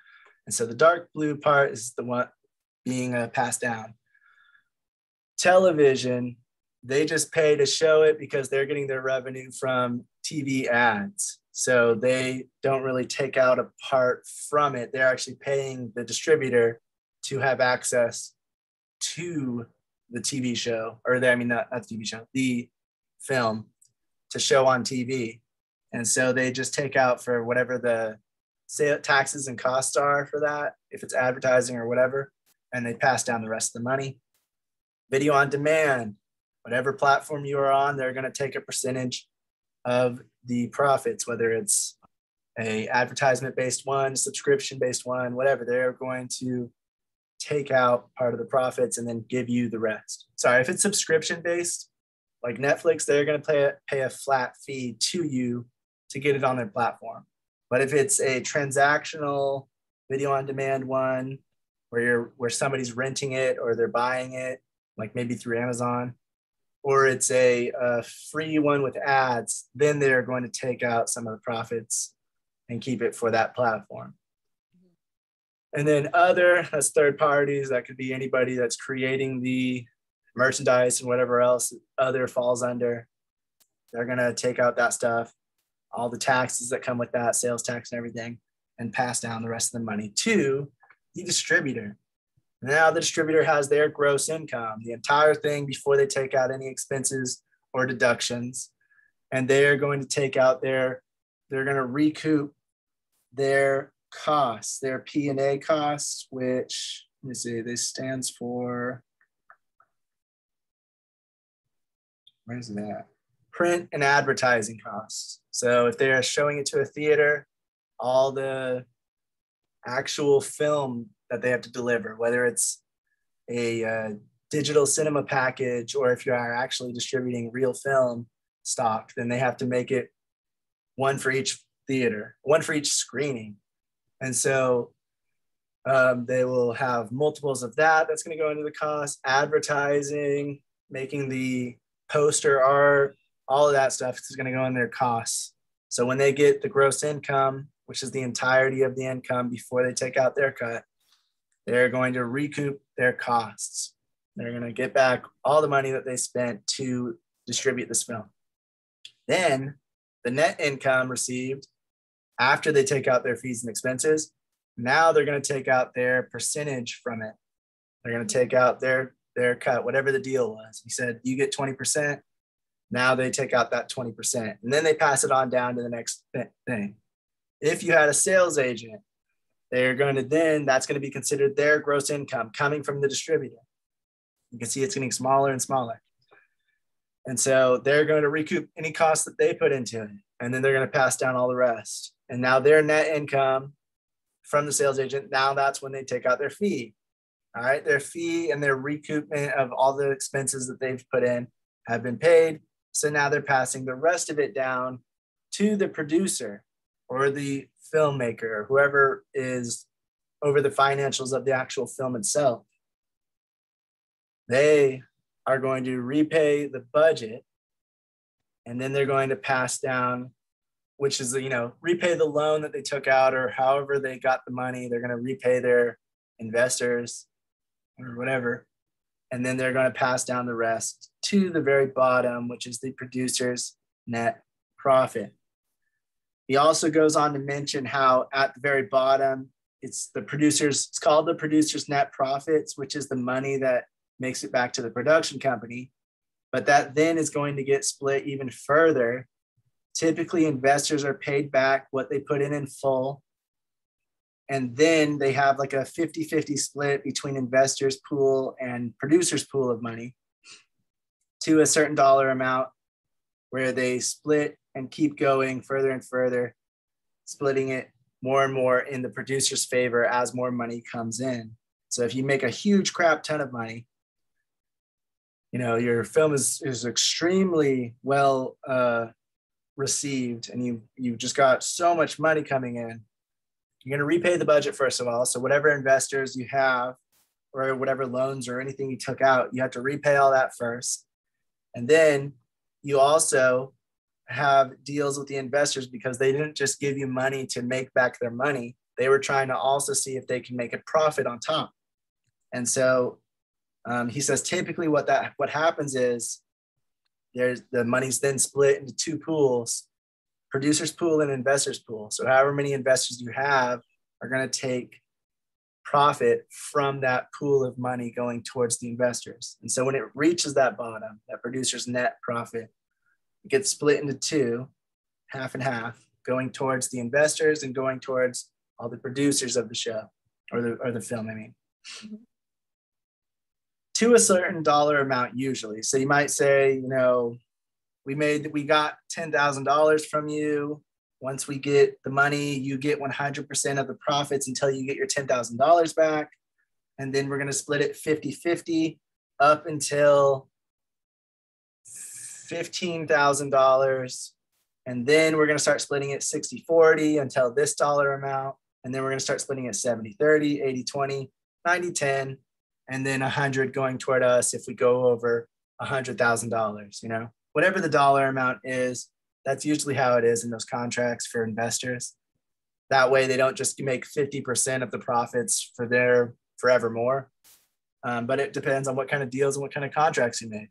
And so the dark blue part is the one being uh, passed down. Television, they just pay to show it because they're getting their revenue from T V ads. So they don't really take out a part from it. They're actually paying the distributor to have access to the T V show, or the, I mean, not, not the T V show, the film to show on T V. And so they just take out for whatever the sale taxes and costs are for that, if it's advertising or whatever, and they pass down the rest of the money. Video on demand. Whatever platform you are on, they're going to take a percentage of the profits, whether it's a advertisement-based one, subscription-based one, whatever. They're going to take out part of the profits and then give you the rest. Sorry, if it's subscription-based, like Netflix, they're going to pay a, pay a flat fee to you to get it on their platform. But if it's a transactional video-on-demand one, where you're where somebody's renting it or they're buying it, like maybe through Amazon, or it's a, a free one with ads, then they're going to take out some of the profits and keep it for that platform. Mm-hmm. And then other, that's third parties. That could be anybody that's creating the merchandise and whatever else other falls under. They're going to take out that stuff, all the taxes that come with that, sales tax and everything, and pass down the rest of the money to the distributor. Now the distributor has their gross income, the entire thing, before they take out any expenses or deductions. And they're going to take out their, they're going to recoup their costs, their P and A costs, which, let me see, this stands for, where's that? Print and advertising costs. So if they're showing it to a theater, all the actual film that they have to deliver, whether it's a uh, digital cinema package, or if you are actually distributing real film stock, then they have to make it one for each theater, one for each screening. And so um, they will have multiples of that. That's going to go into the cost, advertising, making the poster art, all of that stuff is going to go in their costs. So when they get the gross income, which is the entirety of the income before they take out their cut, they're going to recoup their costs. They're going to get back all the money that they spent to distribute this film. Then the net income received after they take out their fees and expenses, now they're going to take out their percentage from it. They're going to take out their, their cut, whatever the deal was. He said, you get twenty percent. Now they take out that twenty percent. And then they pass it on down to the next thing. If you had a sales agent, they're going to then, that's going to be considered their gross income coming from the distributor. You can see it's getting smaller and smaller. And so they're going to recoup any costs that they put into it. And then they're going to pass down all the rest. And now their net income from the sales agent, now that's when they take out their fee. All right, their fee and their recoupment of all the expenses that they've put in have been paid. So now they're passing the rest of it down to the producer or the filmmaker, or whoever is over the financials of the actual film itself. They are going to repay the budget, and then they're going to pass down, which is, you know, repay the loan that they took out, or however they got the money. They're going to repay their investors or whatever. And then they're going to pass down the rest to the very bottom, which is the producer's net profit. He also goes on to mention how at the very bottom, it's the producer's, it's called the producer's net profits, which is the money that makes it back to the production company. But that then is going to get split even further. Typically, investors are paid back what they put in in full. And then they have like a fifty fifty split between investors' pool and producers' pool of money to a certain dollar amount, where they split and keep going further and further, splitting it more and more in the producer's favor as more money comes in. So if you make a huge crap ton of money, you know, your film is, is extremely well uh, received, and you, you just got so much money coming in, you're gonna repay the budget first of all. So whatever investors you have, or whatever loans or anything you took out, you have to repay all that first. And then you also have deals with the investors, because they didn't just give you money to make back their money. They were trying to also see if they can make a profit on top. And so um, he says, typically what that what happens is there's the money's then split into two pools, producer's pool and investor's pool. So however many investors you have are going to take profit from that pool of money going towards the investors. And so when it reaches that bottom, that producer's net profit, gets split into two, half and half, going towards the investors and going towards all the producers of the show, or the, or the film, I mean. Mm-hmm. To a certain dollar amount usually. So you might say, you know, we made, we got ten thousand dollars from you. Once we get the money, you get one hundred percent of the profits until you get your ten thousand dollars back. And then we're gonna split it fifty fifty up until fifteen thousand dollars, and then we're going to start splitting it sixty forty until this dollar amount, and then we're going to start splitting it seventy thirty, eighty twenty, ninety ten, and then one hundred going toward us if we go over one hundred thousand dollars, you know, whatever the dollar amount is. That's usually how it is in those contracts for investors. That way they don't just make fifty percent of the profits for their forevermore, um, but it depends on what kind of deals and what kind of contracts you made.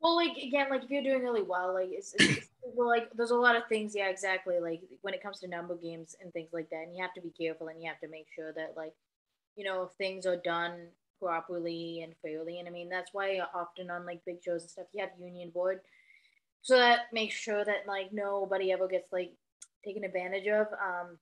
Well, like, again, like, if you're doing really well, like, it's, it's, it's well, like, there's a lot of things, yeah, exactly, like, when it comes to number games and things like that, and you have to be careful, and you have to make sure that, like, you know, if things are done properly and fairly. And I mean, that's why often on like big shows and stuff, you have union board. So that makes sure that like nobody ever gets like taken advantage of um,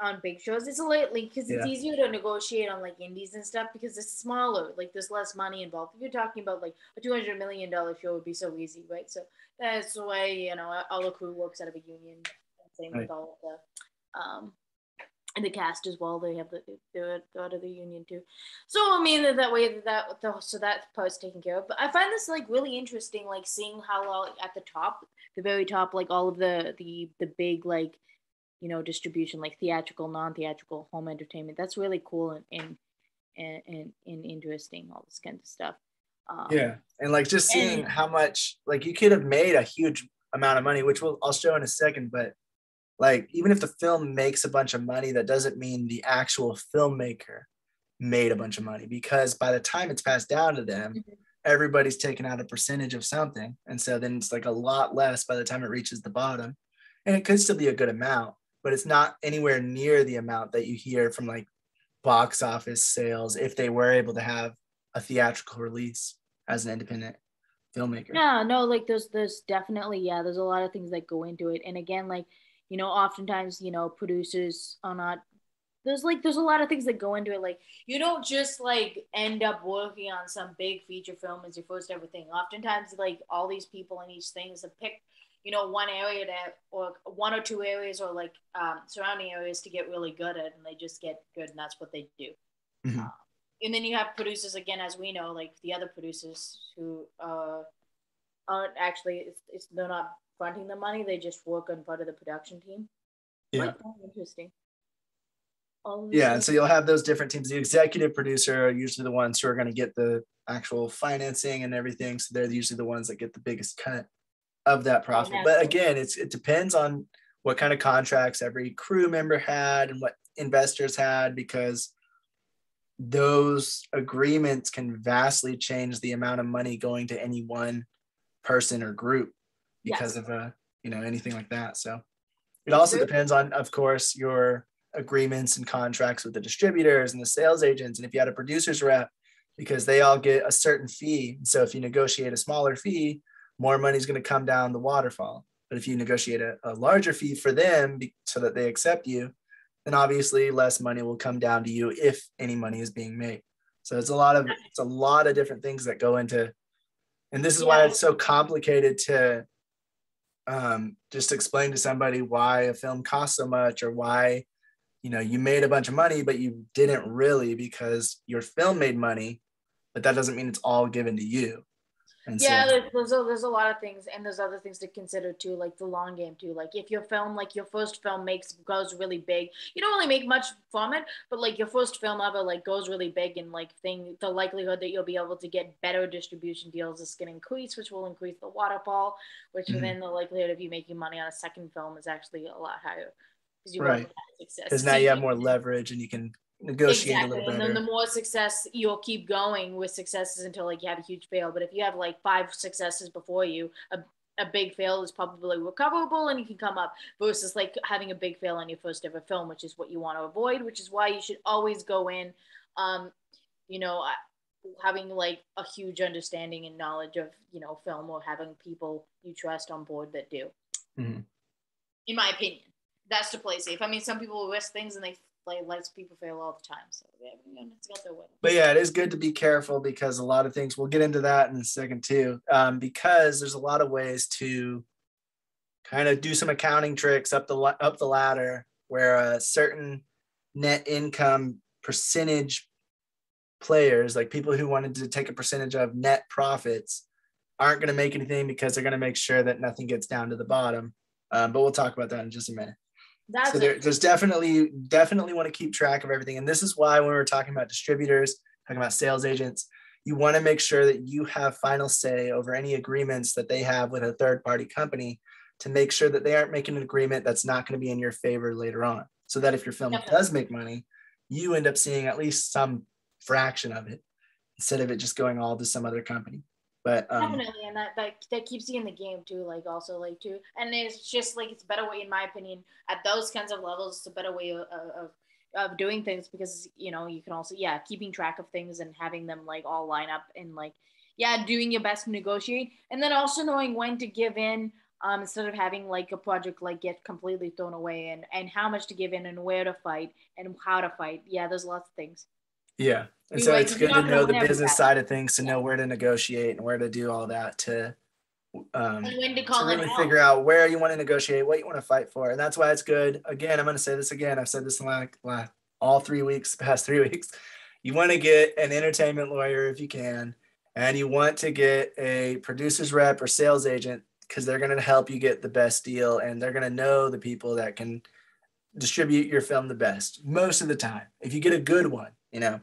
on big shows. It's a little, like, because it's yeah. easier to negotiate on like indies and stuff because it's smaller. Like there's less money involved. If you're talking about like a two hundred million dollars show, it would be so easy, right? So that's the way, you know, all the crew works out of a union. Same right. with all of the... Um, And the cast as well, they have the they're out of the union too. So I mean that, that way that, that so that part's taken care of. But I find this like really interesting, like seeing how all at the top, the very top, like all of the the the big like, you know, distribution, like theatrical, non-theatrical, home entertainment. That's really cool and and and, and, and interesting, all this kind of stuff. Um, yeah, and like just seeing and, how much like you could have made a huge amount of money, which we'll I'll show in a second, but. Like, even if the film makes a bunch of money, that doesn't mean the actual filmmaker made a bunch of money, because by the time it's passed down to them, mm-hmm. everybody's taken out a percentage of something. And so then it's like a lot less by the time it reaches the bottom. And it could still be a good amount, but it's not anywhere near the amount that you hear from like box office sales if they were able to have a theatrical release as an independent filmmaker. Yeah, no, like there's, there's definitely, yeah, there's a lot of things that go into it. And again, like, you know, oftentimes, you know, producers are not, there's like, there's a lot of things that go into it. Like, you don't just like end up working on some big feature film as your first ever thing. Oftentimes, like all these people in each thing is to pick, you know, one area that, or one or two areas or like um, surrounding areas to get really good at, and they just get good and that's what they do. Mm-hmm. Um, and then you have producers, again, as we know, like the other producers who uh, aren't actually, it's, it's, they're not fronting the money, they just work on part of the production team. Yeah. Like, oh, interesting. All yeah, and so you'll have those different teams. The executive producer are usually the ones who are going to get the actual financing and everything. So they're usually the ones that get the biggest cut of that profit. Yeah, but again, it's it depends on what kind of contracts every crew member had and what investors had, because those agreements can vastly change the amount of money going to any one person or group. Because yes. of a, you know, anything like that. So it also depends on, of course, your agreements and contracts with the distributors and the sales agents. And if you had a producer's rep, because they all get a certain fee. So if you negotiate a smaller fee, more money is going to come down the waterfall. But if you negotiate a, a larger fee for them so that they accept you, then obviously less money will come down to you if any money is being made. So it's a lot of, it's a lot of different things that go into, and this is why it's so complicated to Um, just explain to somebody why a film costs so much, or why, you know, you made a bunch of money, but you didn't really, because your film made money, but that doesn't mean it's all given to you. And yeah, so, there's, a, there's a lot of things, and there's other things to consider too, like the long game too. Like if your film, like your first film makes, goes really big, you don't really make much from it, but like your first film ever like goes really big, and like thing, the likelihood that you'll be able to get better distribution deals is going to increase, which will increase the waterfall, which mm-hmm. then the likelihood of you making money on a second film is actually a lot higher. You right, because now you have more leverage and you can negotiate exactly. a little better. And then the more success, you'll keep going with successes until like you have a huge fail. But if you have like five successes before you, a, a big fail is probably recoverable and you can come up, versus like having a big fail on your first ever film, which is what you want to avoid, which is why you should always go in, um, you know, having like a huge understanding and knowledge of, you know, film, or having people you trust on board that do. Mm-hmm. In my opinion, that's to play safe. I mean, some people risk things and they Like, lets people fail all the time, so yeah, it's got their way. But yeah, it is good to be careful, because a lot of things, we'll get into that in a second too, um, because there's a lot of ways to kind of do some accounting tricks up the up the ladder, where a certain net income percentage players, like people who wanted to take a percentage of net profits, aren't going to make anything, because they're going to make sure that nothing gets down to the bottom. Um, but we'll talk about that in just a minute. That's so there, there's definitely, definitely want to keep track of everything. And this is why when we were talking about distributors, talking about sales agents, you want to make sure that you have final say over any agreements that they have with a third party company, to make sure that they aren't making an agreement that's not going to be in your favor later on. So that if your film definitely. does make money, you end up seeing at least some fraction of it, instead of it just going all to some other company. But, um, definitely, and that, that that keeps you in the game too. Like also, like too, and it's just like it's a better way, in my opinion, at those kinds of levels. It's a better way of, of of doing things, because, you know, you can also, yeah, keeping track of things and having them like all line up and like, yeah, doing your best to negotiate. And then also knowing when to give in, um, instead of having like a project like get completely thrown away, and, and how much to give in and where to fight and how to fight. Yeah, there's lots of things. Yeah. And so it's good to know the business side of things, to know where to negotiate and where to do all that, to um and when to call to really it out. Figure out where you want to negotiate, what you want to fight for. And that's why it's good. Again, I'm going to say this again. I've said this in like, like all three weeks, past three weeks. You want to get an entertainment lawyer if you can, and you want to get a producer's rep or sales agent, because they're going to help you get the best deal, and they're going to know the people that can distribute your film the best most of the time, if you get a good one, you know.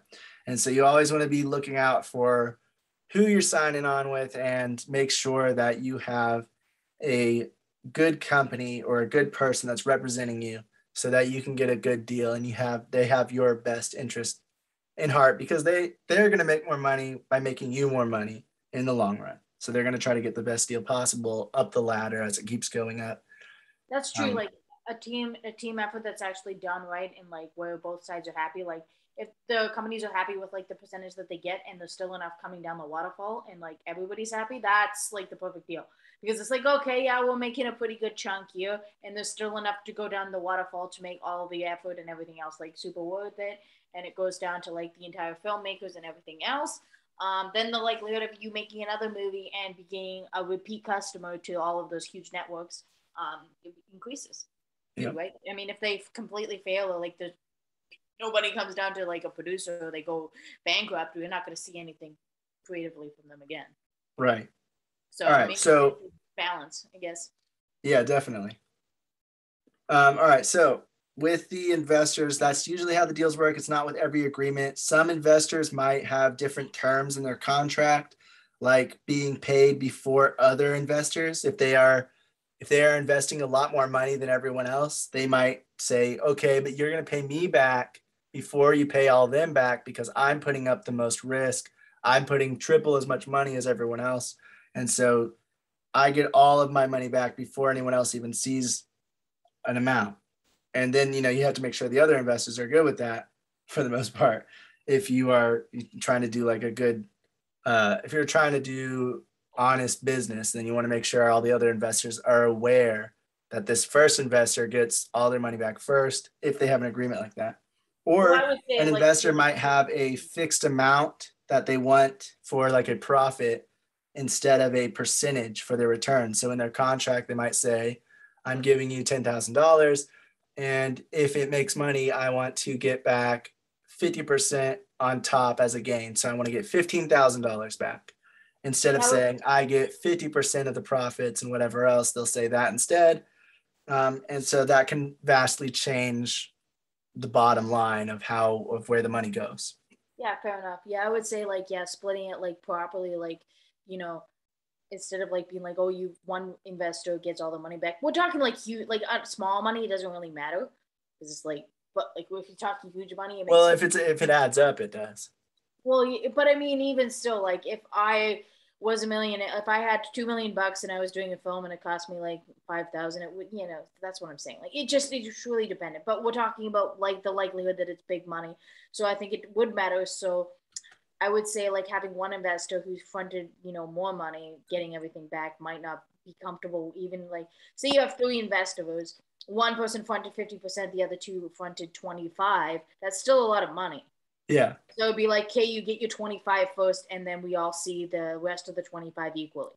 And so you always want to be looking out for who you're signing on with, and make sure that you have a good company or a good person that's representing you, so that you can get a good deal, and you have, they have your best interest in heart, because they, they're going to make more money by making you more money in the long run. So they're going to try to get the best deal possible up the ladder as it keeps going up. That's true. Um, like a team, a team effort that's actually done right, and like where both sides are happy. Like, if the companies are happy with like the percentage that they get, and there's still enough coming down the waterfall, and like everybody's happy, that's like the perfect deal. Because it's like, okay, yeah, we're making a pretty good chunk here, and there's still enough to go down the waterfall to make all the effort and everything else like super worth it. And it goes down to like the entire filmmakers and everything else. Um, then the likelihood of you making another movie and being a repeat customer to all of those huge networks um, increases. Yeah. Right? I mean, if they completely fail, or like the nobody comes down to like a producer, or they go bankrupt, we're not going to see anything creatively from them again. Right. So all right. So balance, I guess. Yeah, definitely. Um, all right. So with the investors, that's usually how the deals work. It's not with every agreement. Some investors might have different terms in their contract, like being paid before other investors. If they are, if they are investing a lot more money than everyone else, they might say, okay, but you're going to pay me back before you pay all them back, because I'm putting up the most risk. I'm putting triple as much money as everyone else. And so I get all of my money back before anyone else even sees an amount. And then, you know, you have to make sure the other investors are good with that for the most part. If you are trying to do like a good, uh, if you're trying to do honest business, then you want to make sure all the other investors are aware that this first investor gets all their money back first, if they have an agreement like that. Or well, say, an like, investor might have a fixed amount that they want for like a profit instead of a percentage for their return. So in their contract, they might say, I'm giving you ten thousand dollars. And if it makes money, I want to get back fifty percent on top as a gain. So I want to get fifteen thousand dollars back. Instead of saying I get fifty percent of the profits and whatever else, they'll say that instead. Um, and so that can vastly change the bottom line of how, of where the money goes. Yeah, fair enough. Yeah, I would say like, yeah, splitting it like properly, like, you know, instead of like being like, oh, you one investor gets all the money back. We're talking like huge, like uh, small money. It doesn't really matter, because it's like, but like if you're talking huge money, it well, if it's if it adds up, it does. Well, but I mean, even still, like if I was a millionaire, if I had two million bucks and I was doing a film and it cost me like five thousand, it would, you know, that's what I'm saying. Like it just, it's truly dependent, but we're talking about like the likelihood that it's big money. So I think it would matter. So I would say like having one investor who's fronted, you know, more money, getting everything back might not be comfortable. Even like, say you have three investors, one person fronted fifty percent, the other two fronted twenty-five. That's still a lot of money. Yeah. So it'd be like, okay, you get your twenty-five first, and then we all see the rest of the twenty-five equally.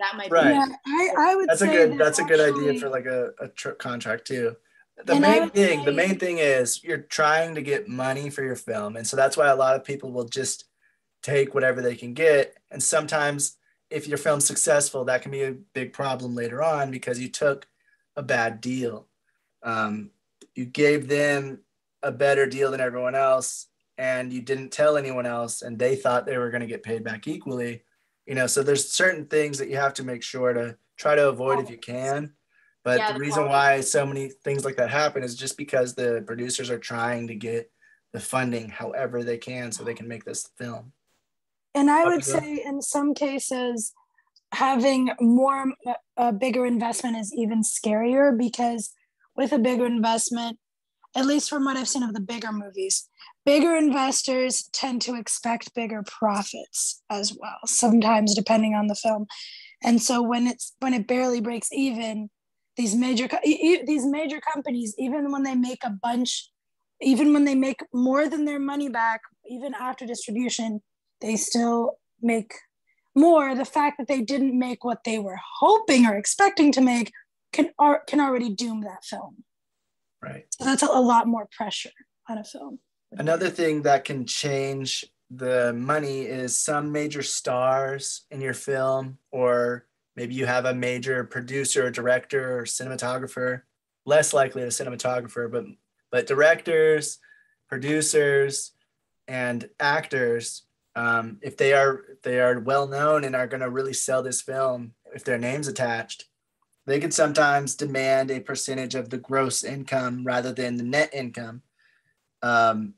That might right. be. Yeah, I, I would that's say a good, that that's actually, a good idea for like a, a tr- contract too. The main thing, say, the main thing is you're trying to get money for your film. And so that's why a lot of people will just take whatever they can get. And sometimes if your film's successful, that can be a big problem later on, because you took a bad deal. Um, you gave them a better deal than everyone else, and you didn't tell anyone else, and they thought they were going to get paid back equally, you know. So there's certain things that you have to make sure to try to avoid if you can. But yeah, the reason why so many things like that happen is just because the producers are trying to get the funding however they can, so they can make this film. And I would say in some cases, having more, a bigger investment is even scarier, because with a bigger investment, at least from what I've seen of the bigger movies. Bigger investors tend to expect bigger profits as well, sometimes depending on the film. And so when it's when it barely breaks even, these major these major companies, even when they make a bunch, even when they make more than their money back, even after distribution, they still make more. The fact that they didn't make what they were hoping or expecting to make can can already doom that film. Right. So that's a, a lot more pressure on a film. Another thing that can change the money is some major stars in your film, or maybe you have a major producer, director, or cinematographer. Less likely a cinematographer, but but directors, producers, and actors, um, if they are if they are well known and are going to really sell this film, if their name's attached, they can sometimes demand a percentage of the gross income rather than the net income, um,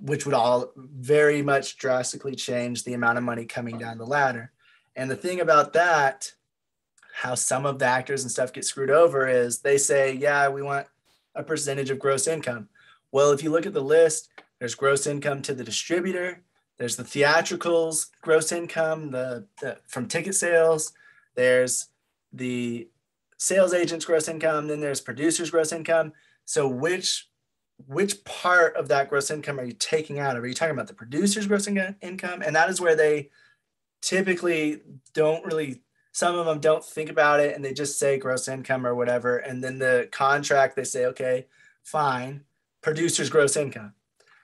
which would all very much drastically change the amount of money coming down the ladder. And the thing about that, how some of the actors and stuff get screwed over, is they say, yeah, we want a percentage of gross income. Well, if you look at the list, there's gross income to the distributor, there's the theatricals gross income the, the from ticket sales, there's the sales agent's gross income, then there's producer's gross income. So which which part of that gross income are you taking out? Are you talking about the producer's gross in- income? And that is where they typically don't really, some of them don't think about it and they just say gross income or whatever. And then the contract, they say, okay, fine, producer's gross income.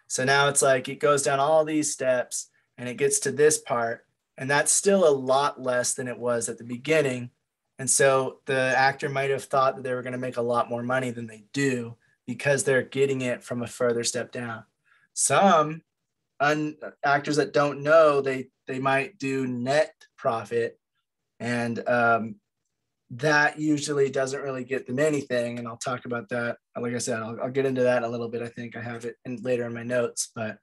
So now it's like, it goes down all these steps and it gets to this part. And that's still a lot less than it was at the beginning. And so the actor might have thought that they were going to make a lot more money than they do because they're getting it from a further step down. Some un- actors that don't know, they they might do net profit, and um, that usually doesn't really get them anything. And I'll talk about that. Like I said, I'll, I'll get into that in a little bit. I think I have it in, later in my notes, but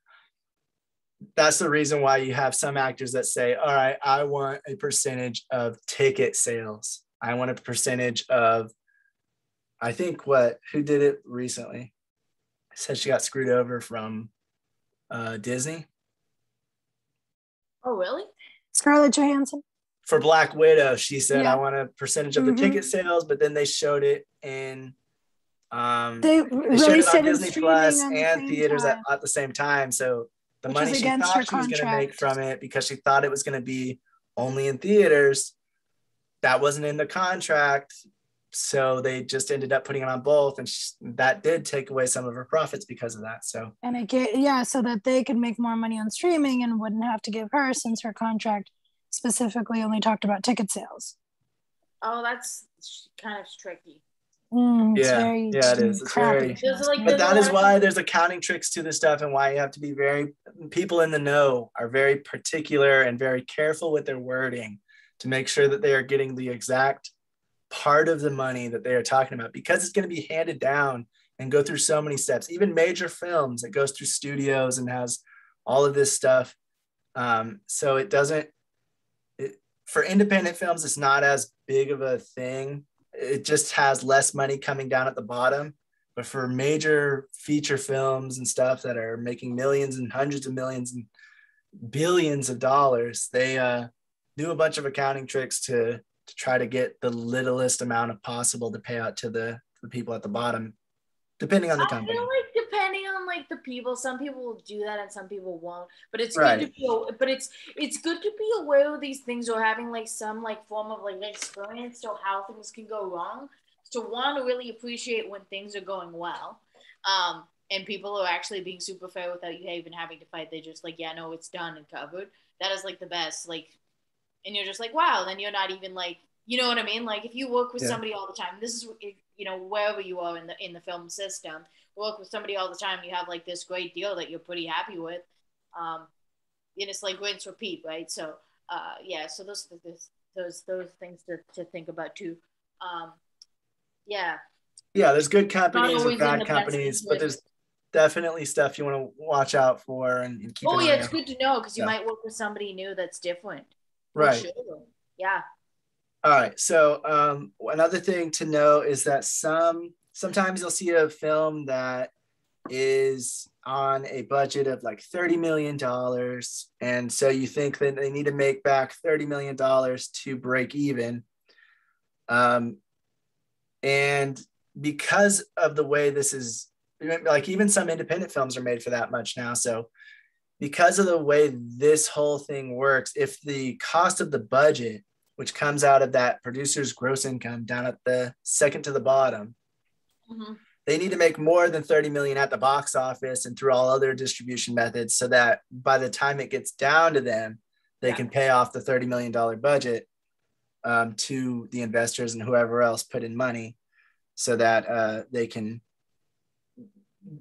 that's the reason why you have some actors that say, all right, I want a percentage of ticket sales. I want a percentage of, I think what, who did it recently? I said she got screwed over from uh, Disney. Oh, really? Scarlett Johansson. For Black Widow, she said, yeah. I want a percentage of the mm-hmm. ticket sales, but then they showed it in um, they, they really showed it on Disney Plus and theaters at, at the same time. So the Which money she thought she was going to make from it, because she thought it was going to be only in theaters, that wasn't in the contract. So they just ended up putting it on both, and she, that did take away some of her profits because of that. So and it get, yeah, so that they could make more money on streaming and wouldn't have to give her, since her contract specifically only talked about ticket sales. Oh, that's kind of tricky. Mm, yeah, very, yeah, it is. It's very, like, but that is why there's accounting tricks to this stuff, and why you have to be very, people in the know are very particular and very careful with their wording to make sure that they are getting the exact part of the money that they are talking about, because it's going to be handed down and go through so many steps. Even major films, it goes through studios and has all of this stuff. Um, so it doesn't, it, for independent films, it's not as big of a thing. It just has less money coming down at the bottom. But for major feature films and stuff that are making millions and hundreds of millions and billions of dollars, they uh, do a bunch of accounting tricks to, to try to get the littlest amount of possible to pay out to the, the people at the bottom, depending on the company. I feel like depending on like the people, some people will do that and some people won't. But it's right. good to be, but it's it's good to be aware of these things, or having like some like form of like experience to how things can go wrong. So one, to really appreciate when things are going well, um, and people are actually being super fair without you even having to fight. They're just like, yeah, no, it's done and covered. That is like the best. Like, and you're just like, wow. Then you're not even like, you know what I mean? Like if you work with yeah. somebody all the time, this is, you know, wherever you are in the in the film system, work with somebody all the time, you have like this great deal that you're pretty happy with. Um, and it's like rinse, repeat, right? So uh, yeah, so those those those, those things to, to think about too. Um, yeah. Yeah, there's good companies and bad companies, but there's definitely stuff you want to watch out for and, and keep. Oh yeah, it's good to know, because you might work with somebody new that's different. Right. Sure. Yeah. All right. So um, another thing to know is that some sometimes you'll see a film that is on a budget of like thirty million dollars, and so you think that they need to make back thirty million dollars to break even, um and because of the way this is, like, even some independent films are made for that much now. So because of the way this whole thing works, if the cost of the budget, which comes out of that producer's gross income down at the second to the bottom, mm-hmm. they need to make more than thirty million at the box office and through all other distribution methods, so that by the time it gets down to them, they yeah. can pay off the thirty million dollars budget um, to the investors and whoever else put in money, so that uh, they can,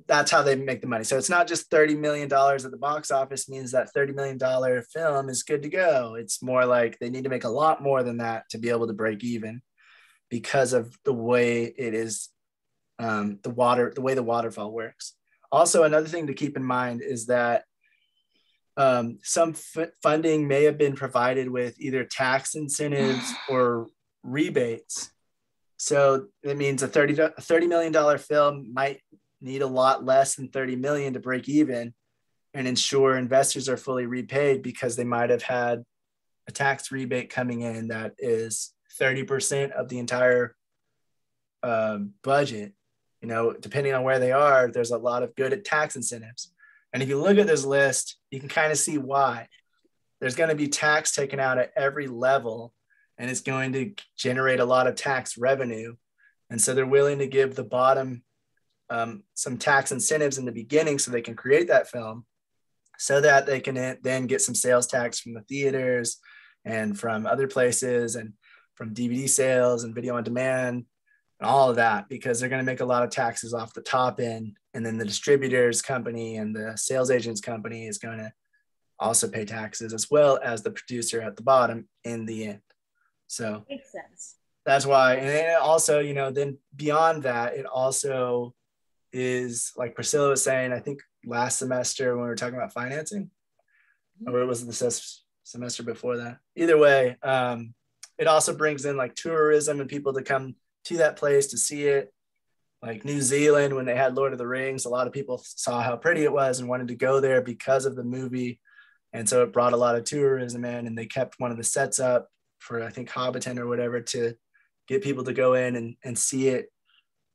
that's how they make the money. So it's not just thirty million dollars at the box office means that thirty million dollars film is good to go. It's more like they need to make a lot more than that to be able to break even, because of the way it is, um, the water, the way the waterfall works. Also, another thing to keep in mind is that um, some f- funding may have been provided with either tax incentives or rebates. So that means a thirty million dollars film might need a lot less than thirty million dollars to break even and ensure investors are fully repaid, because they might have had a tax rebate coming in that is thirty percent of the entire um, budget. You know, depending on where they are, there's a lot of good at tax incentives. And if you look at this list, you can kind of see why. There's going to be tax taken out at every level, and it's going to generate a lot of tax revenue. And so they're willing to give the bottom um, some tax incentives in the beginning so they can create that film, so that they can then get some sales tax from the theaters and from other places and from D V D sales and video on demand and all of that, because they're going to make a lot of taxes off the top end. And then the distributor's company and the sales agent's company is going to also pay taxes, as well as the producer at the bottom in the end. So makes sense. That's why. And then also, you know, then beyond that, it also is, like Priscilla was saying, I think last semester when we were talking about financing, mm-hmm. or was it the semester before that? Either way, um, it also brings in like tourism and people to come to that place to see it. Like New Zealand, when they had Lord of the Rings, a lot of people saw how pretty it was and wanted to go there because of the movie. And so it brought a lot of tourism in, and they kept one of the sets up for, I think, Hobbiton or whatever, to get people to go in and, and see it,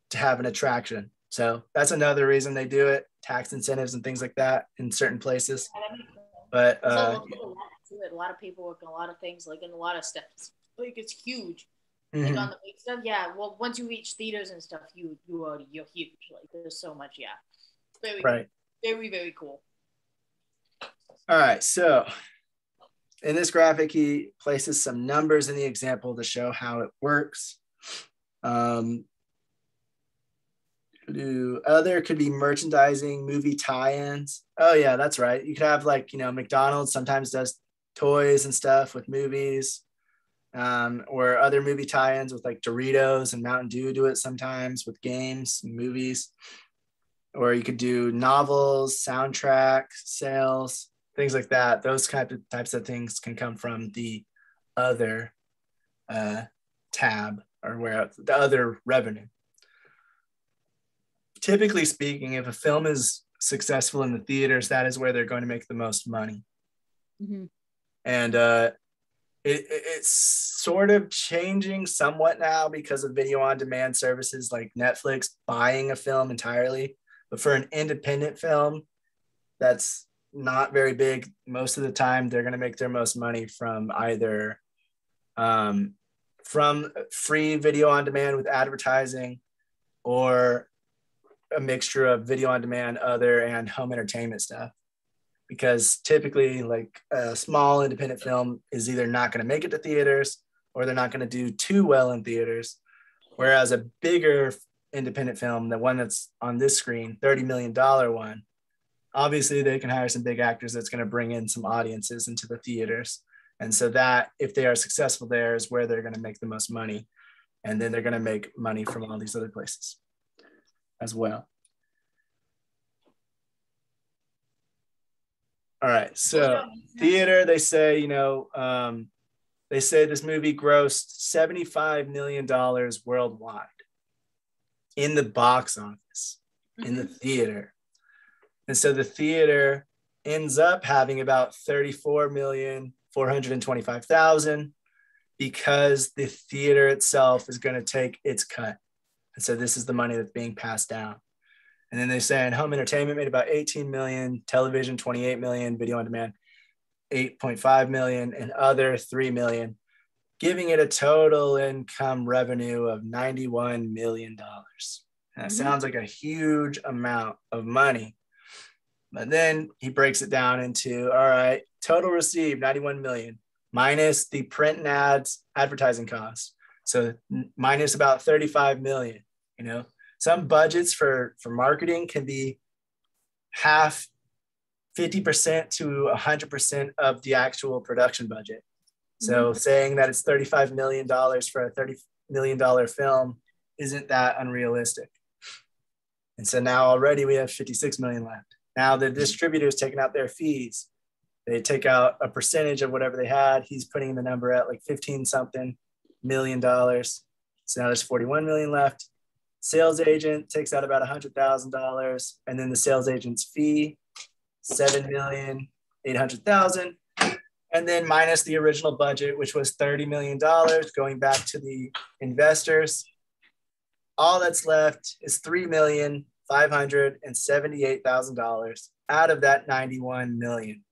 to have an attraction. So that's another reason they do it, tax incentives and things like that in certain places. Yeah, that makes sense. But uh, so a, lot it. a lot of people work on a lot of things, like in a lot of steps. Like, it's huge. Mm-hmm. Like on the big stuff, yeah. Well, once you reach theaters and stuff, you you are you're huge. Like, there's so much, yeah. Very, right. Very, very cool. All right, so in this graphic, he places some numbers in the example to show how it works. Um, other could be merchandising, movie tie-ins. Oh yeah, that's right. You could have, like, you know, McDonald's sometimes does toys and stuff with movies, um, or other movie tie-ins with like Doritos and Mountain Dew do it sometimes with games and movies. Or you could do novels, soundtrack sales, things like that. Those type of types of things can come from the other uh, tab, or where the other revenue. Typically speaking, if a film is successful in the theaters, that is where they're going to make the most money. Mm-hmm. And uh, it, it's sort of changing somewhat now because of video on demand services like Netflix buying a film entirely. But for an independent film, that's not very big. Most of the time, they're going to make their most money from either um, from free video on demand with advertising, or a mixture of video on demand, other, and home entertainment stuff. Because typically, like, a small independent film is either not going to make it to theaters, or they're not going to do too well in theaters. Whereas a bigger independent film, the one that's on this screen, thirty million dollars one, obviously they can hire some big actors that's going to bring in some audiences into the theaters. And so that, if they are successful there, is where they're going to make the most money. And then they're going to make money from all these other places as well. All right, so theater, they say, you know, um, they say this movie grossed seventy-five million dollars worldwide. in the box office, mm-hmm. in the theater. And so the theater ends up having about thirty-four million four hundred twenty-five thousand because the theater itself is going to take its cut. And so this is the money that's being passed down. And then they're saying home entertainment made about eighteen million, television twenty-eight million, video on demand eight point five million, and other three million, giving it a total income revenue of ninety-one million dollars. And that mm-hmm. sounds like a huge amount of money. But then he breaks it down into, all right, total received ninety-one million minus the print and ads advertising costs. So minus about thirty-five million, you know, some budgets for, for marketing can be half, fifty percent to one hundred percent of the actual production budget. So mm-hmm. saying that it's thirty-five million dollars for a thirty million dollars film isn't that unrealistic. And so now already we have fifty-six million left. Now the distributor is taking out their fees. They take out a percentage of whatever they had. He's putting the number at like fifteen something million dollars. So now there's forty-one million left. Sales agent takes out about one hundred thousand dollars. And then the sales agent's fee, seven million eight hundred thousand dollars. And then minus the original budget, which was thirty million dollars going back to the investors. All that's left is three million five hundred seventy-eight thousand dollars out of that ninety-one million.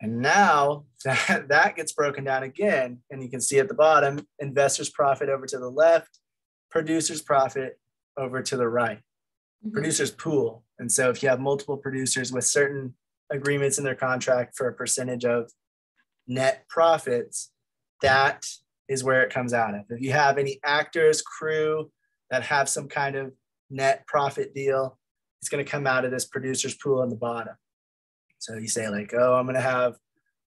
And now that, that gets broken down again. And you can see at the bottom, investors profit over to the left, producers profit over to the right, mm-hmm. producers pool. And so if you have multiple producers with certain agreements in their contract for a percentage of net profits, that is where it comes out of. If you have any actors, crew that have some kind of net profit deal, it's going to come out of this producer's pool on the bottom. So you say like, oh, I'm going to have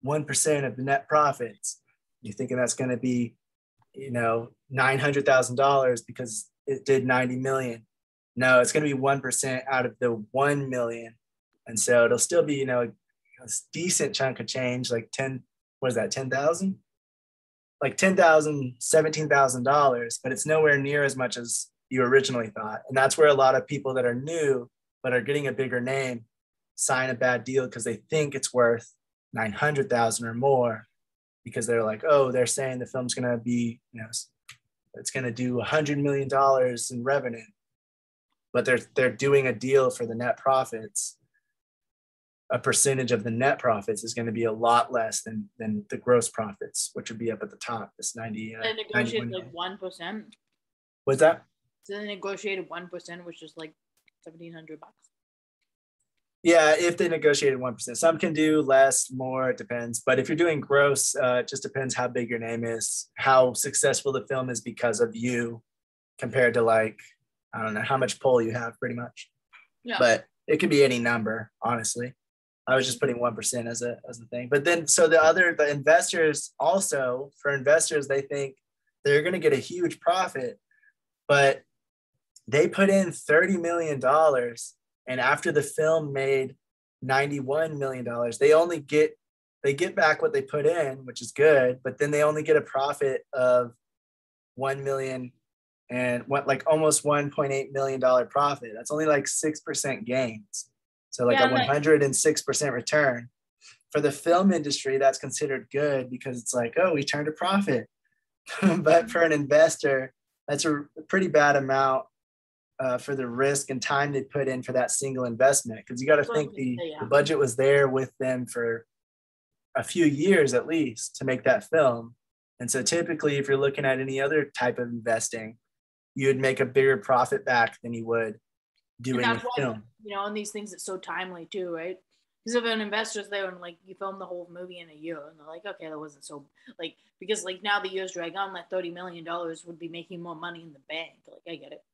one percent of the net profits. You're thinking that's going to be, you know, nine hundred thousand dollars because it did ninety million. No, it's going to be one percent out of the one million. And so it'll still be, you know, a decent chunk of change, like ten, what is that, ten thousand? Like ten thousand, seventeen thousand dollars, but it's nowhere near as much as you originally thought. And that's where a lot of people that are new, but are getting a bigger name, sign a bad deal because they think it's worth nine hundred thousand or more because they're like, oh, they're saying the film's going to be, you know, it's going to do one hundred million dollars in revenue, but they're, they're doing a deal for the net profits. A percentage of the net profits is going to be a lot less than, than the gross profits, which would be up at the top. This ninety, uh, they negotiated like one percent. What's that? So they negotiated one percent, which is like seventeen hundred bucks. Yeah, if they negotiated one percent. Some can do less, more, it depends. But if you're doing gross, uh, it just depends how big your name is, how successful the film is because of you compared to like, I don't know, how much pull you have pretty much. Yeah. But it could be any number, honestly. I was just putting one percent as a, as a thing. But then, so the other, the investors also, for investors, they think they're going to get a huge profit, but they put in thirty million dollars, and after the film made ninety-one million dollars, they only get they get back what they put in, which is good, but then they only get a profit of one million dollars and what, like almost one point eight million dollars profit. That's only like six percent gains. So like yeah, a one hundred six percent return. For the film industry, that's considered good because it's like, oh, we turned a profit. But for an investor, that's a pretty bad amount uh, for the risk and time they put in for that single investment. Because you got to think the, yeah. the budget was there with them for a few years at least to make that film. And so typically, if you're looking at any other type of investing, you would make a bigger profit back than you would doing the film. You know, and these things, it's so timely too, right? Because if an investor's there and like you film the whole movie in a year and they're like, okay, that wasn't so like, because like now the years drag on, that thirty million dollars would be making more money in the bank. Like I get it.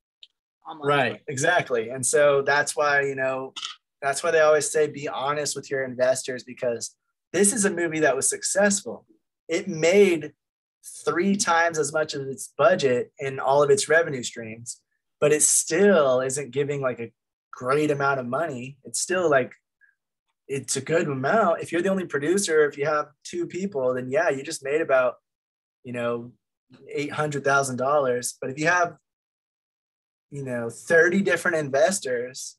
Online. Right. Exactly. And so that's why, you know, that's why they always say, be honest with your investors, because this is a movie that was successful. It made three times as much of its budget in all of its revenue streams, but it still isn't giving like a great amount of money. It's still like, it's a good amount. If you're the only producer, if you have two people, then yeah, you just made about, you know, eight hundred thousand dollars. But if you have you know, thirty different investors,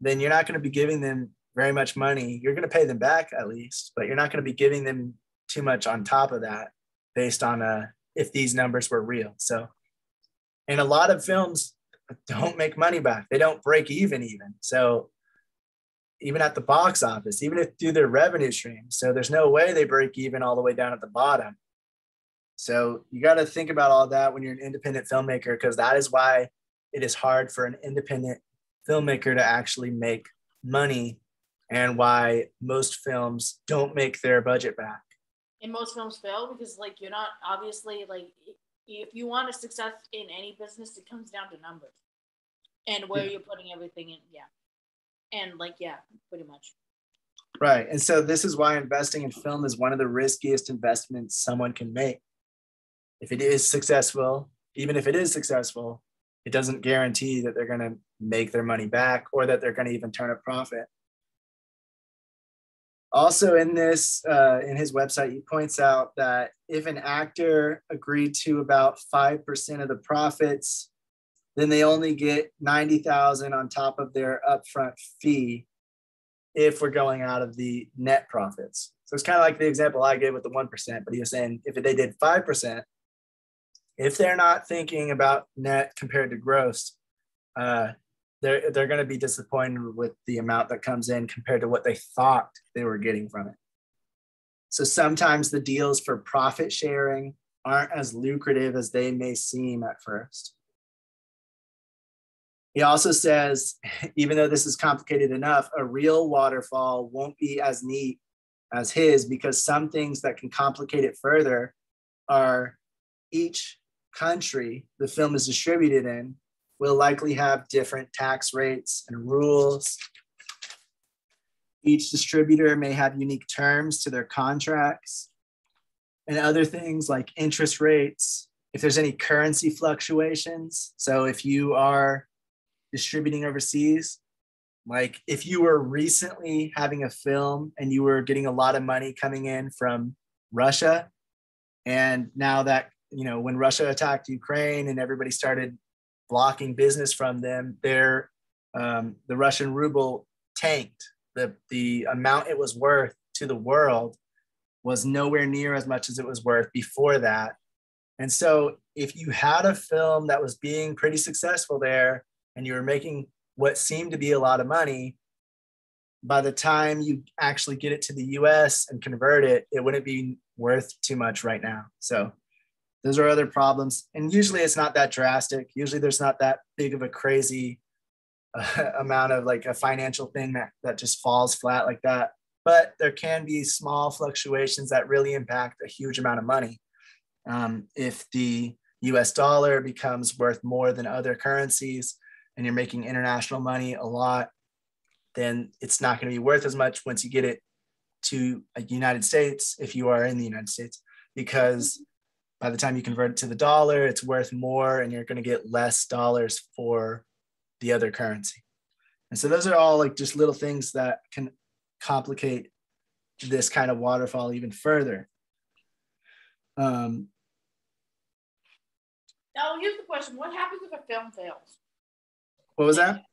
then you're not going to be giving them very much money. You're going to pay them back at least, but you're not going to be giving them too much on top of that based on uh, if these numbers were real. So, and a lot of films don't make money back. They don't break even even. So even at the box office, even if through their revenue stream. So there's no way they break even all the way down at the bottom. So you got to think about all that when you're an independent filmmaker, because that is why it is hard for an independent filmmaker to actually make money and why most films don't make their budget back. And most films fail because, like, you're not obviously, like, if you want a success in any business, it comes down to numbers and where yeah. you're putting everything in. Yeah. And like, yeah, pretty much. Right. And so this is why investing in film is one of the riskiest investments someone can make. If it is successful, even if it is successful, it doesn't guarantee that they're going to make their money back or that they're going to even turn a profit. Also in this, uh, in his website, he points out that if an actor agreed to about five percent of the profits, then they only get ninety thousand dollars on top of their upfront fee if we're going out of the net profits. So it's kind of like the example I gave with the one percent, but he was saying if they did five percent, if they're not thinking about net compared to gross, uh, they're, they're going to be disappointed with the amount that comes in compared to what they thought they were getting from it. So sometimes the deals for profit sharing aren't as lucrative as they may seem at first. He also says, even though this is complicated enough, a real waterfall won't be as neat as his, because some things that can complicate it further are each country the film is distributed in will likely have different tax rates and rules. Each distributor may have unique terms to their contracts, and other things like interest rates, if there's any currency fluctuations. So if you are distributing overseas, like if you were recently having a film and you were getting a lot of money coming in from Russia, and now that, you know, when Russia attacked Ukraine and everybody started blocking business from them, their um, the Russian ruble tanked. The, the amount it was worth to the world was nowhere near as much as it was worth before that. And so if you had a film that was being pretty successful there and you were making what seemed to be a lot of money, by the time you actually get it to the U S and convert it, it wouldn't be worth too much right now. So those are other problems. And usually it's not that drastic. Usually there's not that big of a crazy uh, amount of like a financial thing that, that just falls flat like that. But there can be small fluctuations that really impact a huge amount of money. Um, if the U S dollar becomes worth more than other currencies and you're making international money a lot, then it's not going to be worth as much once you get it to the United States, if you are in the United States, because by the time you convert it to the dollar, it's worth more and you're going to get less dollars for the other currency. And so those are all like just little things that can complicate this kind of waterfall even further. Um, now, here's the question. What happens if a film fails? What was that?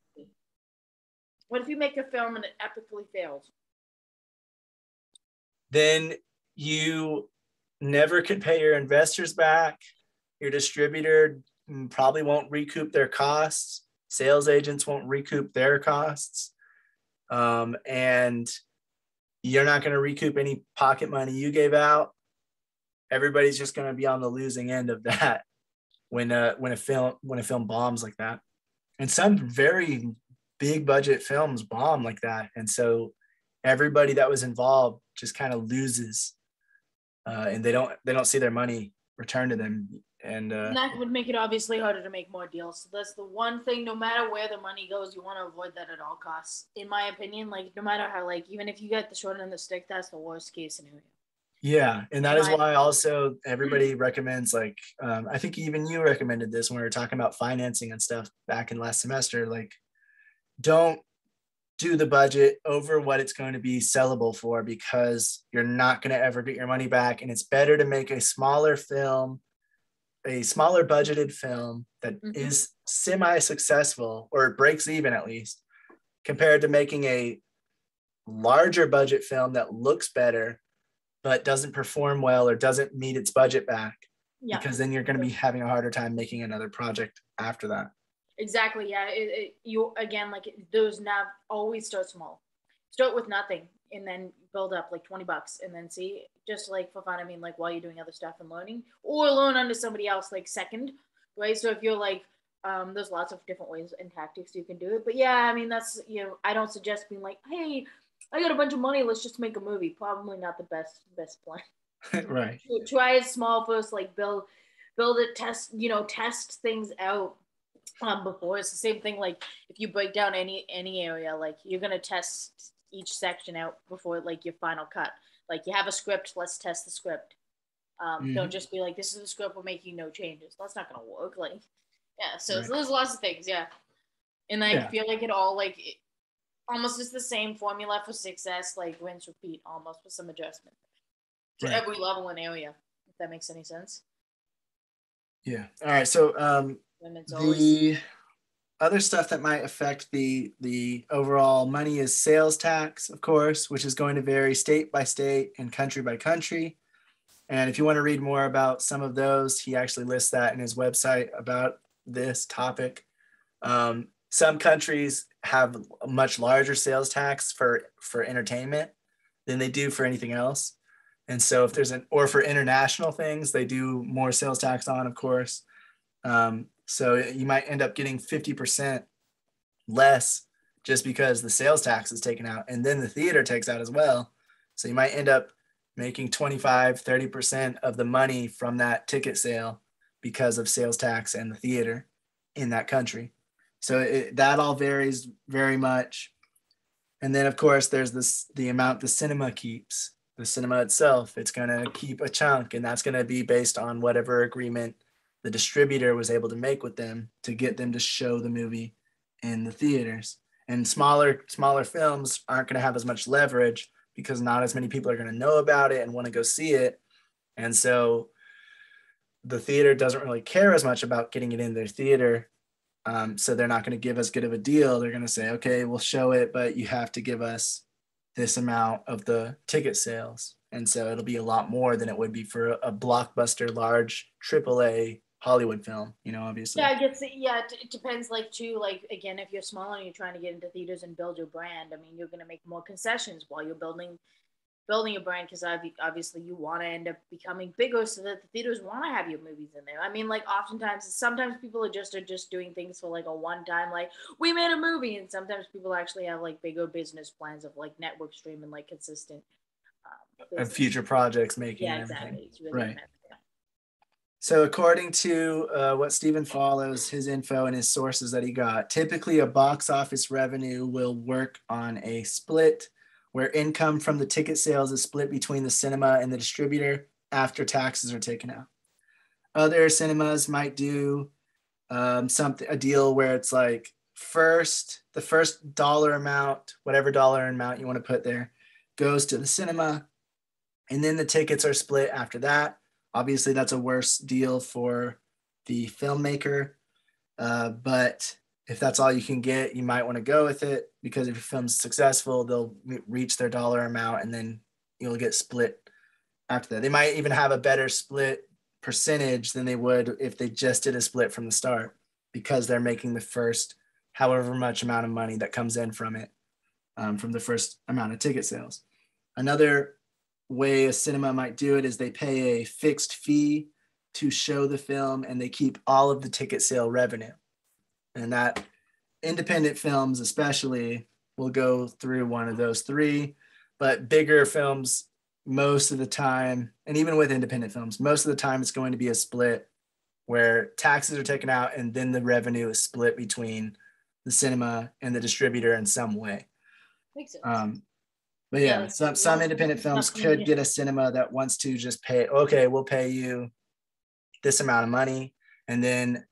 What if you make a film and it epically fails? Then you never could pay your investors back. Your distributor probably won't recoup their costs. Sales agents won't recoup their costs. Um, and you're not going to recoup any pocket money you gave out. Everybody's just going to be on the losing end of that when uh, when a film when a film bombs like that. And some very big budget films bomb like that. And so everybody that was involved just kind of loses. Uh, and they don't they don't see their money returned to them. And, uh, and that would make it obviously harder to make more deals. So that's the one thing, no matter where the money goes, you want to avoid that at all costs. In my opinion, like no matter how, like even if you get the short end of the stick, that's the worst case scenario. Yeah. And that is why also everybody recommends, like, um, I think even you recommended this when we were talking about financing and stuff back in last semester, like don't do the budget over what it's going to be sellable for, because you're not going to ever get your money back. And it's better to make a smaller film a smaller budgeted film that mm-hmm. is semi-successful or breaks even at least, compared to making a larger budget film that looks better but doesn't perform well or doesn't meet its budget back. Yeah. Because then you're going to be having a harder time making another project after that. Exactly. Yeah. It, it, you again, like those nav always start small. Start with nothing and then build up like twenty bucks and then see, just like for fun. I mean, like while you're doing other stuff and learning, or loan onto somebody else like second, right? So if you're like, um, there's lots of different ways and tactics you can do it. But yeah, I mean, that's, you know, I don't suggest being like, hey, I got a bunch of money, let's just make a movie. Probably not the best best plan. Right. Try it small first, like build build it, test, you know, test things out. Um, before it's the same thing, like if you break down any any area, like you're gonna test each section out before like your final cut. Like you have a script, let's test the script. Um, mm-hmm. Don't just be like, this is the script, we're making no changes. That's not gonna work. Like, yeah. So, right. So there's lots of things, yeah. And I yeah. feel like it all like. It, almost is the same formula for success, like rinse, repeat, almost with some adjustment to right. every level and area, if that makes any sense. Yeah. All right. So um, the always... other stuff that might affect the the overall money is sales tax, of course, which is going to vary state by state and country by country. And if you want to read more about some of those, he actually lists that in his website about this topic. Um, some countries have a much larger sales tax for, for entertainment than they do for anything else. And so if there's an, or for international things, they do more sales tax on, of course. Um, so you might end up getting fifty percent less just because the sales tax is taken out and then the theater takes out as well. So you might end up making twenty-five, thirty percent of the money from that ticket sale because of sales tax and the theater in that country. So it, that all varies very much. And then of course there's this, the amount the cinema keeps, the cinema itself, it's gonna keep a chunk, and that's gonna be based on whatever agreement the distributor was able to make with them to get them to show the movie in the theaters. And smaller, smaller films aren't gonna have as much leverage because not as many people are gonna know about it and wanna go see it. And so the theater doesn't really care as much about getting it in their theater. Um, so they're not going to give us good of a deal. They're going to say, okay, we'll show it, but you have to give us this amount of the ticket sales. And so it'll be a lot more than it would be for a blockbuster, large triple A Hollywood film, you know, obviously. Yeah, I guess, yeah, it depends, like, too, like, again, if you're small and you're trying to get into theaters and build your brand, I mean, you're going to make more concessions while you're building building your brand, because obviously you want to end up becoming bigger so that the theaters want to have your movies in there. I mean, like, oftentimes, sometimes people are just are just doing things for like a one time, like we made a movie, and sometimes people actually have like bigger business plans of like network stream and like consistent um, and future projects making. Yeah, exactly. It's really right. Yeah. So according to uh, what Stephen follows, his info and his sources that he got, typically a box office revenue will work on a split, where income from the ticket sales is split between the cinema and the distributor after taxes are taken out. Other cinemas might do um, something, a deal where it's like first, the first dollar amount, whatever dollar amount you want to put there, goes to the cinema, and then the tickets are split after that. Obviously, that's a worse deal for the filmmaker, uh, but if that's all you can get, you might want to go with it, because if your film's successful, they'll reach their dollar amount and then you'll get split after that. They might even have a better split percentage than they would if they just did a split from the start, because they're making the first however much amount of money that comes in from it, um, from the first amount of ticket sales. Another way a cinema might do it is they pay a fixed fee to show the film and they keep all of the ticket sale revenue. And that independent films especially will go through one of those three, but bigger films most of the time, and even with independent films, most of the time it's going to be a split where taxes are taken out and then the revenue is split between the cinema and the distributor in some way. Makes sense. Um, but yeah, yeah some, yeah. some independent films could get a cinema that wants to just pay, okay, we'll pay you this amount of money, and then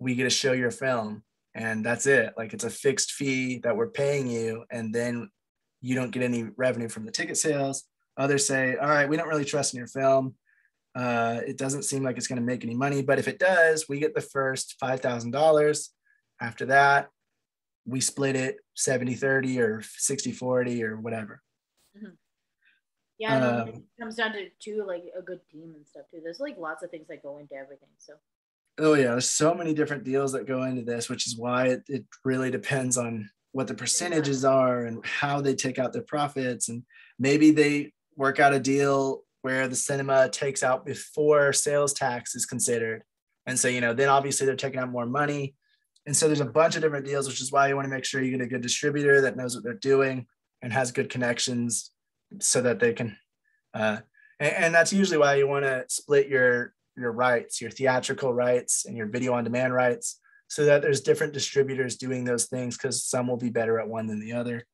we get to show your film, and that's it. Like, it's a fixed fee that we're paying you, and then you don't get any revenue from the ticket sales. Others say, all right, we don't really trust in your film. Uh, it doesn't seem like it's going to make any money, but if it does, we get the first five thousand dollars. After that, we split it seventy thirty or sixty forty or whatever. Mm-hmm. Yeah, I mean, um, it comes down to too, like a good team and stuff too. There's like lots of things that go into everything. So, oh yeah, there's so many different deals that go into this, which is why it, it really depends on what the percentages yeah. are and how they take out their profits. And maybe they work out a deal where the cinema takes out before sales tax is considered. And so, you know, then obviously they're taking out more money. And so there's a bunch of different deals, which is why you want to make sure you get a good distributor that knows what they're doing and has good connections so that they can, uh, and, and that's usually why you want to split your, your rights, your theatrical rights and your video on demand rights, so that there's different distributors doing those things, because some will be better at one than the other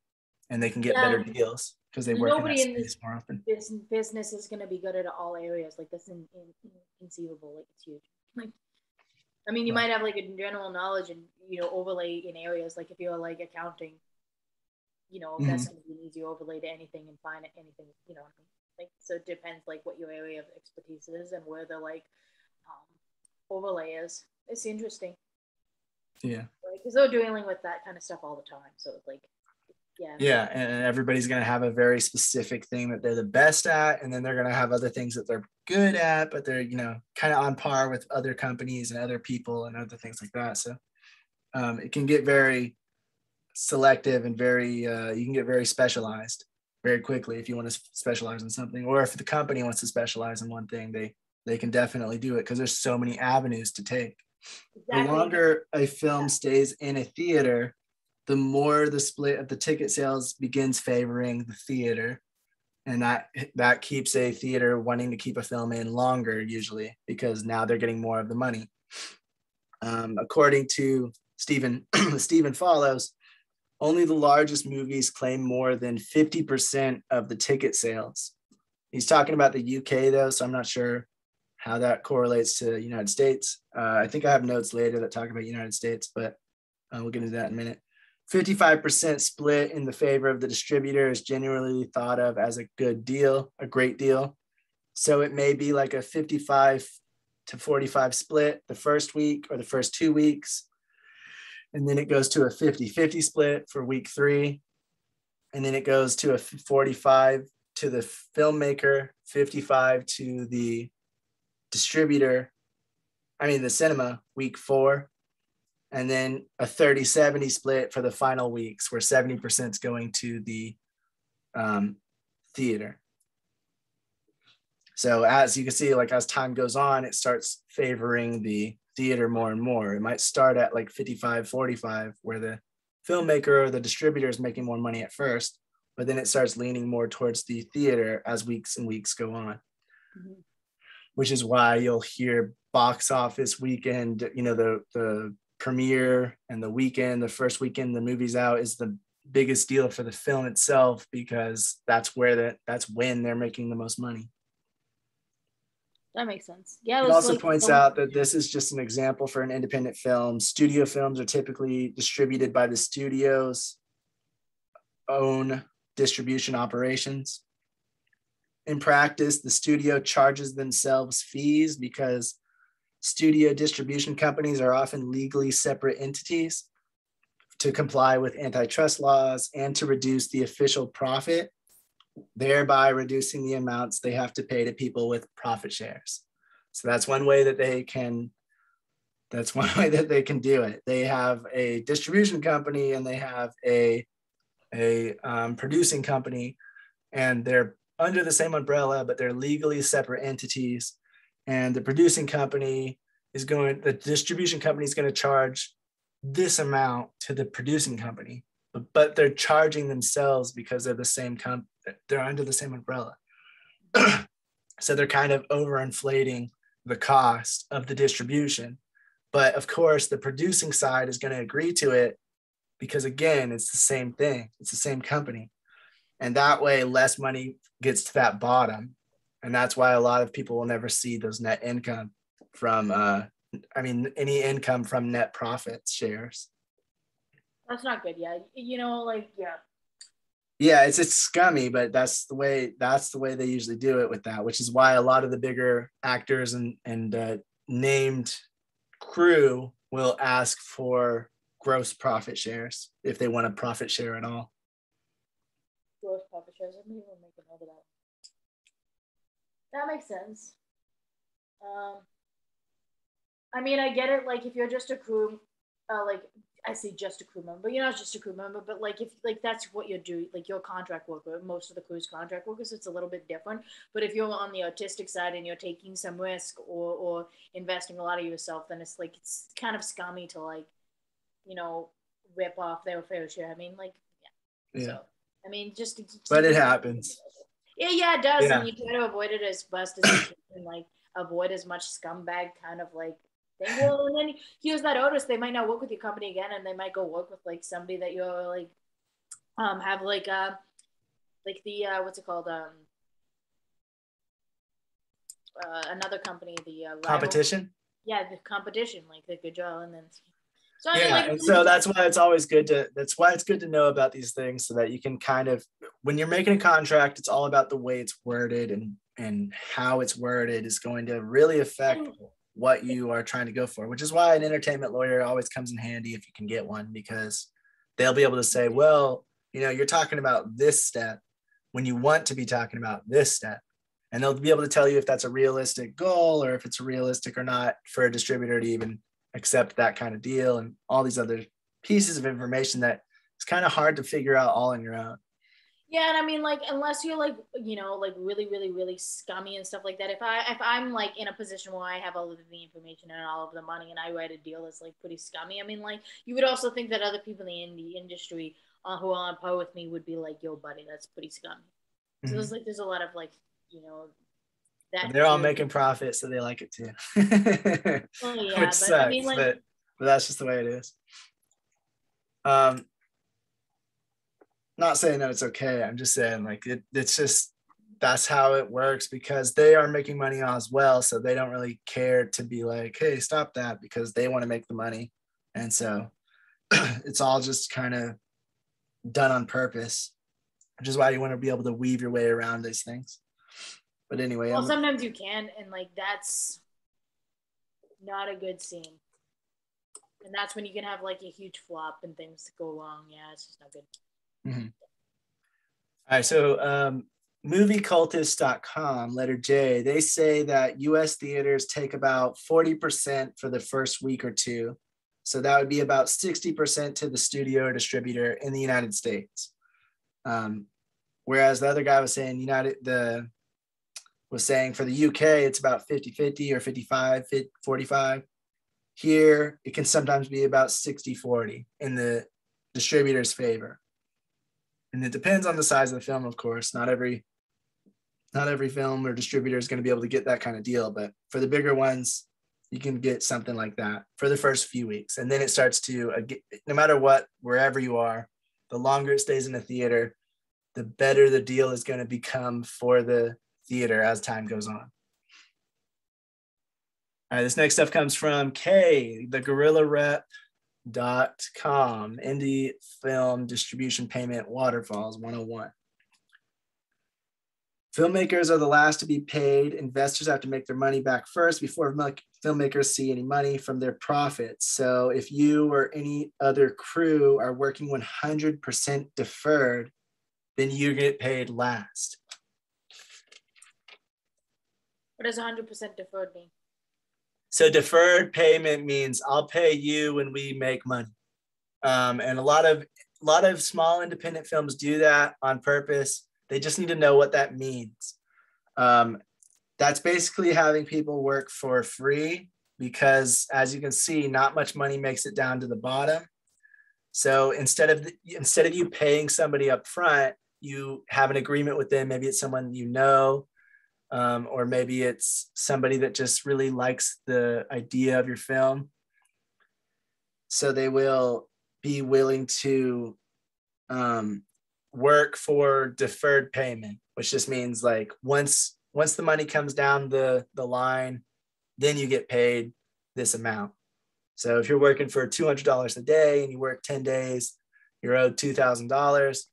and they can get yeah. better deals because they work Nobody in that space in more often. Business is going to be good at all areas. Like that's in, in, inconceivable. Like it's huge. Like, I mean, you might have like a general knowledge and, you know, overlay in areas, like if you're like accounting, you know, that's something you need, you overlay to anything and find anything, you know, like, so it depends like what your area of expertise is and where the like um, overlay is. It's interesting. Yeah. Because like, they're dealing with that kind of stuff all the time. So it's like, yeah. Yeah. And everybody's going to have a very specific thing that they're the best at. And then they're going to have other things that they're good at, but they're, you know, kind of on par with other companies and other people and other things like that. So um, it can get very selective and very, uh, you can get very specialized very quickly if you want to specialize in something, or if the company wants to specialize in one thing, they, they can definitely do it because there's so many avenues to take. Exactly. The longer a film yeah. stays in a theater, the more the split of the ticket sales begins favoring the theater. And that, that keeps a theater wanting to keep a film in longer usually, because now they're getting more of the money. Um, according to Stephen, Stephen follows, only the largest movies claim more than fifty percent of the ticket sales. He's talking about the U K though, so I'm not sure how that correlates to the United States. Uh, I think I have notes later that talk about United States, but uh, we'll get into that in a minute. fifty-five percent split in the favor of the distributor is generally thought of as a good deal, a great deal. So it may be like a fifty-five to forty-five split the first week or the first two weeks. And then it goes to a fifty-fifty split for week three. And then it goes to a forty-five to the filmmaker, fifty-five to the distributor, I mean the cinema, week four, and then a thirty seventy split for the final weeks where seventy percent is going to the um, theater. So as you can see, like as time goes on, it starts favoring the theater more and more. It might start at like fifty-five forty-five where the filmmaker or the distributor is making more money at first, but then it starts leaning more towards the theater as weeks and weeks go on. Mm-hmm. Which is why you'll hear box office weekend, you know, the, the premiere and the weekend, the first weekend the movie's out is the biggest deal for the film itself, because that's where the, that's when they're making the most money. That makes sense. Yeah. It, it also like points film. out that this is just an example for an independent film. Studio films are typically distributed by the studio's own distribution operations. In practice, the studio charges themselves fees because studio distribution companies are often legally separate entities to comply with antitrust laws and to reduce the official profit, thereby reducing the amounts they have to pay to people with profit shares. So that's one way that they can, that's one way that they can do it. They have a distribution company and they have a, a um, producing company, and they're under the same umbrella, but they're legally separate entities. And the producing company is going, the distribution company is going to charge this amount to the producing company, but, but they're charging themselves because they're the same comp, they're under the same umbrella. So they're kind of overinflating the cost of the distribution. But of course, the producing side is going to agree to it because again, it's the same thing. It's the same company. And that way, less money gets to that bottom. And that's why a lot of people will never see those net income from, uh, I mean, any income from net profits shares. That's not good. Yeah. You know, like, yeah. Yeah, it's it's scummy, but that's the way that's the way they usually do it with that, which is why a lot of the bigger actors and and uh, named crew will ask for gross profit shares if they want a profit share at all. Gross profit shares. I'm gonna make a note of that. That makes sense. Um, I mean, I get it. Like, if you're just a crew, uh, like. I say just a crew member, but you're not just a crew member, but like if like that's what you're doing, like your contract worker, most of the crew's contract workers, it's a little bit different. But if you're on the artistic side and you're taking some risk or or investing a lot of yourself, then it's like it's kind of scummy to like, you know, rip off their fair share. I mean, like yeah. yeah. So I mean just to, to But it happens. Yeah, yeah, it does. Yeah. And you try to avoid it as best as you can, like avoid as much scumbag kind of like thing. Well, and then here's that notice, they might not work with your company again, and they might go work with like somebody that you're like um have like uh like the uh what's it called um uh another company, the uh, competition yeah the competition like the good job. And then so, yeah, I mean, like, and so that's why it's always good to that's why it's good to know about these things, so that you can kind of, when you're making a contract, it's all about the way it's worded, and and how it's worded is going to really affect what you are trying to go for, which is why an entertainment lawyer always comes in handy if you can get one, because they'll be able to say, well, you know, you're talking about this step when you want to be talking about this step. And they'll be able to tell you if that's a realistic goal or if it's realistic or not for a distributor to even accept that kind of deal, and all these other pieces of information that it's kind of hard to figure out all on your own. Yeah, and I mean, like, unless you're like, you know, like really, really, really scummy and stuff like that. If I, if I'm like in a position where I have all of the information and all of the money, and I write a deal that's like pretty scummy, I mean, like, you would also think that other people in the industry uh, who are on par with me would be like, "Yo, buddy, that's pretty scummy." Mm-hmm. So there's like, there's a lot of like, you know, that but they're all making profit, so they like it too. Well, yeah, Which but sucks, I mean, like, but, but that's just the way it is. Um. Not saying that it's okay, I'm just saying like it, it's just that's how it works, because they are making money as well, so they don't really care to be like, hey, stop that, because they want to make the money. And so it's all just kind of done on purpose, which is why you want to be able to weave your way around these things. But anyway, well, I'm, sometimes you can, and like that's not a good scene, and that's when you can have like a huge flop and things go wrong. Yeah, it's just not good. Mm-hmm. All right, so um, movie cultist dot com, letter J, they say that U S theaters take about forty percent for the first week or two. So that would be about sixty percent to the studio or distributor in the United States. Um, whereas the other guy was saying United the was saying for the U K, it's about fifty fifty or fifty-five forty-five. Here, it can sometimes be about sixty forty in the distributor's favor. And it depends on the size of the film, of course. Not every, not every film or distributor is going to be able to get that kind of deal. But for the bigger ones, you can get something like that for the first few weeks. And then it starts to, no matter what, wherever you are, the longer it stays in the theater, the better the deal is going to become for the theater as time goes on. All right, this next stuff comes from K, the Gorilla Rep. dot com indie film distribution payment waterfalls one oh one. Filmmakers are the last to be paid. Investors have to make their money back first before filmmakers see any money from their profits. So if you or any other crew are working one hundred percent deferred, then you get paid last. What does one hundred percent deferred mean? So deferred payment means I'll pay you when we make money. Um, and a lot of a lot of small independent films do that on purpose. They just need to know what that means. Um, that's basically having people work for free, because as you can see, not much money makes it down to the bottom. So instead of the, instead of you paying somebody up front, you have an agreement with them. Maybe it's someone you know. Um, or maybe it's somebody that just really likes the idea of your film. So they will be willing to um, work for deferred payment, which just means like once once the money comes down the, the line, then you get paid this amount. So if you're working for two hundred dollars a day and you work ten days, you're owed two thousand dollars.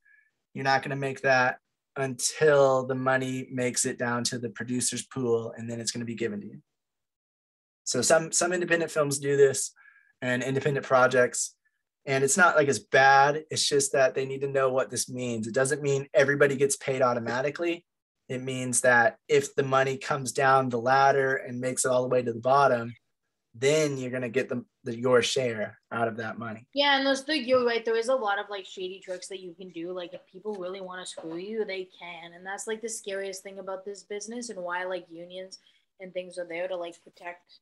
You're not going to make that until the money makes it down to the producer's pool, and then it's going to be given to you. So some, some independent films do this and independent projects. And it's not like it's bad. It's just that they need to know what this means. It doesn't mean everybody gets paid automatically. It means that if the money comes down the ladder and makes it all the way to the bottom, then you're going to get the, the your share out of that money. Yeah, and those things, you're right. There is a lot of like shady tricks that you can do. Like if people really want to screw you, they can. And that's like the scariest thing about this business and why like unions and things are there to like protect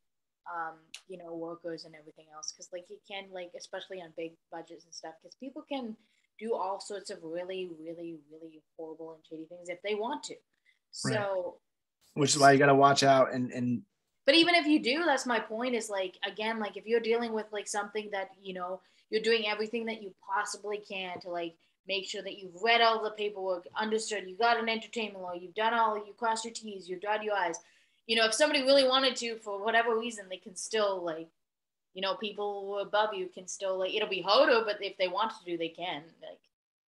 um you know, workers and everything else, because like you can, like especially on big budgets and stuff, because people can do all sorts of really really really horrible and shady things if they want to. So right. Which is why you got to watch out. And and but even if you do, that's my point, is like, again, like if you're dealing with like something that, you know, you're doing everything that you possibly can to like make sure that you've read all the paperwork, understood, you got an entertainment law, you've done all, you crossed your T's, you've dotted your I's. You know, if somebody really wanted to, for whatever reason, they can still, like, you know, people above you can still, like, it'll be harder, but if they want to do, they can. Like,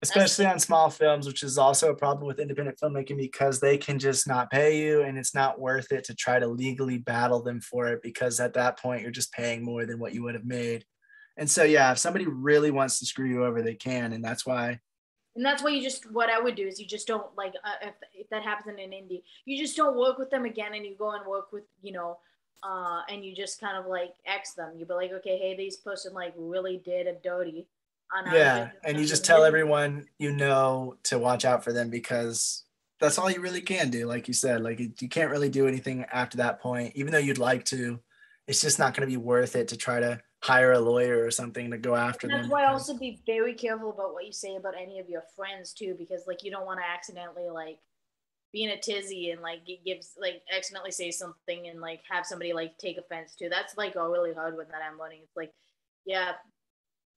especially on small films, which is also a problem with independent filmmaking, because they can just not pay you, and it's not worth it to try to legally battle them for it, because at that point, you're just paying more than what you would have made. And so, yeah, if somebody really wants to screw you over, they can, and that's why. And that's why you just, what I would do is you just don't, like, uh, if, if that happens in indie, you just don't work with them again, and you go and work with, you know, uh, and you just kind of, like, X them. You'd be like, okay, hey, this person, like, really did a dirty on our yeah, and you just tell everyone, you know, to watch out for them, because that's all you really can do, like you said. Like, you can't really do anything after that point, even though you'd like to. It's just not going to be worth it to try to hire a lawyer or something to go after them. That's why also be very careful about what you say about any of your friends too, because like you don't want to accidentally like be in a tizzy and like it gives like accidentally say something and like have somebody like take offense to. That's like a really hard one that I'm learning. It's like, yeah,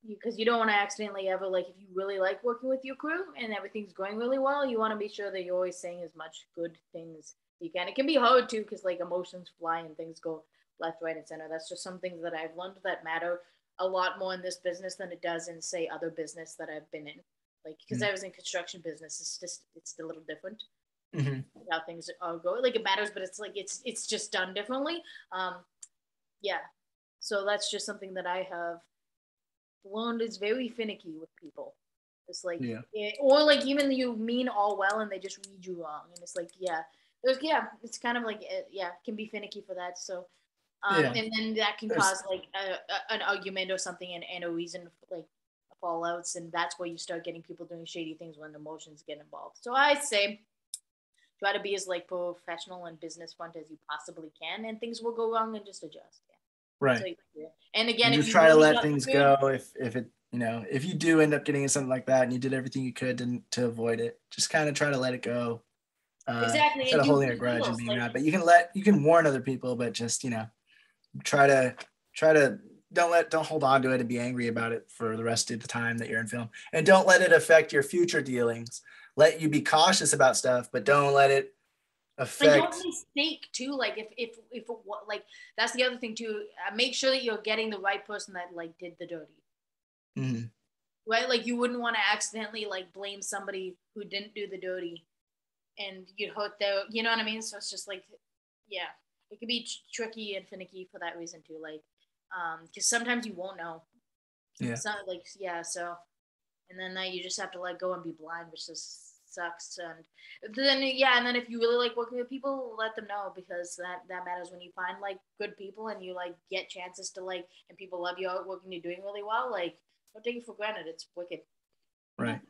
because you, you don't want to accidentally ever, like if you really like working with your crew and everything's going really well, you want to be sure that you're always saying as much good things you can. It can be hard too, because like emotions fly and things go left, right, and center. That's just some things that I've learned that matter a lot more in this business than it does in, say, other business that I've been in. Like, because mm-hmm. I was in construction business, it's just, it's a little different mm-hmm. how things are going. Like, it matters, but it's like, it's it's just done differently. Um, yeah. So that's just something that I have learned is very finicky with people. It's like, yeah. it, or like, even you mean all well and they just read you wrong. And it's like, yeah. It was, yeah, it's kind of like, yeah, it can be finicky for that. So, Um, yeah. And then that can There's, cause like a, a, an argument or something and, and a reason for, like fallouts, and that's where you start getting people doing shady things when emotions get involved. So I say try to be as like professional and business front as you possibly can, and things will go wrong and just adjust. Yeah. Right. So, yeah. And again, you if you try really to let things go, if if it you know if you do end up getting into something like that and you did everything you could to, to avoid it, just kind of try to let it go. Uh, exactly. Instead of holding a grudge and being mad, but you can let you can warn other people, but just you know. Try to try to don't let don't hold on to it and be angry about it for the rest of the time that you're in film, and don't let it affect your future dealings. Let you be cautious about stuff, but don't let it affect. And don't mistake too. Like if if if like that's the other thing too. Make sure that you're getting the right person that like did the dirty. Mm-hmm. Right, like you wouldn't want to accidentally like blame somebody who didn't do the dirty, and you'd hurt their. You know what I mean? So it's just like, yeah. It can be tr- tricky and finicky for that reason too, like, um, because sometimes you won't know. Yeah. It's not like yeah, so, and then uh, you just have to let go and be blind, which just sucks. And then yeah, and then if you really like working with people, let them know, because that that matters when you find like good people and you like get chances to like, and people love you out working, you're doing really well. Like, don't take it for granted. It's wicked. Right.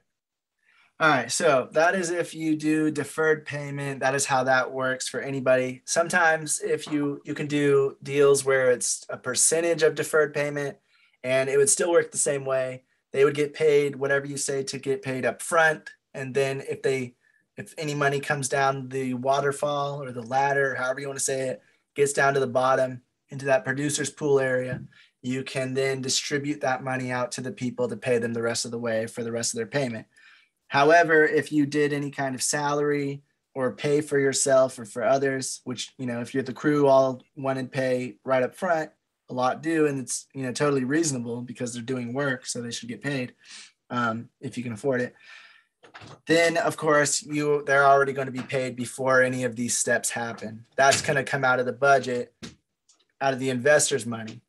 All right, so that is if you do deferred payment. That is how that works for anybody. Sometimes if you you can do deals where it's a percentage of deferred payment, and it would still work the same way. They would get paid whatever you say to get paid up front, and then if they if any money comes down the waterfall or the ladder, however you want to say it, gets down to the bottom into that producer's pool area, you can then distribute that money out to the people to pay them the rest of the way for the rest of their payment. However, if you did any kind of salary or pay for yourself or for others, which, you know, if you're the crew all wanted pay right up front, a lot do, and it's, you know, totally reasonable because they're doing work, so they should get paid um, if you can afford it. Then, of course, you they're already going to be paid before any of these steps happen. That's going to come out of the budget, out of the investor's money,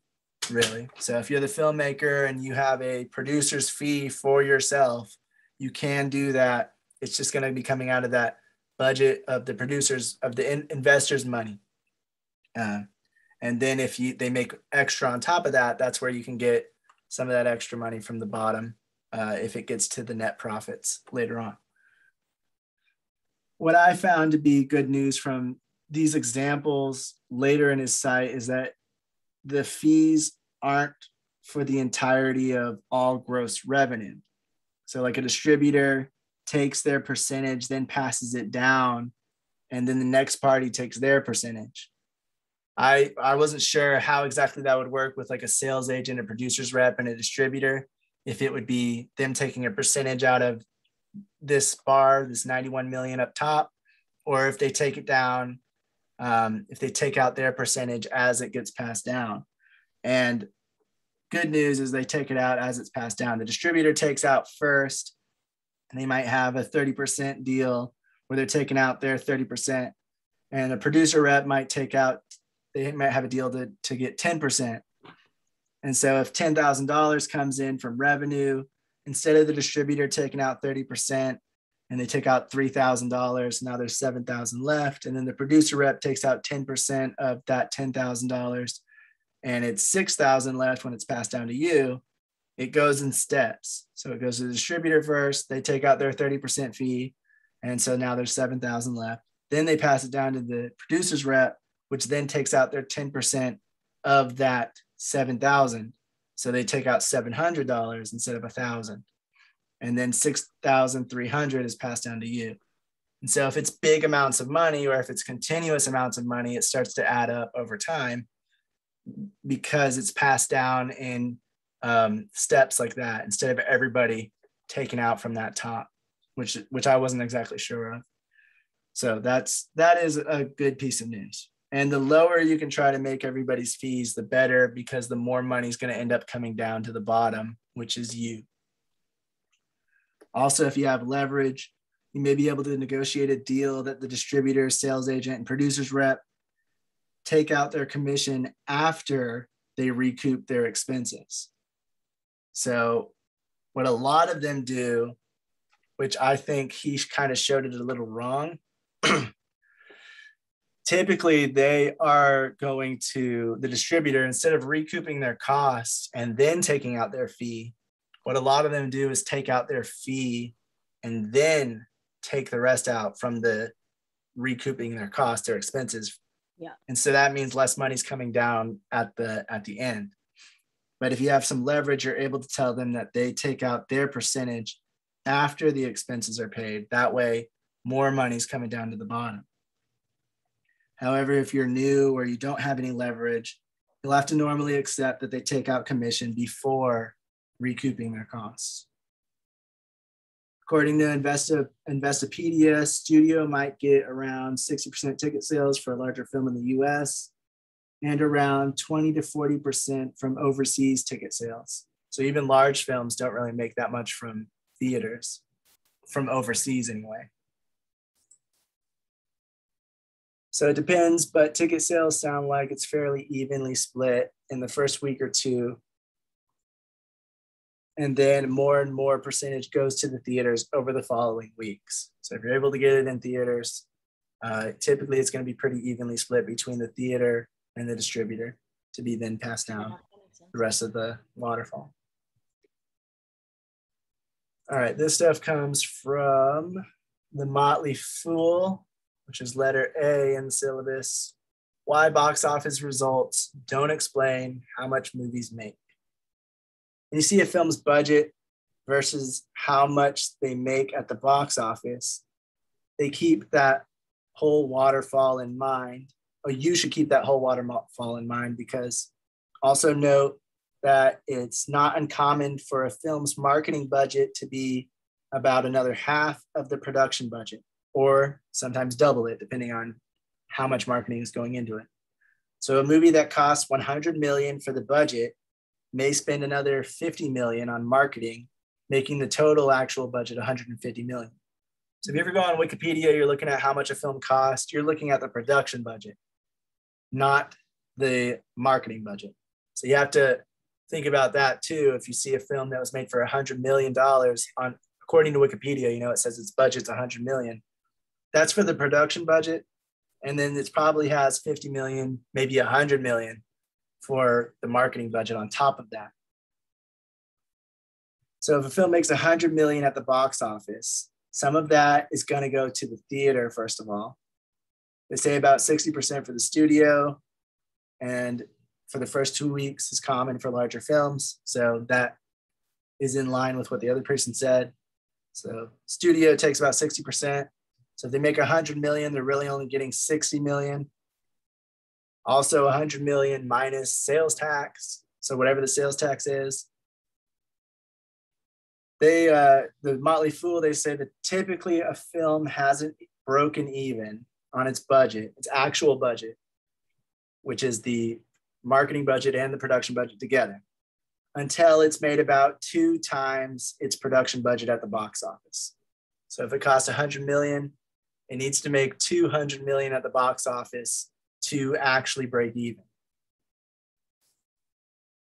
really. So if you're the filmmaker and you have a producer's fee for yourself, you can do that. It's just going to be coming out of that budget of the producers, of the in investors' money. Uh, and then if you they make extra on top of that, that's where you can get some of that extra money from the bottom uh, if it gets to the net profits later on. What I found to be good news from these examples later in his site is that the fees aren't for the entirety of all gross revenue. So like a distributor takes their percentage, then passes it down, and then the next party takes their percentage. I, I wasn't sure how exactly that would work with like a sales agent, a producer's rep, and a distributor, if it would be them taking a percentage out of this bar, this ninety-one million up top, or if they take it down, um, if they take out their percentage as it gets passed down. And good news is they take it out as it's passed down. The distributor takes out first, and they might have a thirty percent deal where they're taking out their thirty percent, and a producer rep might take out, they might have a deal to, to get ten percent. And so if ten thousand dollars comes in from revenue, instead of the distributor taking out thirty percent and they take out three thousand dollars, now there's seven thousand left. And then the producer rep takes out ten percent of that ten thousand dollars and it's six thousand left when it's passed down to you. It goes in steps. So it goes to the distributor first, they take out their thirty percent fee. And so now there's seven thousand left. Then they pass it down to the producer's rep, which then takes out their ten percent of that seven thousand. So they take out seven hundred dollars instead of one thousand. And then six thousand three hundred dollars is passed down to you. And so if it's big amounts of money or if it's continuous amounts of money, it starts to add up over time because it's passed down in um, steps like that instead of everybody taken out from that top, which, which I wasn't exactly sure of. So that's, that is a good piece of news. And the lower you can try to make everybody's fees, the better, because the more money is going to end up coming down to the bottom, which is you. Also, if you have leverage, you may be able to negotiate a deal that the distributor, sales agent, and producer's rep take out their commission after they recoup their expenses. So what a lot of them do, which I think he kind of showed it a little wrong, typically they are going to the distributor instead of recouping their costs and then taking out their fee. What a lot of them do is take out their fee and then take the rest out from the recouping their costs, their expenses. Yeah. And so that means less money's coming down at the, at the end. But if you have some leverage, you're able to tell them that they take out their percentage after the expenses are paid. That way, more money's coming down to the bottom. However, if you're new or you don't have any leverage, you'll have to normally accept that they take out commission before recouping their costs. According to Investi Investopedia, studio might get around sixty percent ticket sales for a larger film in the U S and around twenty to forty percent from overseas ticket sales. So even large films don't really make that much from theaters, from overseas anyway. So it depends, but ticket sales sound like it's fairly evenly split in the first week or two. And then more and more percentage goes to the theaters over the following weeks. So if you're able to get it in theaters, uh, typically it's going to be pretty evenly split between the theater and the distributor to be then passed down the rest of the waterfall. All right, this stuff comes from The Motley Fool, which is letter A in the syllabus. Why box office results don't explain how much movies make. When you see a film's budget versus how much they make at the box office, they keep that whole waterfall in mind, or you should keep that whole waterfall in mind, because also note that it's not uncommon for a film's marketing budget to be about another half of the production budget, or sometimes double it, depending on how much marketing is going into it. So a movie that costs one hundred million dollars for the budget may spend another fifty million dollars on marketing, making the total actual budget one hundred fifty million dollars. So if you ever go on Wikipedia, you're looking at how much a film costs. You're looking at the production budget, not the marketing budget. So you have to think about that too. If you see a film that was made for one hundred million dollars on, according to Wikipedia, you know, it says its budget's one hundred million dollars. That's for the production budget. And then it probably has fifty million dollars, maybe one hundred million dollars for the marketing budget on top of that. So if a film makes one hundred million dollars at the box office, some of that is going to go to the theater, first of all. They say about sixty percent for the studio, and for the first two weeks is common for larger films. So that is in line with what the other person said. So studio takes about sixty percent. So if they make one hundred million, they're really only getting sixty million. Also one hundred million minus sales tax. So whatever the sales tax is. They, uh, the Motley Fool, they say that typically a film hasn't broken even on its budget, its actual budget, which is the marketing budget and the production budget together, until it's made about two times its production budget at the box office. So if it costs one hundred million, it needs to make two hundred million at the box office to actually break even,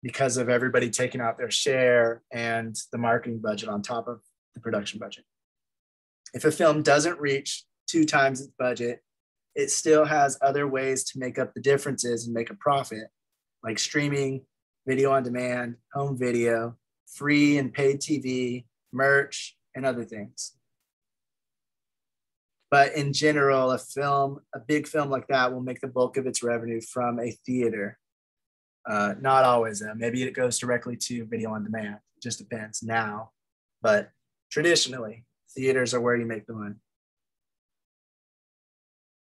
because of everybody taking out their share and the marketing budget on top of the production budget. If a film doesn't reach two times its budget, it still has other ways to make up the differences and make a profit, like streaming, video on demand, home video, free and paid T V, merch, and other things. But in general, a film, a big film like that will make the bulk of its revenue from a theater. Uh, not always, though. Maybe it goes directly to video on demand. It just depends now. But traditionally, theaters are where you make the money.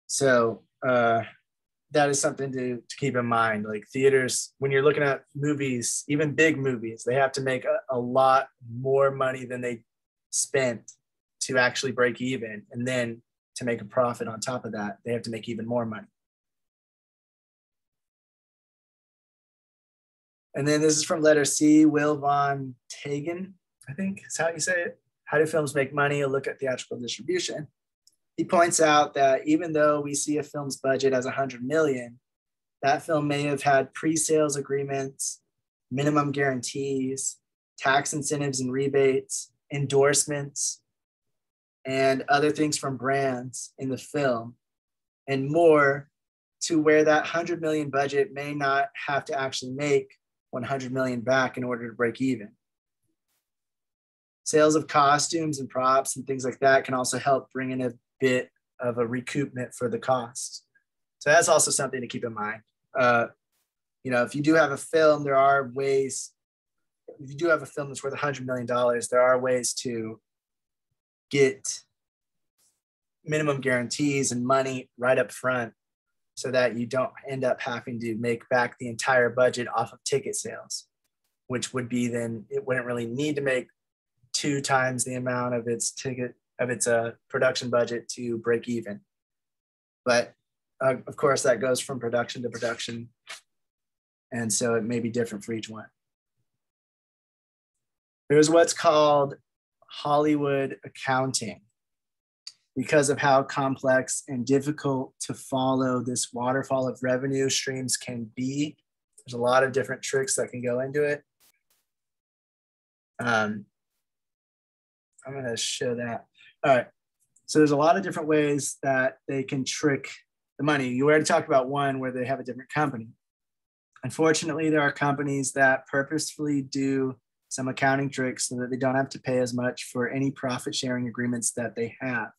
So uh, that is something to, to keep in mind. Like theaters, when you're looking at movies, even big movies, they have to make a, a lot more money than they spent to actually break even. And then to make a profit on top of that, they have to make even more money. And then this is from letter C, Will Von Tagen, I think is how you say it. How do films make money? A look at theatrical distribution. He points out that even though we see a film's budget as one hundred million, that film may have had pre-sales agreements, minimum guarantees, tax incentives and rebates, endorsements, and other things from brands in the film, and more, to where that one hundred million budget may not have to actually make one hundred million back in order to break even. Sales of costumes and props and things like that can also help bring in a bit of a recoupment for the cost. So that's also something to keep in mind. Uh, you know, if you do have a film, there are ways, if you do have a film that's worth one hundred million dollars, there are ways to get minimum guarantees and money right up front, so that you don't end up having to make back the entire budget off of ticket sales, which would be then it wouldn't really need to make two times the amount of its ticket of its uh, production budget to break even. But uh, of course that goes from production to production. And so it may be different for each one. There's what's called Hollywood accounting. Because of how complex and difficult to follow this waterfall of revenue streams can be, there's a lot of different tricks that can go into it. Um, I'm gonna show that. All right, so there's a lot of different ways that they can trick the money. You already talked about one where they have a different company. Unfortunately, there are companies that purposefully do some accounting tricks so that they don't have to pay as much for any profit sharing agreements that they have.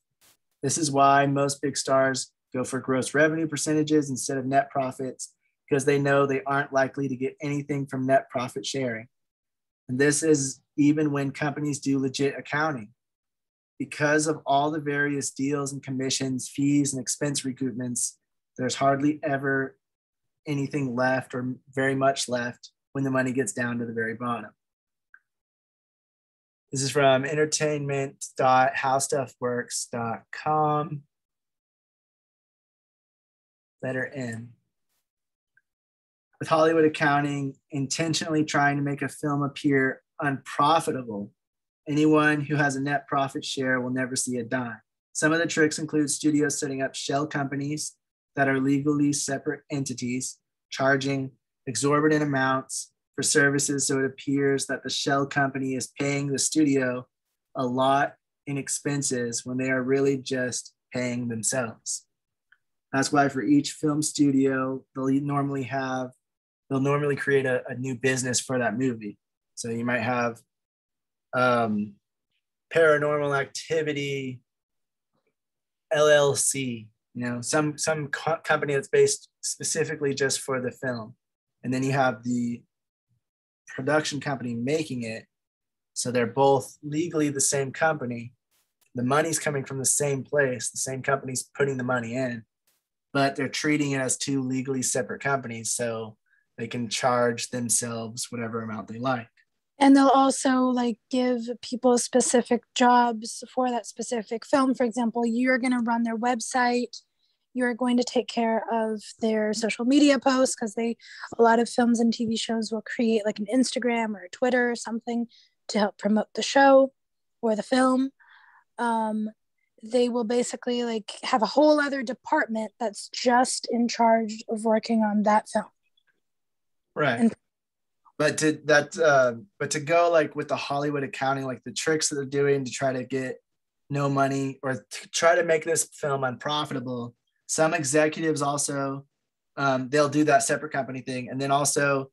This is why most big stars go for gross revenue percentages instead of net profits, because they know they aren't likely to get anything from net profit sharing. And this is even when companies do legit accounting. Because of all the various deals and commissions, fees and expense recoupments, there's hardly ever anything left or very much left when the money gets down to the very bottom. This is from entertainment dot how stuff works dot com. Letter N. With Hollywood accounting intentionally trying to make a film appear unprofitable Anyone who has a net profit share will never see a dime. Some of the tricks include studios setting up shell companies that are legally separate entities, charging exorbitant amounts for services so it appears that the shell company is paying the studio a lot in expenses when they are really just paying themselves. That's why for each film studio, they'll normally have, they'll normally create a, a new business for that movie. So you might have um, Paranormal Activity, L L C, you know, some, some co- company that's based specifically just for the film. And then you have the production company making it. So they're both legally the same company. The money's coming from the same place. The same company's putting the money in, but they're treating it as two legally separate companies, so they can charge themselves whatever amount they like. And they'll also like give people specific jobs for that specific film. For example, you're gonna run their website, you're going to take care of their social media posts, because they, a lot of films and T V shows will create like an Instagram or a Twitter or something to help promote the show or the film. Um, they will basically like have a whole other department that's just in charge of working on that film. Right. And- but to that, uh, but to go like with the Hollywood accounting, like the tricks that they're doing to try to get no money or to try to make this film unprofitable. Some executives also, um, they'll do that separate company thing. And then also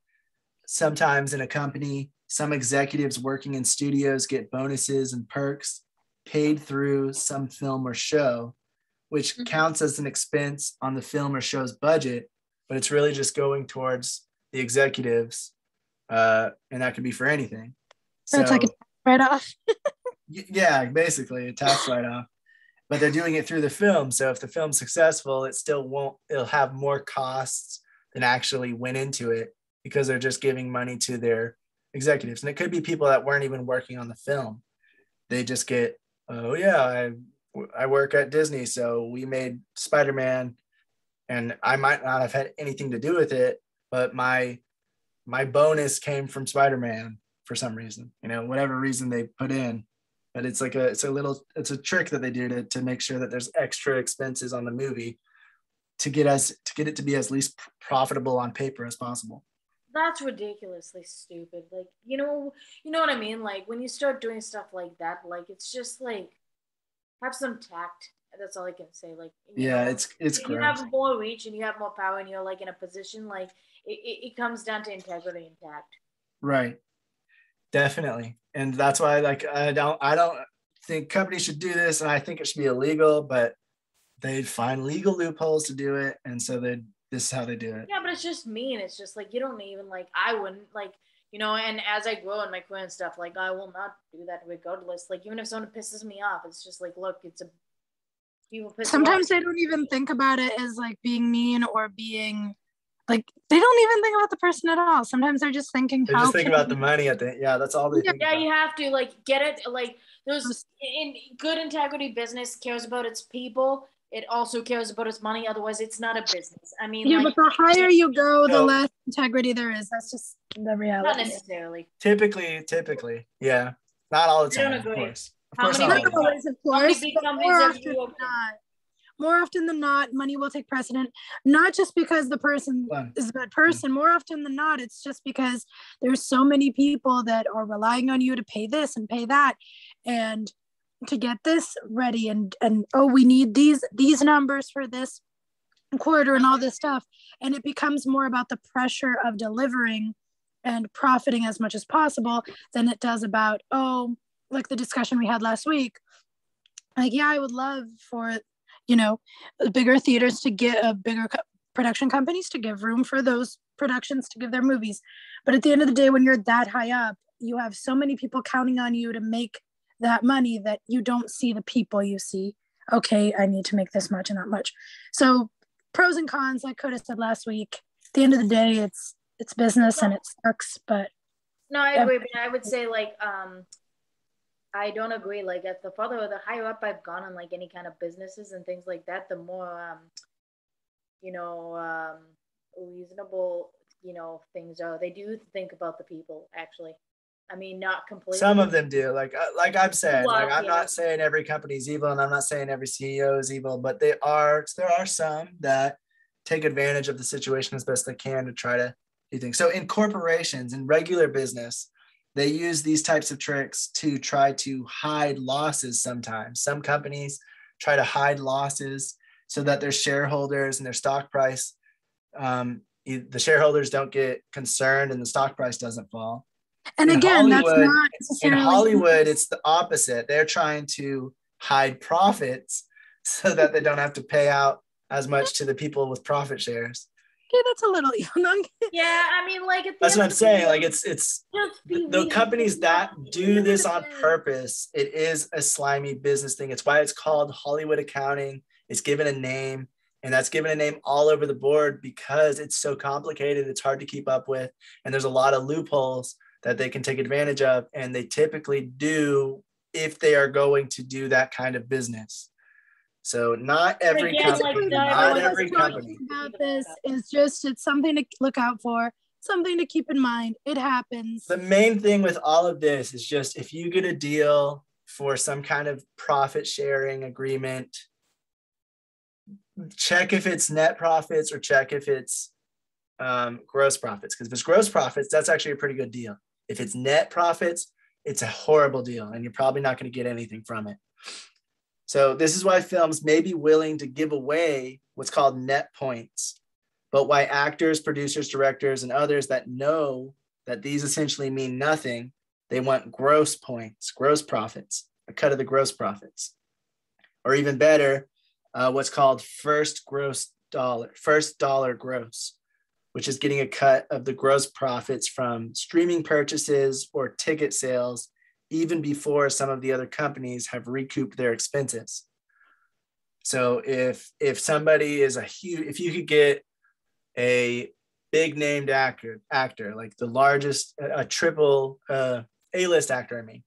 sometimes in a company, some executives working in studios get bonuses and perks paid through some film or show, which counts as an expense on the film or show's budget, but it's really just going towards the executives, uh, and that could be for anything. So, so it's like a tax write-off. Yeah, basically a tax write-off, but they're doing it through the film. So if the film's successful, it still won't, it'll have more costs than actually went into it because they're just giving money to their executives. And it could be people that weren't even working on the film. They just get, oh yeah, I I work at Disney, so we made Spider-Man and I might not have had anything to do with it, but my my bonus came from Spider-Man for some reason, you know, whatever reason they put in. But it's like a, it's a little, it's a trick that they do to, to make sure that there's extra expenses on the movie to get us, to get it to be as least profitable on paper as possible. That's ridiculously stupid. Like, you know, you know what I mean? Like when you start doing stuff like that, like it's just like, have some tact. That's all I can say. Like, yeah, know, it's, it's you gross. Have more reach and you have more power and you're like in a position, like it, it, it comes down to integrity and tact. Right. Definitely. And that's why like, I don't, I don't think companies should do this. And I think it should be illegal, but they'd find legal loopholes to do it. And so they'd, this is how they do it. Yeah, but it's just mean. It's just like, you don't even like, I wouldn't like, you know, and as I grow in my career and stuff, like I will not do that regardless. Like even if someone pisses me off, it's just like, look, it's a, people piss sometimes me off. They don't even think about it as like being mean or being like, they don't even think about the person at all. Sometimes they're just thinking, they how just think about the money at the, yeah, that's all they yeah, think yeah, about. You have to like, get it. Like there's in good integrity business cares about its people. It also cares about its money. Otherwise, it's not a business. I mean, yeah, like, but the higher you go, the no, less integrity there is. That's just the reality. Not necessarily. Typically, typically, yeah, not all the time. I don't agree. Of course, of How course, many not always, of course. How many more, often not, more often than not, money will take precedent. Not just because the person One. is a bad person. More often than not, it's just because there's so many people that are relying on you to pay this and pay that, and to get this ready and and oh we need these these numbers for this quarter and all this stuff, and it becomes more about the pressure of delivering and profiting as much as possible than it does about oh like the discussion we had last week, like yeah I would love for you know bigger theaters to get a bigger co- production companies to give room for those productions to give their movies, but at the end of the day when you're that high up you have so many people counting on you to make that money that you don't see the people, you see, okay, I need to make this much and that much. So pros and cons, like Coda said last week, at the end of the day, it's it's business and it sucks, but. No, I agree, but I would say like, um, I don't agree. Like at the further, the higher up I've gone on like any kind of businesses and things like that, the more, um, you know, um, reasonable, you know, things are. They do think about the people actually. I mean, not completely. Some of them do. Like, like I'm saying, well, like I'm yeah. not saying every company's evil, and I'm not saying every C E O is evil, but they are. There are some that take advantage of the situation as best they can to try to do things. So in corporations, in regular business, they use these types of tricks to try to hide losses sometimes. Some companies try to hide losses so that their shareholders and their stock price, um, the shareholders don't get concerned and the stock price doesn't fall. And in again, that's not necessarily... In Hollywood, it's the opposite. They're trying to hide profits so that they don't have to pay out as much to the people with profit shares. Okay, that's a little young. Yeah, I mean, like... At the that's end what I'm saying. Day, like, it's... it's the weird. companies that do this on purpose, it is a slimy business thing. It's why it's called Hollywood accounting. It's given a name, and that's given a name all over the board because it's so complicated, it's hard to keep up with, and there's a lot of loopholes that they can take advantage of, and they typically do if they are going to do that kind of business. So not every yeah, company, like not every company. About this is just, it's something to look out for, something to keep in mind. It happens. The main thing with all of this is just, if you get a deal for some kind of profit sharing agreement, check if it's net profits or check if it's um, gross profits. Because if it's gross profits, that's actually a pretty good deal. If it's net profits, it's a horrible deal, and you're probably not going to get anything from it. So this is why films may be willing to give away what's called net points, but why actors, producers, directors, and others that know that these essentially mean nothing, they want gross points, gross profits, a cut of the gross profits. Or even better, uh, what's called first gross dollar, first dollar gross, which is getting a cut of the gross profits from streaming purchases or ticket sales, even before some of the other companies have recouped their expenses. So if if somebody is a huge, if you could get a big named actor, actor like the largest, a triple uh, A-list actor, I mean,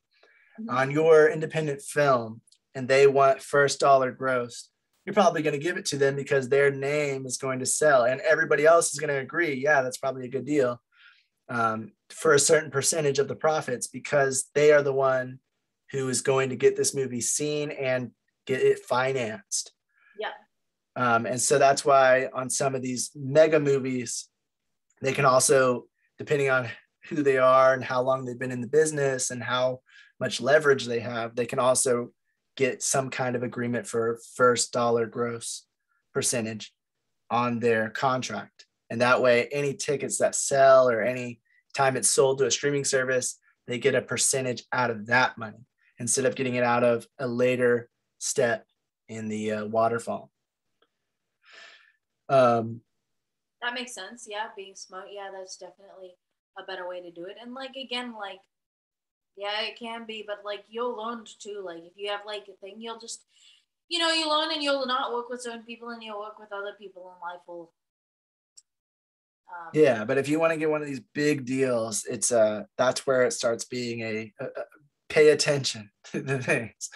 mm-hmm. on your independent film, and they want first dollar gross, you're probably going to give it to them because their name is going to sell, and everybody else is going to agree, yeah, that's probably a good deal. Um, for a certain percentage of the profits, because they are the one who is going to get this movie seen and get it financed. Yeah. Um, and so that's why on some of these mega movies, they can also, depending on who they are and how long they've been in the business and how much leverage they have, they can also get some kind of agreement for first dollar gross percentage on their contract. And that way, any tickets that sell or any time it's sold to a streaming service, they get a percentage out of that money instead of getting it out of a later step in the uh, waterfall. Um, that makes sense. Yeah, being smart. Yeah, that's definitely a better way to do it. And like, again, like, yeah, it can be, but like you'll loan too. Like if you have like a thing, you'll just, you know, you loan and you'll not work with certain people and you'll work with other people, and life will. Um, yeah, but if you want to get one of these big deals, it's uh that's where it starts being a, a, a pay attention to the things,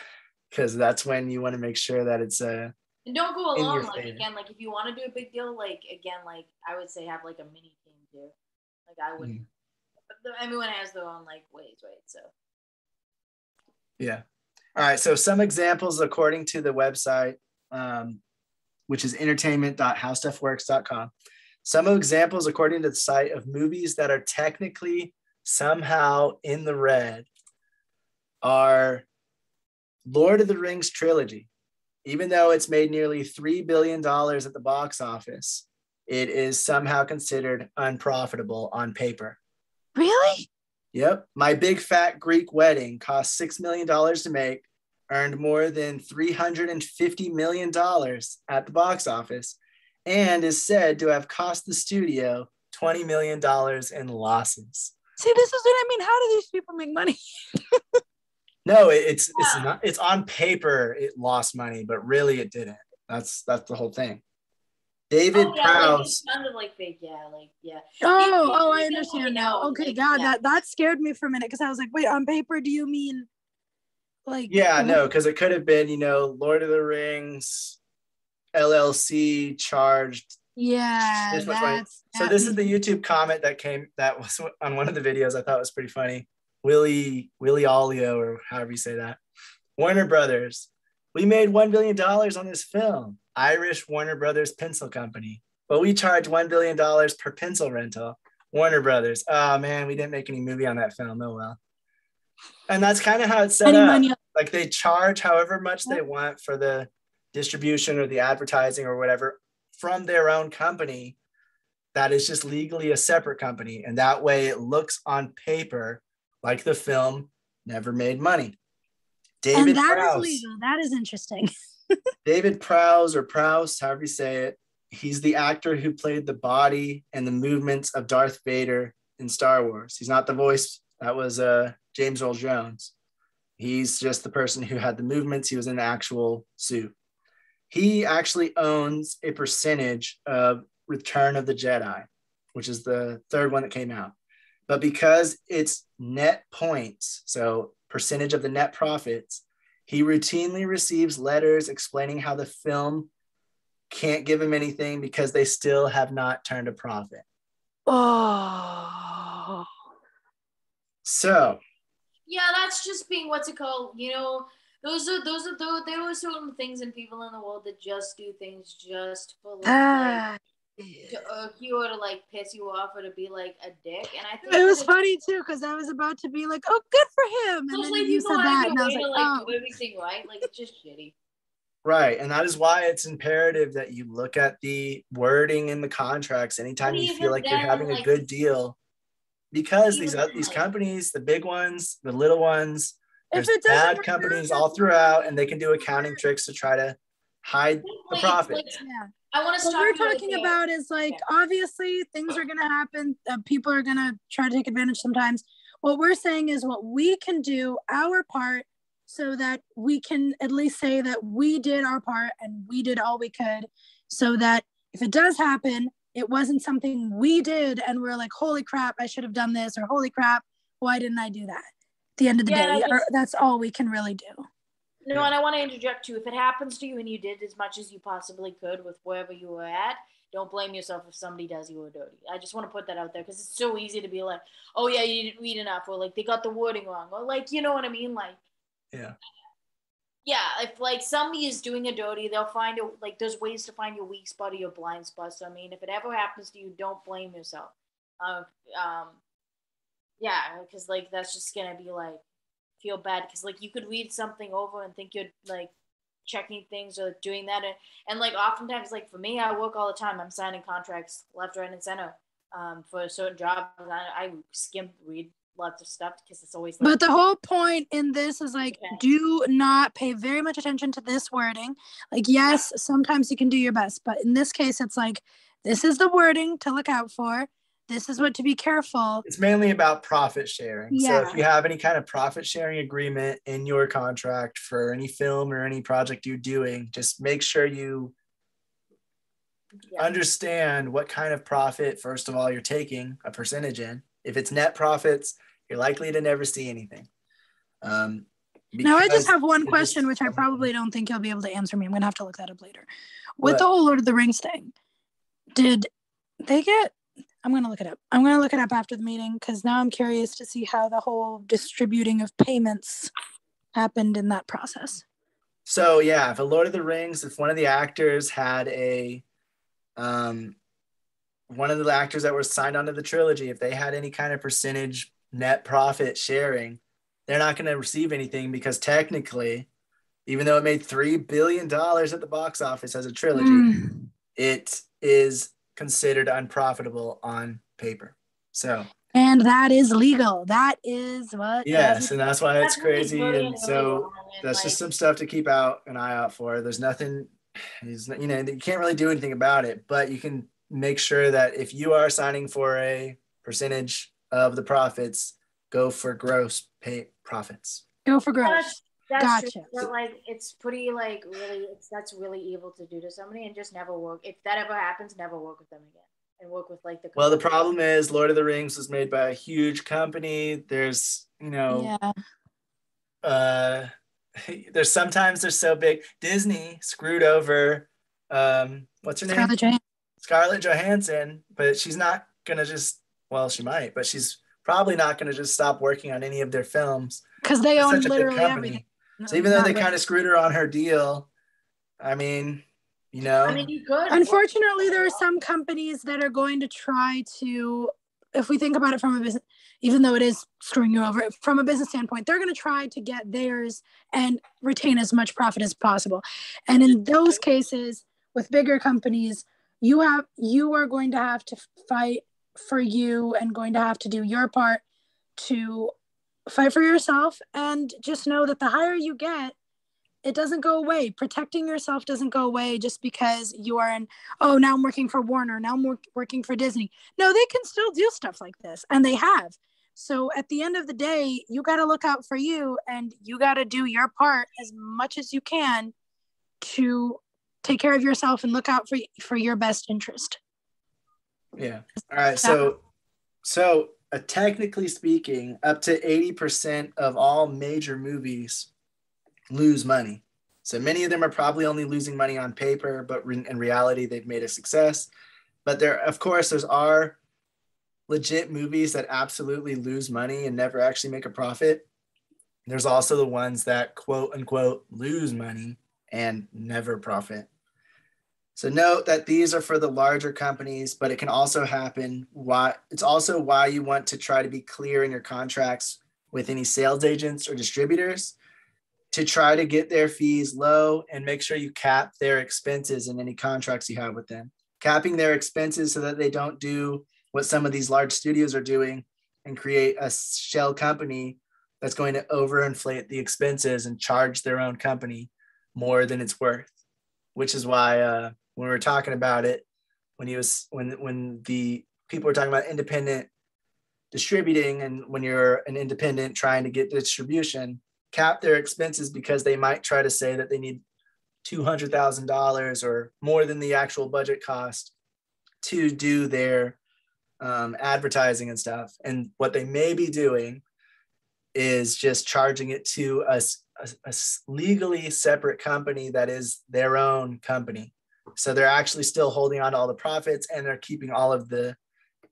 because that's when you want to make sure that it's uh and don't go along like favor. Again, like if you want to do a big deal, like again, like I would say have like a mini team too. Like I wouldn't. Mm. Everyone has their own like ways, right? So yeah. All right. So some examples according to the website, um, which is entertainment dot how stuff works dot com. Some examples, according to the site, of movies that are technically somehow in the red are Lord of the Rings trilogy. Even though it's made nearly three billion dollars at the box office, it is somehow considered unprofitable on paper. Really? Yep. My Big Fat Greek Wedding cost six million dollars to make, earned more than three hundred fifty million dollars at the box office, and is said to have cost the studio twenty million dollars in losses. See, this is what I mean. How do these people make money? No, it, it's yeah. it's not. It's on paper it lost money, but really it didn't. That's that's the whole thing. David oh, yeah, Prowse. Like, sounded like big, yeah, like yeah. Oh, oh, I understand now. Okay, like, God, yeah. that that scared me for a minute because I was like, wait, on paper, do you mean like? Yeah, no, because it could have been, you know, Lord of the Rings L L C charged. Yeah. This much money. So this is the YouTube comment that came that was on one of the videos. I thought was pretty funny. Willie, Willie Olio, or however you say that, Warner Brothers. We made one billion dollars on this film, Irish Warner Brothers Pencil Company. But we charge one billion dollars per pencil rental. Warner Brothers. Oh, man, we didn't make any movie on that film. Oh, well. And that's kind of how it's set up. Like, they charge however much they want for the distribution or the advertising or whatever from their own company. That is just legally a separate company. And that way it looks on paper like the film never made money. David and that Prowse. Is legal. That is interesting. David Prowse or Prowse, however you say it. He's the actor who played the body and the movements of Darth Vader in Star Wars. He's not the voice. That was uh, James Earl Jones. He's just the person who had the movements. He was in the actual suit. He actually owns a percentage of Return of the Jedi, which is the third one that came out. But because it's net points, so percentage of the net profits, he routinely receives letters explaining how the film can't give him anything because they still have not turned a profit. Oh. So. Yeah, that's just being, what's it called? You know, those are, those are, those, there are certain things and people in the world that just do things just for like, ah, like to irk you or to like piss you off or to be like a dick. And I think it was funny just, too, because I was about to be like, oh, good for him. And then like you said that. And I was like, to, like oh. do everything right. Like, it's just shitty. Right, and that is why it's imperative that you look at the wording in the contracts anytime you feel like you're having a good deal, because these other, these companies, the big ones, the little ones, there's bad companies all throughout, and they can do accounting tricks to try to hide the profit. Yeah. I want to start. What we're talking about is like, obviously things are going to happen. Uh, people are going to try to take advantage sometimes. What we're saying is what we can do, our part, so that we can at least say that we did our part and we did all we could, so that if it does happen, it wasn't something we did and we're like, holy crap, I should have done this, or holy crap, why didn't I do that? At the end of the yeah, day, just, or that's all we can really do. No, and I want to interject too. If it happens to you and you did as much as you possibly could with wherever you were at, don't blame yourself if somebody does you a dirty. I just want to put that out there because it's so easy to be like, oh yeah, you didn't read enough, or like they got the wording wrong, or like, you know what I mean? Like, yeah. Yeah, if like somebody is doing a dirty, they'll find a, like there's ways to find your weak spot or your blind spot. So I mean, if it ever happens to you, don't blame yourself. Uh, um, yeah, because like that's just gonna be like feel bad because like you could read something over and think you're like checking things or doing that, and, and like oftentimes like for me, I work all the time. I'm signing contracts left, right, and center um, for certain jobs. I, I skim read. Lots of stuff because it's always like- but the whole point in this is like okay. do not pay very much attention to this wording. Like, yes, sometimes you can do your best, but in this case it's like, this is the wording to look out for, this is what to be careful. It's mainly about profit sharing. Yeah. So if you have any kind of profit sharing agreement in your contract for any film or any project you're doing, just make sure you yeah. understand what kind of profit, first of all, you're taking a percentage in. If it's net profits, you're likely to never see anything. Um, now, I just have one question, which I probably don't think you'll be able to answer me. I'm going to have to look that up later. With what? The whole Lord of the Rings thing, did they get... I'm going to look it up. I'm going to look it up after the meeting, because now I'm curious to see how the whole distributing of payments happened in that process. So, yeah, for Lord of the Rings, if one of the actors had a... Um, one of the actors that were signed onto the trilogy, if they had any kind of percentage net profit sharing, they're not going to receive anything, because technically, even though it made three billion dollars at the box office as a trilogy, mm. it is considered unprofitable on paper. So, and that is legal. That is what. Yes. And that's why it's crazy. And so that's just some stuff to keep out an eye out for. There's nothing, you know, you can't really do anything about it, but you can make sure that if you are signing for a percentage of the profits, go for gross pay profits. Go for gross. That's, that's gotcha. True. But like, it's pretty like really, it's, that's really evil to do to somebody, and just never work. If that ever happens, never work with them again, and work with like the. Company. Well, the problem is Lord of the Rings was made by a huge company. There's, you know, yeah. uh, there's sometimes they're so big. Disney screwed over. Um, what's her name? Scarlett Johansson. Scarlett Johansson, but she's not gonna just, well, she might, but she's probably not going to just stop working on any of their films because they own literally everything. No, so even though they really. kind of screwed her on her deal, I mean, you know. I mean, you could. Unfortunately, there are some companies that are going to try to, if we think about it from a business, even though it is screwing you over, from a business standpoint, they're going to try to get theirs and retain as much profit as possible. And in those cases, with bigger companies, you have you are going to have to fight for you and going to have to do your part to fight for yourself, and just know that the higher you get, it doesn't go away. Protecting yourself doesn't go away just because you are in, oh, now I'm working for Warner, now I'm work- working for Disney. No, they can still do stuff like this, and they have. So at the end of the day, you got to look out for you, and you got to do your part as much as you can to take care of yourself and look out for for your best interest. Yeah. All right. So, so uh, technically speaking, up to eighty percent of all major movies lose money. So many of them are probably only losing money on paper, but re- in reality, they've made a success. But there, of course, there's are legit movies that absolutely lose money and never actually make a profit. There's also the ones that quote unquote lose money and never profit. So note that these are for the larger companies, but it can also happen. Why, it's also why you want to try to be clear in your contracts with any sales agents or distributors to try to get their fees low and make sure you cap their expenses in any contracts you have with them. Capping their expenses so that they don't do what some of these large studios are doing and create a shell company that's going to overinflate the expenses and charge their own company more than it's worth, which is why uh, when we were talking about it, when he was, when when the people were talking about independent distributing, and when you're an independent trying to get distribution, cap their expenses because they might try to say that they need two hundred thousand dollars or more than the actual budget cost to do their um, advertising and stuff. And what they may be doing is just charging it to us. A, a legally separate company that is their own company. So they're actually still holding on to all the profits, and they're keeping all of the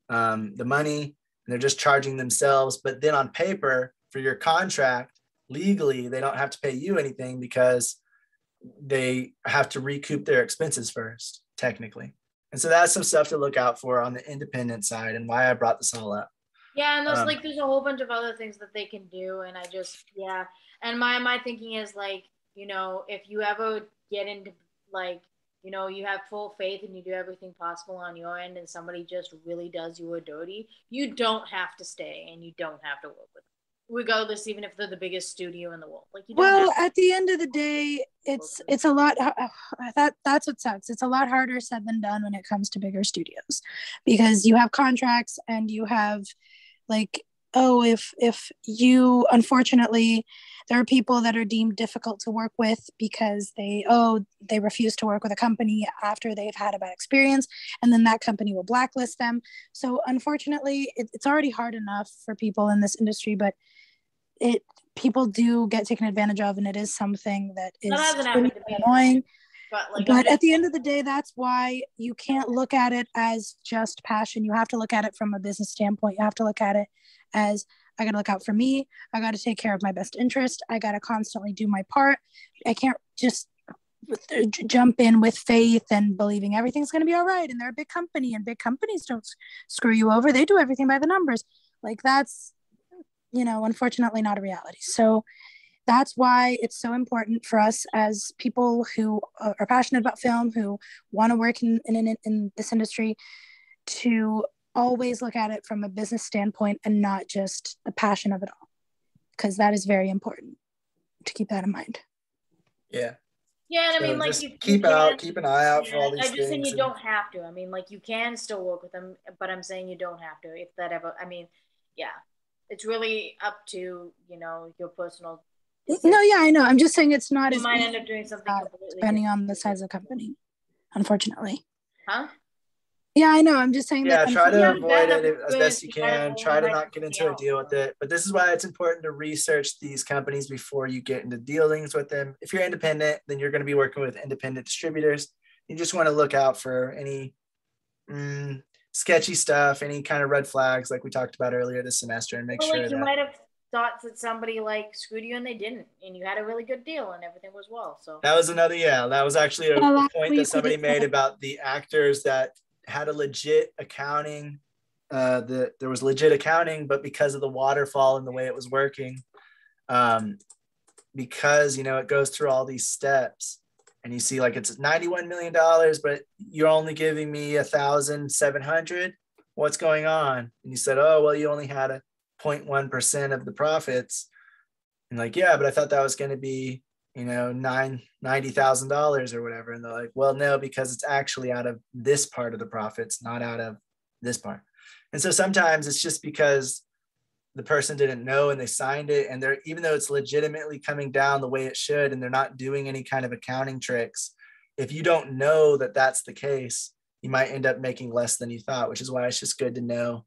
um, the money, and they're just charging themselves. But then on paper, for your contract, legally, they don't have to pay you anything because they have to recoup their expenses first, technically. And so that's some stuff to look out for on the independent side, and why I brought this all up. Yeah, and there's um, like there's a whole bunch of other things that they can do, and I just yeah. And my my thinking is like, you know, if you ever get into like, you know, you have full faith and you do everything possible on your end, and somebody just really does you a dirty, you don't have to stay and you don't have to work with them, regardless, even if they're the biggest studio in the world. Like, you don't well, have to- at the end of the day, it's it's a lot. That that's what sucks. It's a lot harder said than done when it comes to bigger studios, because you have contracts and you have. Like, oh, if if you, unfortunately, there are people that are deemed difficult to work with because they, oh, they refuse to work with a company after they've had a bad experience, and then that company will blacklist them. So unfortunately, it, it's already hard enough for people in this industry, but it people do get taken advantage of, and it is something that is really annoying. But, like, but at the end of the day, that's why you can't look at it as just passion. You have to look at it from a business standpoint. You have to look at it as, I got to look out for me. I got to take care of my best interest. I got to constantly do my part. I can't just jump in with faith and believing everything's going to be all right. And they're a big company, and big companies don't screw you over. They do everything by the numbers. Like, that's, you know, unfortunately not a reality. So that's why it's so important for us as people who are passionate about film, who want to work in, in in this industry, to always look at it from a business standpoint and not just the passion of it all, because that is very important to keep that in mind. Yeah. Yeah, and so I mean, like, you keep you out, can, keep an eye out yeah, for all these things. I'm just saying you and... don't have to. I mean, like, you can still work with them, but I'm saying you don't have to. If that ever, I mean, yeah, it's really up to, you know, your personal. No, yeah, I know. I'm just saying it's not you as might end up doing something completely depending different. On the size of the company, unfortunately. Huh? Yeah, I know. I'm just saying yeah, that. Yeah, try to avoid it as best you can. Try to not get into a deal with it. But this is why it's important to research these companies before you get into dealings with them. If you're independent, then you're going to be working with independent distributors. You just want to look out for any mm, sketchy stuff, any kind of red flags like we talked about earlier this semester, and make well, sure like you that might have thought that somebody like screwed you and they didn't, and you had a really good deal and everything was well. So that was another yeah that was actually a oh, point that somebody made about the actors that had a legit accounting uh the there was legit accounting, but because of the waterfall and the way it was working, um because you know it goes through all these steps and you see like it's ninety-one million dollars, but you're only giving me a thousand seven hundred, what's going on? And you said, oh well, you only had a zero point one percent of the profits. And like, yeah, but I thought that was going to be, you know, nine ninety thousand dollars or whatever. And they're like, well, no, because it's actually out of this part of the profits, not out of this part. And so sometimes it's just because the person didn't know and they signed it, and they're, even though it's legitimately coming down the way it should, and they're not doing any kind of accounting tricks, if you don't know that that's the case, you might end up making less than you thought, which is why it's just good to know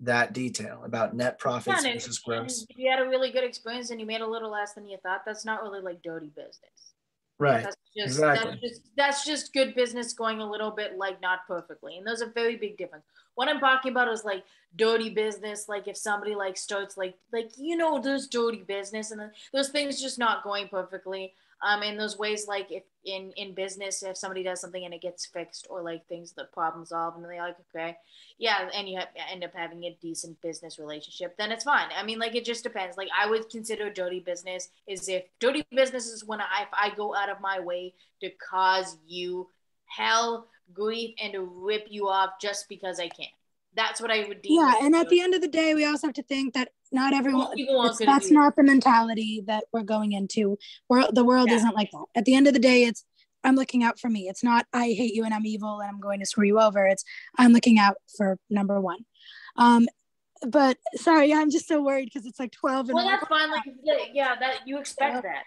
that detail about net profits yeah, versus gross. You had a really good experience and you made a little less than you thought. That's not really like dirty business. Right. That's just, exactly. that's just that's just good business going a little bit like not perfectly. And there's a very big difference. What I'm talking about is like dirty business. Like if somebody like starts like, like, you know, there's dirty business and those things just not going perfectly. Um, and those ways, like if in, in business, if somebody does something and it gets fixed, or like things, the problem solved, and they're like, okay, yeah, and you have, end up having a decent business relationship, then it's fine. I mean, like, it just depends. Like, I would consider dirty business is if dirty business is when I, if I go out of my way to cause you hell, grief, and to rip you off just because I can. That's what I would deem. Yeah, and at the end of the day, we also have to think that not everyone, that's, that's not the mentality that we're going into. We're, the world yeah. isn't like that. At the end of the day, it's, I'm looking out for me. It's not, I hate you and I'm evil and I'm going to screw you over. It's, I'm looking out for number one. Um, but sorry, I'm just so worried because it's like twelve. And well, that's fine. Like, yeah, that you expect yeah. that.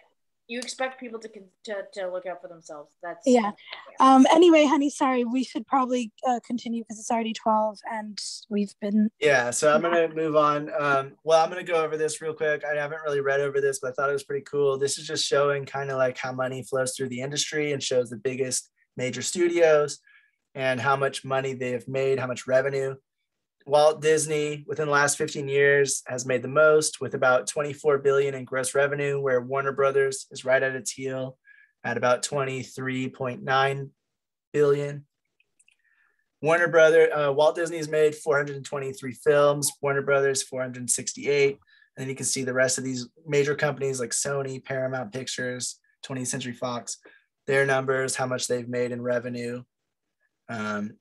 You expect people to, to to look out for themselves. That's yeah. Um. Anyway, honey, sorry. We should probably uh, continue because it's already twelve and we've been. Yeah. So I'm gonna move on. Um. Well, I'm gonna go over this real quick. I haven't really read over this, but I thought it was pretty cool. This is just showing kind of like how money flows through the industry and shows the biggest major studios and how much money they have made, how much revenue. Walt Disney, within the last fifteen years, has made the most with about twenty-four billion dollars in gross revenue, where Warner Brothers is right at its heel at about twenty-three point nine billion dollars. Warner Brothers, uh, Walt Disney's made four hundred twenty-three films, Warner Brothers four hundred sixty-eight, and then you can see the rest of these major companies like Sony, Paramount Pictures, twentieth century fox, their numbers, how much they've made in revenue. Um,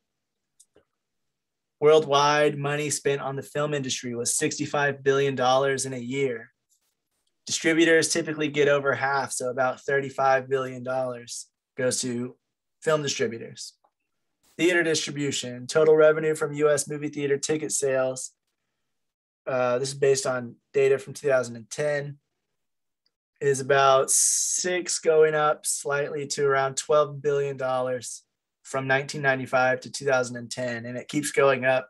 Worldwide, money spent on the film industry was sixty-five billion dollars in a year. Distributors typically get over half, so about thirty-five billion dollars goes to film distributors. Theater distribution, total revenue from U S movie theater ticket sales. Uh, this is based on data from two thousand ten. Is about six going up slightly to around twelve billion dollars. From nineteen ninety-five to two thousand ten, and it keeps going up,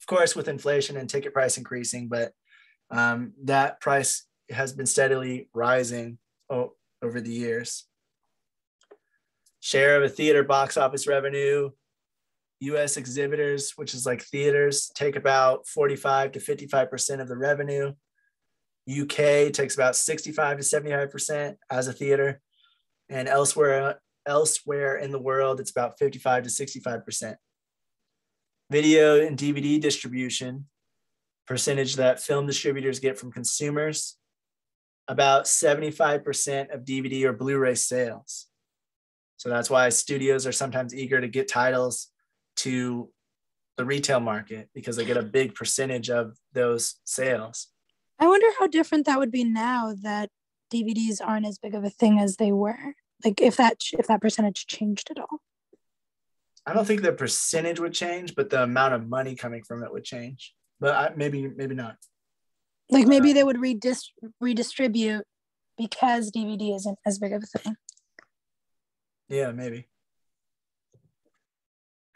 of course, with inflation and ticket price increasing, but um, that price has been steadily rising o- over the years. Share of a theater box office revenue, U S exhibitors, which is like theaters, take about forty-five to fifty-five percent of the revenue. U K takes about sixty-five to seventy-five percent as a theater, and elsewhere Elsewhere in the world, it's about fifty-five to sixty-five percent. Video and D V D distribution, percentage that film distributors get from consumers, about seventy-five percent of D V D or Blu-ray sales. So that's why studios are sometimes eager to get titles to the retail market because they get a big percentage of those sales. I wonder how different that would be now that D V Ds aren't as big of a thing as they were. Like if that if that percentage changed at all? I don't think the percentage would change, but the amount of money coming from it would change. But I, maybe maybe not. Like maybe uh, they would redist- redistribute because D V D isn't as big of a thing. Yeah, maybe.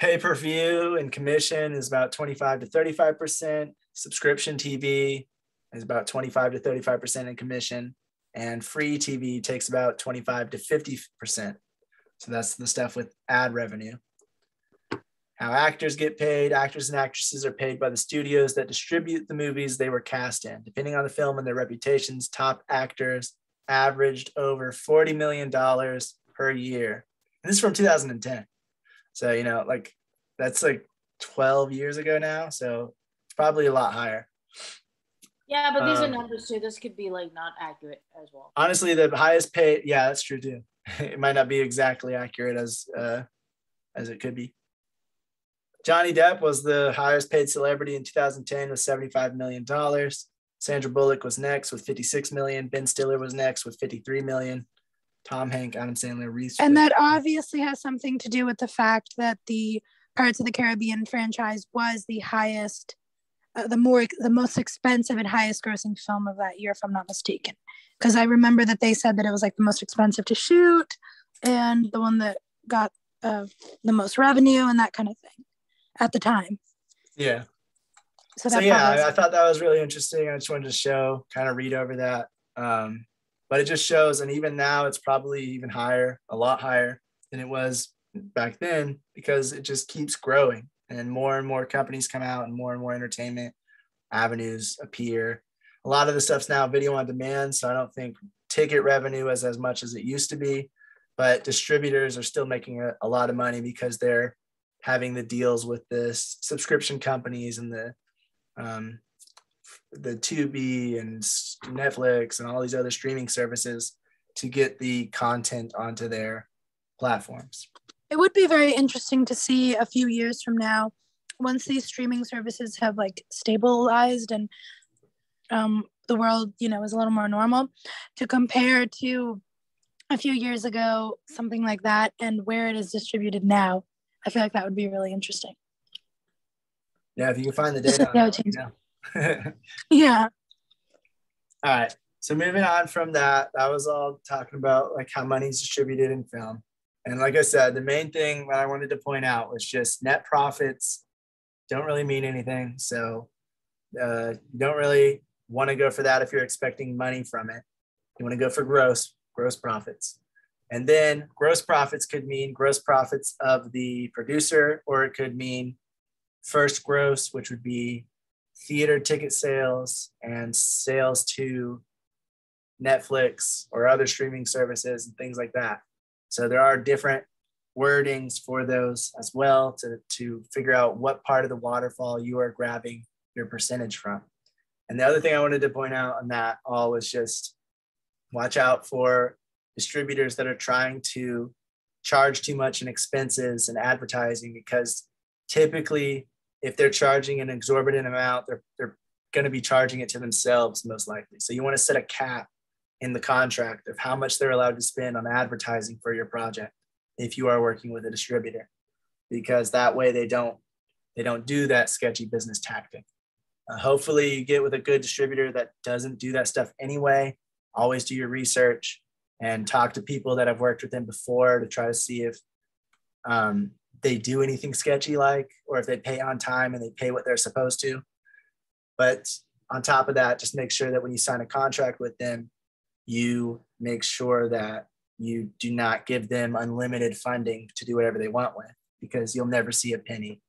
Pay-per-view and commission is about twenty-five to thirty-five percent. Subscription T V is about twenty-five to thirty-five percent in commission. And free T V takes about twenty-five to fifty percent. So that's the stuff with ad revenue. how actors get paid. Actors and actresses are paid by the studios that distribute the movies they were cast in. Depending on the film and their reputations, top actors averaged over forty million dollars per year. And this is from two thousand ten. So, you know, like that's like twelve years ago now. So it's probably a lot higher. Yeah, but these um, are numbers too. This could be like not accurate as well. Honestly, the highest paid. Yeah, that's true too. It might not be exactly accurate as uh, as it could be. Johnny Depp was the highest paid celebrity in two thousand ten with seventy-five million dollars. Sandra Bullock was next with fifty-six million dollars. Ben Stiller was next with fifty-three million dollars. Tom Hanks, Adam Sandler, Reese. And that obviously has something to do with the fact that the Pirates of the Caribbean franchise was the highest, uh, the more, the most expensive and highest grossing film of that year, if I'm not mistaken. Because I remember that they said that it was like the most expensive to shoot and the one that got uh, the most revenue and that kind of thing at the time. Yeah. So, so yeah, I, I thought that was really interesting. I just wanted to show, kind of read over that. Um, but it just shows, and even now it's probably even higher, a lot higher than it was back then, because it just keeps growing and more and more companies come out and more and more entertainment avenues appear. A lot of the stuff's now video on demand, so I don't think ticket revenue is as much as it used to be, but distributors are still making a, a lot of money because they're having the deals with the subscription companies and the um, the Tubi and Netflix and all these other streaming services to get the content onto their platforms. It would be very interesting to see a few years from now, once these streaming services have like stabilized and um, the world, you know, is a little more normal, to compare to a few years ago, something like that, and where it is distributed now. I feel like that would be really interesting. Yeah, if you can find the data. On that, yeah. Yeah. All right. So moving on from that, that was all talking about like how money is distributed in film. And like I said, the main thing that I wanted to point out was just net profits don't really mean anything. So uh, you don't really want to go for that if you're expecting money from it. You want to go for gross, gross profits. And then gross profits could mean gross profits of the producer, or it could mean first gross, which would be theater ticket sales and sales to Netflix or other streaming services and things like that. So there are different wordings for those as well to, to figure out what part of the waterfall you are grabbing your percentage from. And the other thing I wanted to point out on that all was just watch out for distributors that are trying to charge too much in expenses and advertising, because typically if they're charging an exorbitant amount, they're, they're going to be charging it to themselves most likely. So you want to set a cap in the contract of how much they're allowed to spend on advertising for your project if you are working with a distributor, because that way they don't they don't do that sketchy business tactic. Uh, hopefully you get with a good distributor that doesn't do that stuff anyway. Always do your research and talk to people that have worked with them before to try to see if um, they do anything sketchy like, or if they pay on time and they pay what they're supposed to. But on top of that, just make sure that when you sign a contract with them, you make sure that you do not give them unlimited funding to do whatever they want with, because you'll never see a penny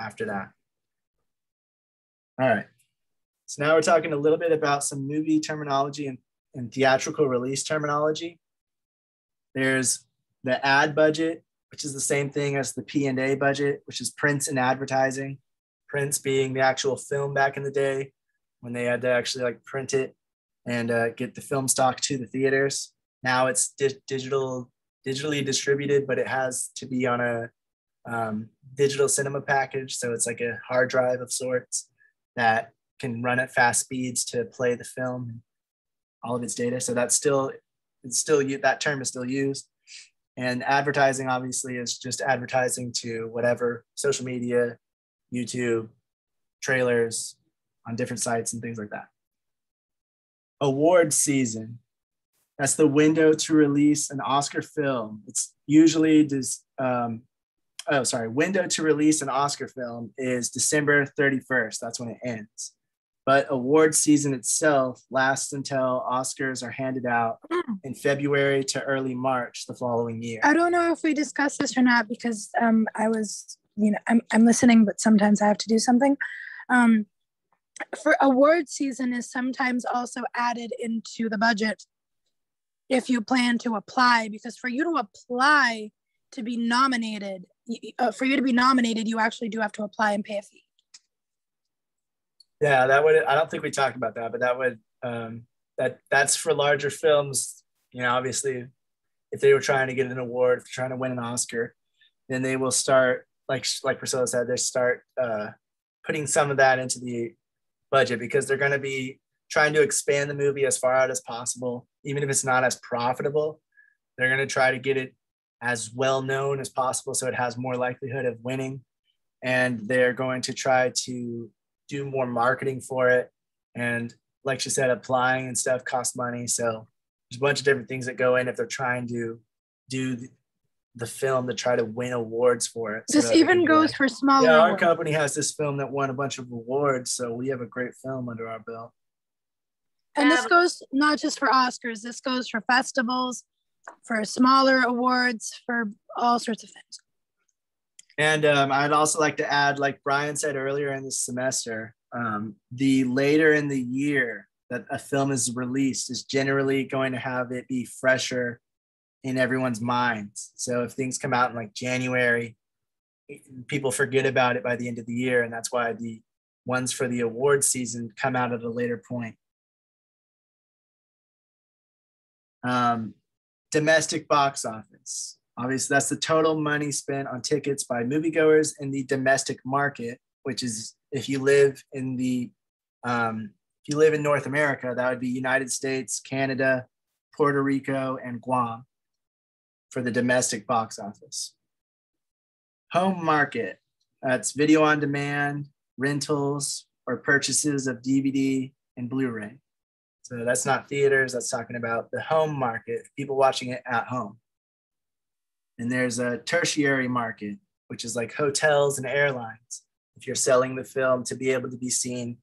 after that. All right, so now we're talking a little bit about some movie terminology and and theatrical release terminology. There's the ad budget, which is the same thing as the P and A budget, which is prints and advertising. Prints being the actual film back in the day when they had to actually like print it and uh, get the film stock to the theaters. Now it's di- digital, digitally distributed, but it has to be on a um, digital cinema package. So it's like a hard drive of sorts that can run at fast speeds to play the film, all of its data. So that's still, it's still, that term is still used. And advertising obviously is just advertising to whatever, social media, YouTube, trailers on different sites and things like that. Award season. That's the window to release an Oscar film. It's usually, dis, um, oh, sorry, window to release an Oscar film is December thirty-first. That's when it ends. But award season itself lasts until Oscars are handed out in February to early March the following year. I don't know if we discussed this or not, because um, I was you know, I'm, I'm listening, but sometimes I have to do something. Um, for award season is sometimes also added into the budget if you plan to apply, because for you to apply to be nominated, uh, for you to be nominated, you actually do have to apply and pay a fee. Yeah, that would, I don't think we talked about that, but that would, um, that that's for larger films. You know, obviously if they were trying to get an award, if they're trying to win an Oscar, then they will start, like, like Priscilla said, they start uh, putting some of that into the budget, because they're going to be trying to expand the movie as far out as possible. Even if it's not as profitable, they're going to try to get it as well known as possible, so it has more likelihood of winning. And they're going to try to do more marketing for it. And like she said, applying and stuff costs money. So there's a bunch of different things that go in if they're trying to do the, the film to try to win awards for it. This so even goes like, for smaller. Yeah, our company has this film that won a bunch of awards, so we have a great film under our belt. And this goes not just for Oscars, this goes for festivals, for smaller awards, for all sorts of things. And um, I'd also like to add, like Brian said earlier in this semester, um, the later in the year that a film is released is generally going to have it be fresher in everyone's minds. So if things come out in like January, people forget about it by the end of the year. And that's why the ones for the award season come out at a later point. Um, domestic box office. Obviously, that's the total money spent on tickets by moviegoers in the domestic market, which is if you live in the, um, if you live in North America, that would be United States, Canada, Puerto Rico, and Guam for the domestic box office. Home market, that's video on demand, rentals, or purchases of D V D and Blu-ray. So that's not theaters, that's talking about the home market, people watching it at home. And there's a tertiary market, which is like hotels and airlines. If you're selling the film to be able to be seen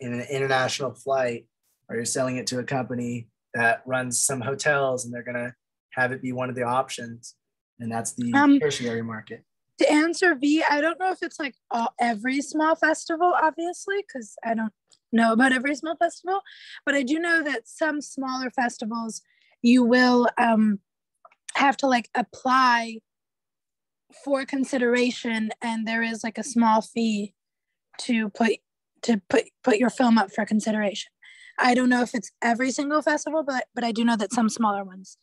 in an international flight, or you're selling it to a company that runs some hotels and they're gonna have it be one of the options. And that's the um, tertiary market. To answer V, I don't know if it's like all, every small festival, obviously, because I don't know about every small festival, but I do know that some smaller festivals, you will um, have to like apply for consideration, and there is like a small fee to put to put, put your film up for consideration. I don't know if it's every single festival, but, but I do know that some smaller ones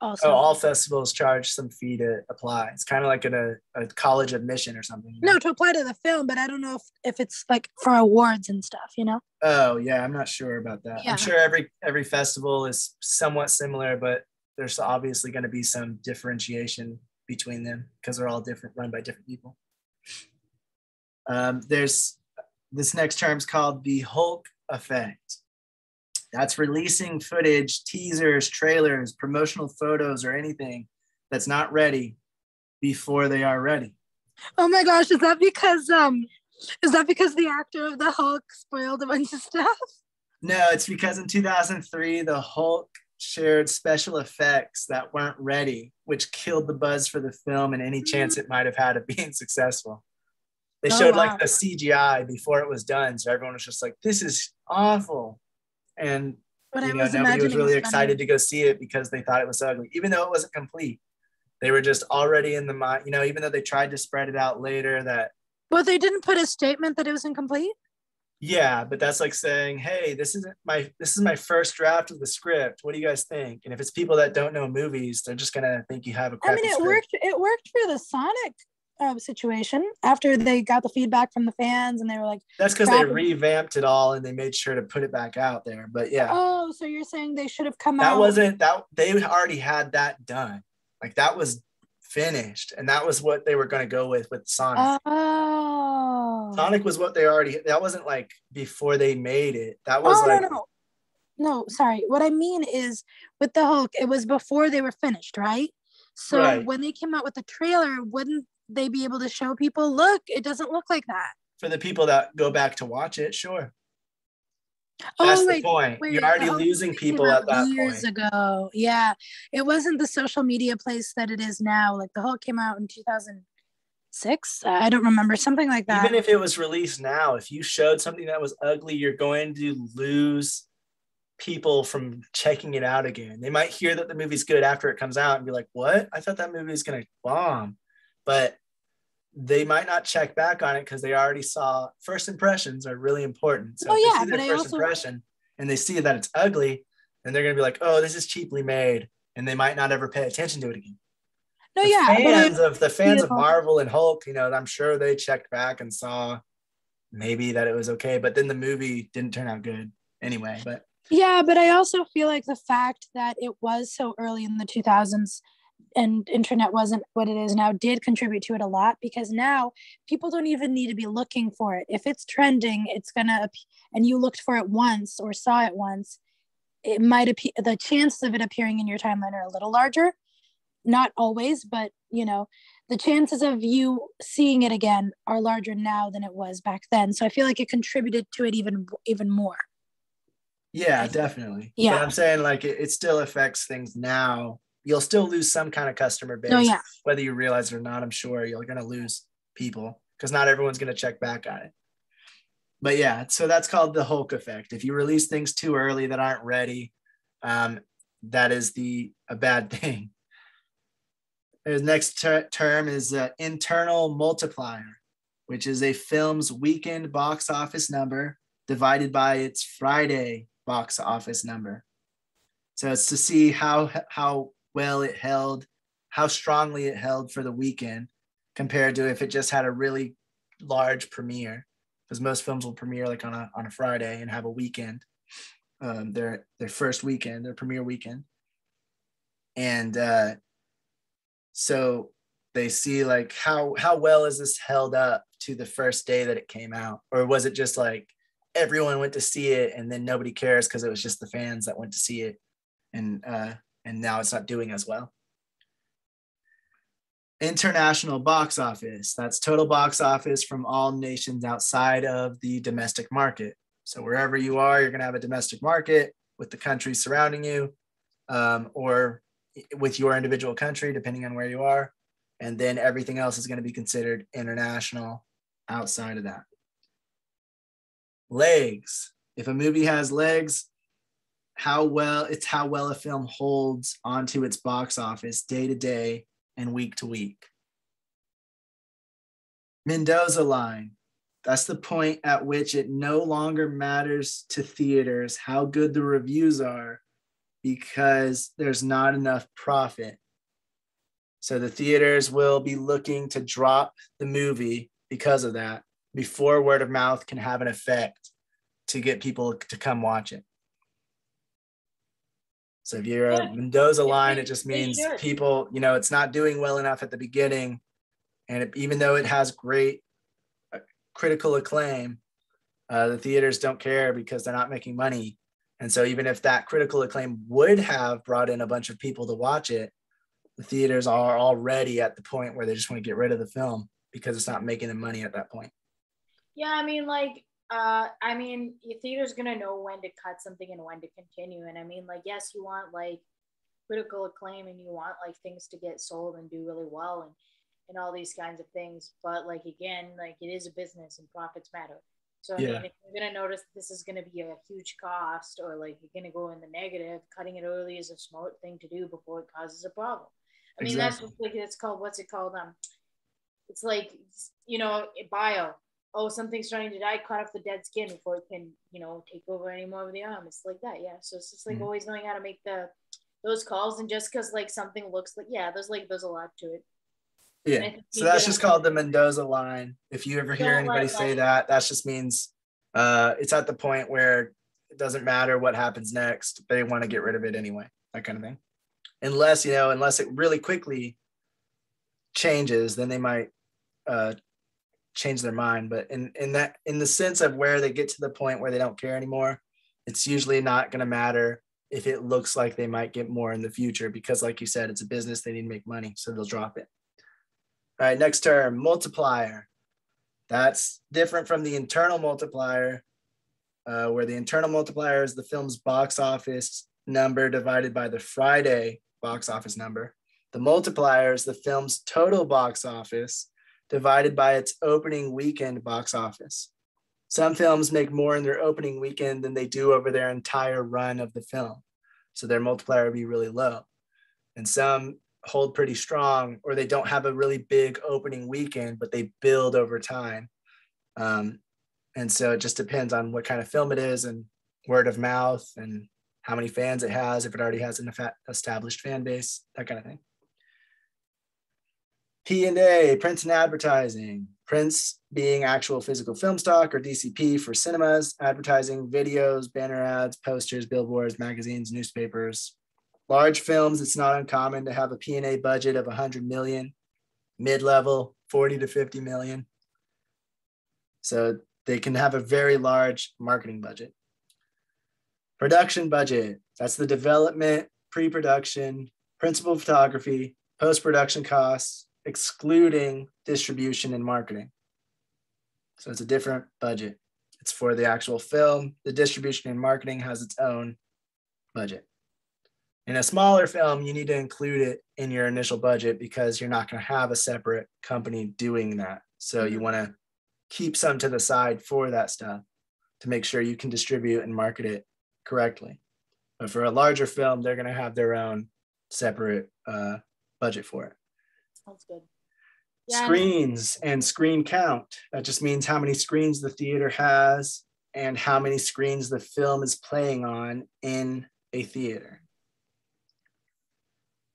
also. Oh, all festivals charge some fee to apply. It's kind of like a, a college admission or something. No, to apply to the film, but I don't know if, if it's like for awards and stuff, you know? Oh yeah, I'm not sure about that. Yeah. I'm sure every every festival is somewhat similar, but there's obviously going to be some differentiation between them because they're all different, run by different people. Um, there's, this next term's called the Hulk effect. That's releasing footage, teasers, trailers, promotional photos, or anything that's not ready before they are ready. Oh my gosh, is that because um, is that because the actor of the Hulk spoiled a bunch of stuff? No, it's because in two thousand three, the Hulk shared special effects that weren't ready, which killed the buzz for the film and any chance it might have had of being successful. They showed oh, wow. like the C G I before it was done, so everyone was just like, "This is awful." And but you know, was nobody was really excited to go see it because they thought it was ugly, even though it wasn't complete. They were just already in the mind, you know, even though they tried to spread it out later that. Well, they didn't put a statement that it was incomplete. Yeah, but that's like saying, hey, this isn't my this is my first draft of the script. What do you guys think? And if it's people that don't know movies, they're just gonna think you have a crappy I mean, it script. worked. It worked for the Sonic uh, situation after they got the feedback from the fans, and they were like, that's because they revamped it all and they made sure to put it back out there. But yeah. Oh, so you're saying they should have come that out. That wasn't that they already had that done. Like that was finished, and that was what they were going to go with with Sonic. Oh. Sonic was what they already, that wasn't like before they made it. That was oh, like no, no. no, sorry. What I mean is with the Hulk, it was before they were finished, right? So right. when they came out with the trailer, wouldn't they be able to show people, look, it doesn't look like that? For the people that go back to watch it, sure. Oh, that's wait, the point. Wait, You're already losing people at that years point. Years ago, yeah. It wasn't the social media place that it is now. Like the Hulk came out in two thousand six? I don't remember, something like that. Even if it was released now, if you showed something that was ugly, you're going to lose people from checking it out again. They might hear that the movie's good after it comes out and be like, what? I thought that movie was going to bomb. But they might not check back on it because they already saw, first impressions are really important. So oh, if yeah, they see their but first I also... impression and they see that it's ugly, then they're going to be like, oh, this is cheaply made. And they might not ever pay attention to it again. No, the yeah. Fans of, the fans beautiful. of Marvel and Hulk, you know, I'm sure they checked back and saw maybe that it was okay, but then the movie didn't turn out good anyway. But yeah, but I also feel like the fact that it was so early in the two thousands and internet wasn't what it is now did contribute to it a lot, because now people don't even need to be looking for it. If it's trending, it's gonna, and you looked for it once or saw it once, it might appear, the chances of it appearing in your timeline are a little larger. Not always, but you know, the chances of you seeing it again are larger now than it was back then. So I feel like it contributed to it even even more. Yeah, definitely. Yeah, but I'm saying like it, it still affects things now. You'll still lose some kind of customer base, oh, yeah. whether you realize it or not. I'm sure you're going to lose people because not everyone's going to check back on it. But yeah, so that's called the Hulk effect. If you release things too early that aren't ready, um, that is the a bad thing. The next ter- term is uh, internal multiplier, which is a film's weekend box office number divided by its Friday box office number. So it's to see how how well it held, how strongly it held for the weekend compared to if it just had a really large premiere, because most films will premiere like on a on a Friday and have a weekend, um, their their first weekend, their premiere weekend, and. Uh, So they see like how how well is this held up to the first day that it came out? Or was it just like everyone went to see it and then nobody cares because it was just the fans that went to see it, and uh, and now it's not doing as well? International box office. That's total box office from all nations outside of the domestic market. So wherever you are, you're going to have a domestic market with the countries surrounding you, um, or with your individual country, depending on where you are. And then everything else is going to be considered international outside of that. Legs. If a movie has legs, how well it's how well a film holds onto its box office day to day and week to week. Mendoza line. That's the point at which it no longer matters to theaters how good the reviews are, because there's not enough profit. So the theaters will be looking to drop the movie because of that before word of mouth can have an effect to get people to come watch it. So if you're yeah. a Mendoza line, it just means sure. people, you know, it's not doing well enough at the beginning. And it, even though it has great uh, critical acclaim, uh, the theaters don't care because they're not making money. And so even if that critical acclaim would have brought in a bunch of people to watch it, the theaters are already at the point where they just want to get rid of the film because it's not making them money at that point. Yeah, I mean, like, uh, I mean, your theater's going to know when to cut something and when to continue. And I mean, like, yes, you want, like, critical acclaim and you want, like, things to get sold and do really well and, and all these kinds of things. But, like, again, like, it is a business and profits matter. So I mean, yeah. if you're going to notice this is going to be a huge cost, or like you're going to go in the negative, cutting it early is a smart thing to do before it causes a problem. I mean, exactly. that's like, it's called, what's it called? Um, It's like, you know, bio. Oh, something's starting to die, cut off the dead skin before it can, you know, take over any more of the arm. It's like that, yeah. So it's just like mm-hmm. always knowing how to make the those calls. And just because like something looks like, yeah, there's like, there's a lot to it. Yeah, so that's just called the Mendoza line. If you ever hear anybody say that, that just means uh, it's at the point where it doesn't matter what happens next. They want to get rid of it anyway, that kind of thing. Unless, you know, unless it really quickly changes, then they might uh, change their mind. But in, in, that, in the sense of where they get to the point where they don't care anymore, it's usually not going to matter if it looks like they might get more in the future, because like you said, it's a business, they need to make money, so they'll drop it. All right, next term, multiplier. That's different from the internal multiplier, uh, where the internal multiplier is the film's box office number divided by the Friday box office number. The multiplier is the film's total box office divided by its opening weekend box office. Some films make more in their opening weekend than they do over their entire run of the film, so their multiplier would be really low. And some hold pretty strong, or they don't have a really big opening weekend, but they build over time. Um, and so it just depends on what kind of film it is and word of mouth and how many fans it has, if it already has an established fan base, that kind of thing. P and A, prints and advertising. Prints being actual physical film stock, or D C P for cinemas, advertising, videos, banner ads, posters, billboards, magazines, newspapers. Large films, it's not uncommon to have a P and A budget of one hundred million, mid-level, forty to fifty million. So they can have a very large marketing budget. Production budget, that's the development, pre-production, principal photography, post-production costs, excluding distribution and marketing. So it's a different budget. It's for the actual film. The distribution and marketing has its own budget. In a smaller film, you need to include it in your initial budget because you're not going to have a separate company doing that. So you want to keep some to the side for that stuff to make sure you can distribute and market it correctly. But for a larger film, they're going to have their own separate uh, budget for it. Sounds good. Yeah, screens and screen count. That just means how many screens the theater has and how many screens the film is playing on in a theater.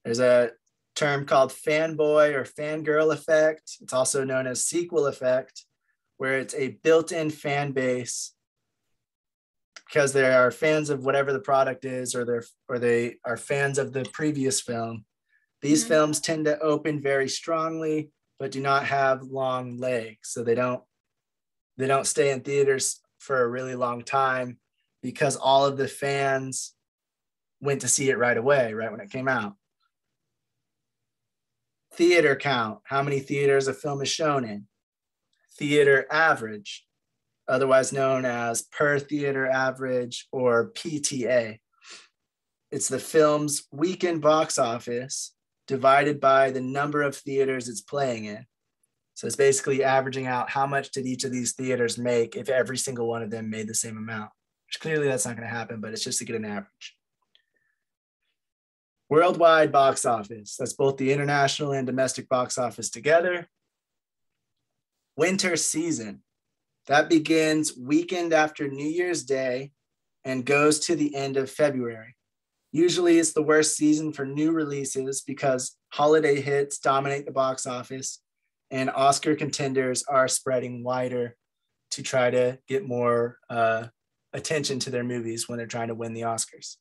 There's a term called fanboy or fangirl effect. It's also known as sequel effect, where it's a built-in fan base because they are fans of whatever the product is, or they're or they are fans of the previous film. These films tend to open very strongly, but do not have long legs. So they don't, they don't stay in theaters for a really long time because all of the fans went to see it right away, right when it came out. Theater count, how many theaters a film is shown in. Theater average, otherwise known as per theater average or P T A. It's the film's weekend box office divided by the number of theaters it's playing in. So it's basically averaging out how much did each of these theaters make if every single one of them made the same amount, which clearly that's not going to happen, but it's just to get an average. Worldwide box office, that's both the international and domestic box office together. Winter season, that begins weekend after New Year's Day and goes to the end of February. Usually it's the worst season for new releases because holiday hits dominate the box office and Oscar contenders are spreading wider to try to get more uh, attention to their movies when they're trying to win the Oscars.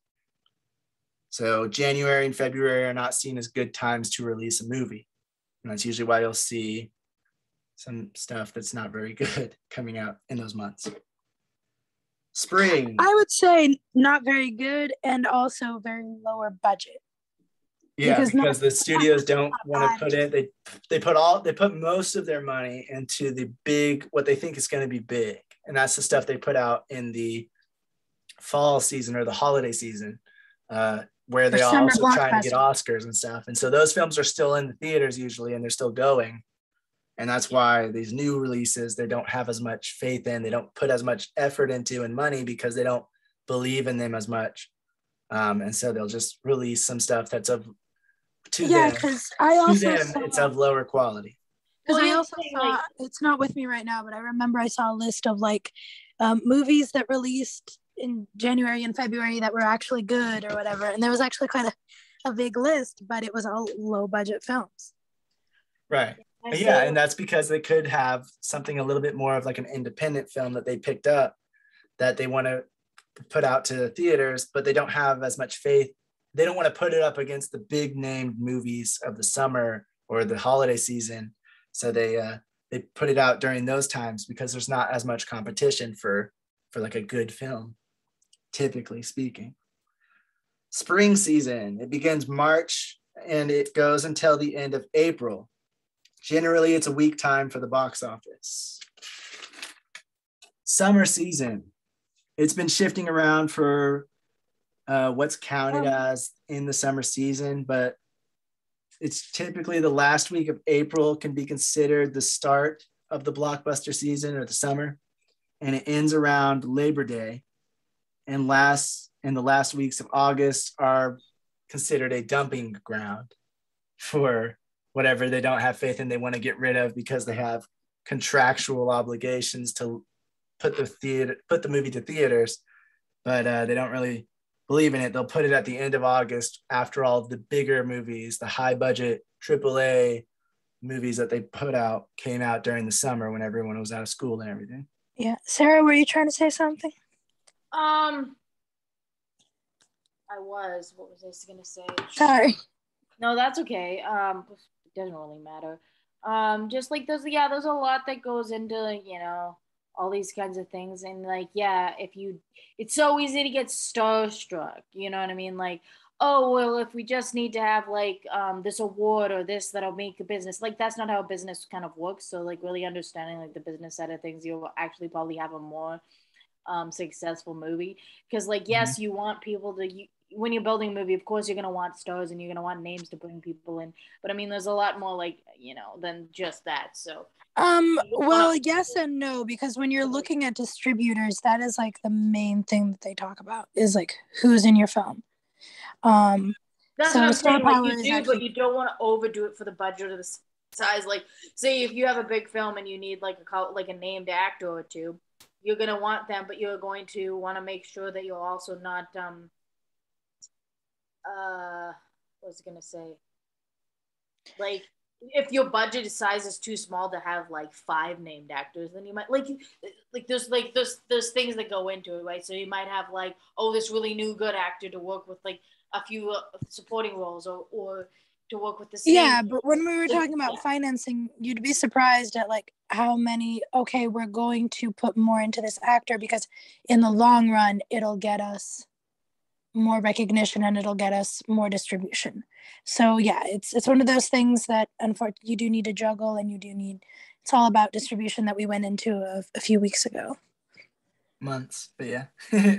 So January and February are not seen as good times to release a movie. And that's usually why you'll see some stuff that's not very good coming out in those months. Spring. I would say not very good and also very lower budget. Yeah, because, because not, the studios don't want to put it, they they put all they put most of their money into the big, what they think is going to be big. And that's the stuff they put out in the fall season or the holiday season. Uh, where they are also trying to get Oscars and stuff. And so those films are still in the theaters usually, and they're still going. And that's why these new releases, they don't have as much faith in, they don't put as much effort into and money because they don't believe in them as much. Um, and so they'll just release some stuff that's of, to yeah, them, I also to them saw, it's of lower quality. Because well, I also saw, like, it's not with me right now, but I remember I saw a list of like um, movies that released in January and February that were actually good or whatever. And there was actually quite a, a big list, but it was all low budget films. Right. Yeah. yeah. And that's because they could have something a little bit more of like an independent film that they picked up that they want to put out to the theaters, but they don't have as much faith. They don't want to put it up against the big named movies of the summer or the holiday season. So they, uh, they put it out during those times because there's not as much competition for, for like a good film. Typically speaking. Spring season, it begins March and it goes until the end of April. Generally, it's a weak time for the box office. Summer season, it's been shifting around for uh, what's counted as in the summer season, but It's typically the last week of April, can be considered the start of the blockbuster season or the summer. And it ends around Labor Day, and lasts, and the last weeks of August are considered a dumping ground for whatever they don't have faith in, they want to get rid of because they have contractual obligations to put the theater, put the movie to theaters, but uh, they don't really believe in it. They'll put it at the end of August after all the bigger movies, the high budget triple A movies that they put out came out during the summer when everyone was out of school and everything. Yeah. Sarah, were you trying to say something? Um, I was. What was I going to say? Sorry. No, that's okay. Um, it doesn't really matter. Um, just like those, yeah, there's a lot that goes into, you know, all these kinds of things. And like, yeah, if you, it's so easy to get starstruck. You know what I mean? Like, oh, well, if we just need to have like um, this award or this, that'll make a business. Like, that's not how business kind of works. So like really understanding like the business side of things, you'll actually probably have a more um, successful movie. Because like, yes, mm-hmm. you want people to, you, when you're building a movie, of course, you're going to want stars and you're going to want names to bring people in. But I mean, there's a lot more like, you know, than just that. So. Um, well, yes and no, because when you're looking at distributors, that is like the main thing that they talk about is like, who's in your film? Um, that's so what I'm saying, like you do, actually, but you don't want to overdo it for the budget or the size. Like, say if you have a big film and you need like a like a named actor or two, you're gonna want them, but you're going to want to make sure that you're also not um uh what was I gonna say? Like, if your budget size is too small to have like five named actors, then you might like, like there's like there's there's things that go into it, right? So you might have like, oh, this really new good actor to work with like a few uh, supporting roles, or or to work with the same. Yeah, but when we were talking about yeah. financing, you'd be surprised at like how many. Okay, we're going to put more into this actor because in the long run, it'll get us more recognition and it'll get us more distribution. So yeah, it's it's one of those things that unfortunately you do need to juggle, and you do need, it's all about distribution that we went into a, a few weeks ago. Months, but yeah,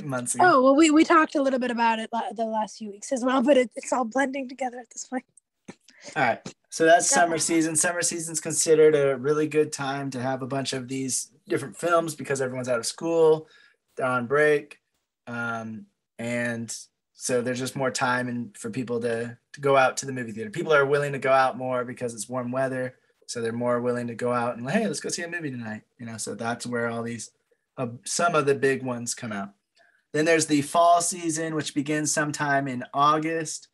months ago. Oh, well, we, we talked a little bit about it la- the last few weeks as well, but it, it's all blending together at this point. All right, so that's yeah. summer season. Summer season's considered a really good time to have a bunch of these different films because everyone's out of school, they're on break, um, and so there's just more time and for people to, to go out to the movie theater. People are willing to go out more because it's warm weather. So they're more willing to go out and like, hey, let's go see a movie tonight. You know, so that's where all these, uh, some of the big ones come out. Then there's the fall season, which begins sometime in August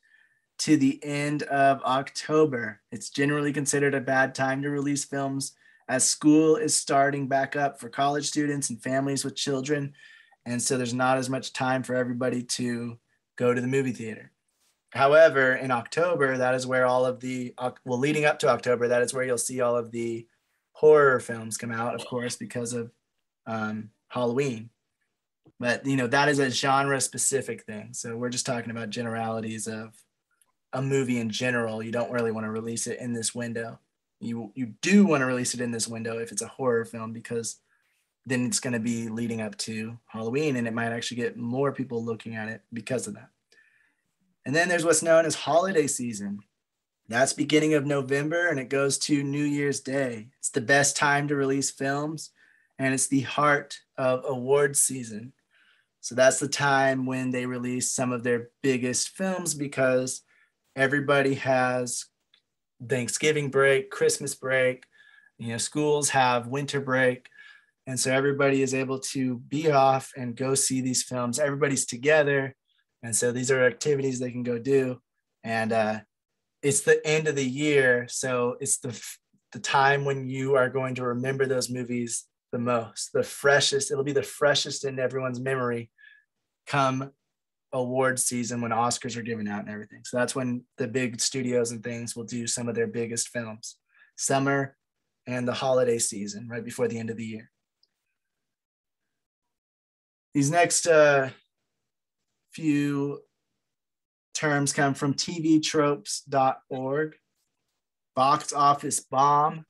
to the end of October. It's generally considered a bad time to release films as school is starting back up for college students and families with children. And so there's not as much time for everybody to go to the movie theater. However, in October, that is where all of the, well, leading up to October, that is where you'll see all of the horror films come out, of course, because of um, Halloween. But, you know, that is a genre-specific thing. So we're just talking about generalities of a movie in general. You don't really want to release it in this window. You, you do want to release it in this window if it's a horror film, because then it's going to be leading up to Halloween, and it might actually get more people looking at it because of that. And then there's what's known as holiday season. That's beginning of November, and it goes to New Year's Day. It's the best time to release films, and it's the heart of awards season. So that's the time when they release some of their biggest films because everybody has Thanksgiving break, Christmas break, you know, schools have winter break. And so everybody is able to be off and go see these films. Everybody's together. And so these are activities they can go do. And uh, it's the end of the year. So it's the, the time when you are going to remember those movies the most, the freshest. It'll be the freshest in everyone's memory come award season when Oscars are given out and everything. So that's when the big studios and things will do some of their biggest films. Summer and the holiday season, right before the end of the year. These next uh, few terms come from T V tropes dot org. Box office bomb.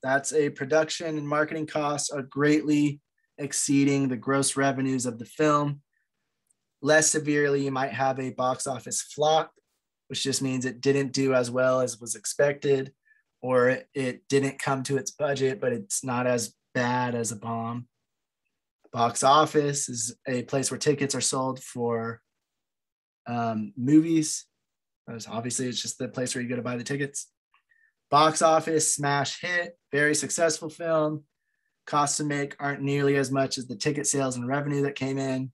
That's a production and marketing costs are greatly exceeding the gross revenues of the film. Less severely, you might have a box office flop, which just means it didn't do as well as was expected, or it, it didn't come to its budget, but it's not as bad as a bomb. Box office is a place where tickets are sold for um, movies. Obviously, it's just the place where you go to buy the tickets. Box office, smash hit, very successful film. Costs to make aren't nearly as much as the ticket sales and revenue that came in.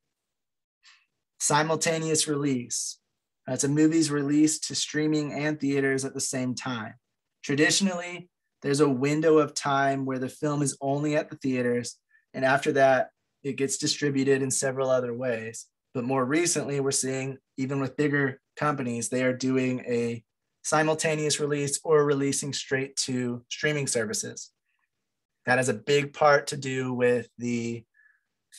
Simultaneous release. That's a movie's released to streaming and theaters at the same time. Traditionally, there's a window of time where the film is only at the theaters, and after that, it gets distributed in several other ways. But more recently, we're seeing, even with bigger companies, they are doing a simultaneous release or releasing straight to streaming services. That has a big part to do with the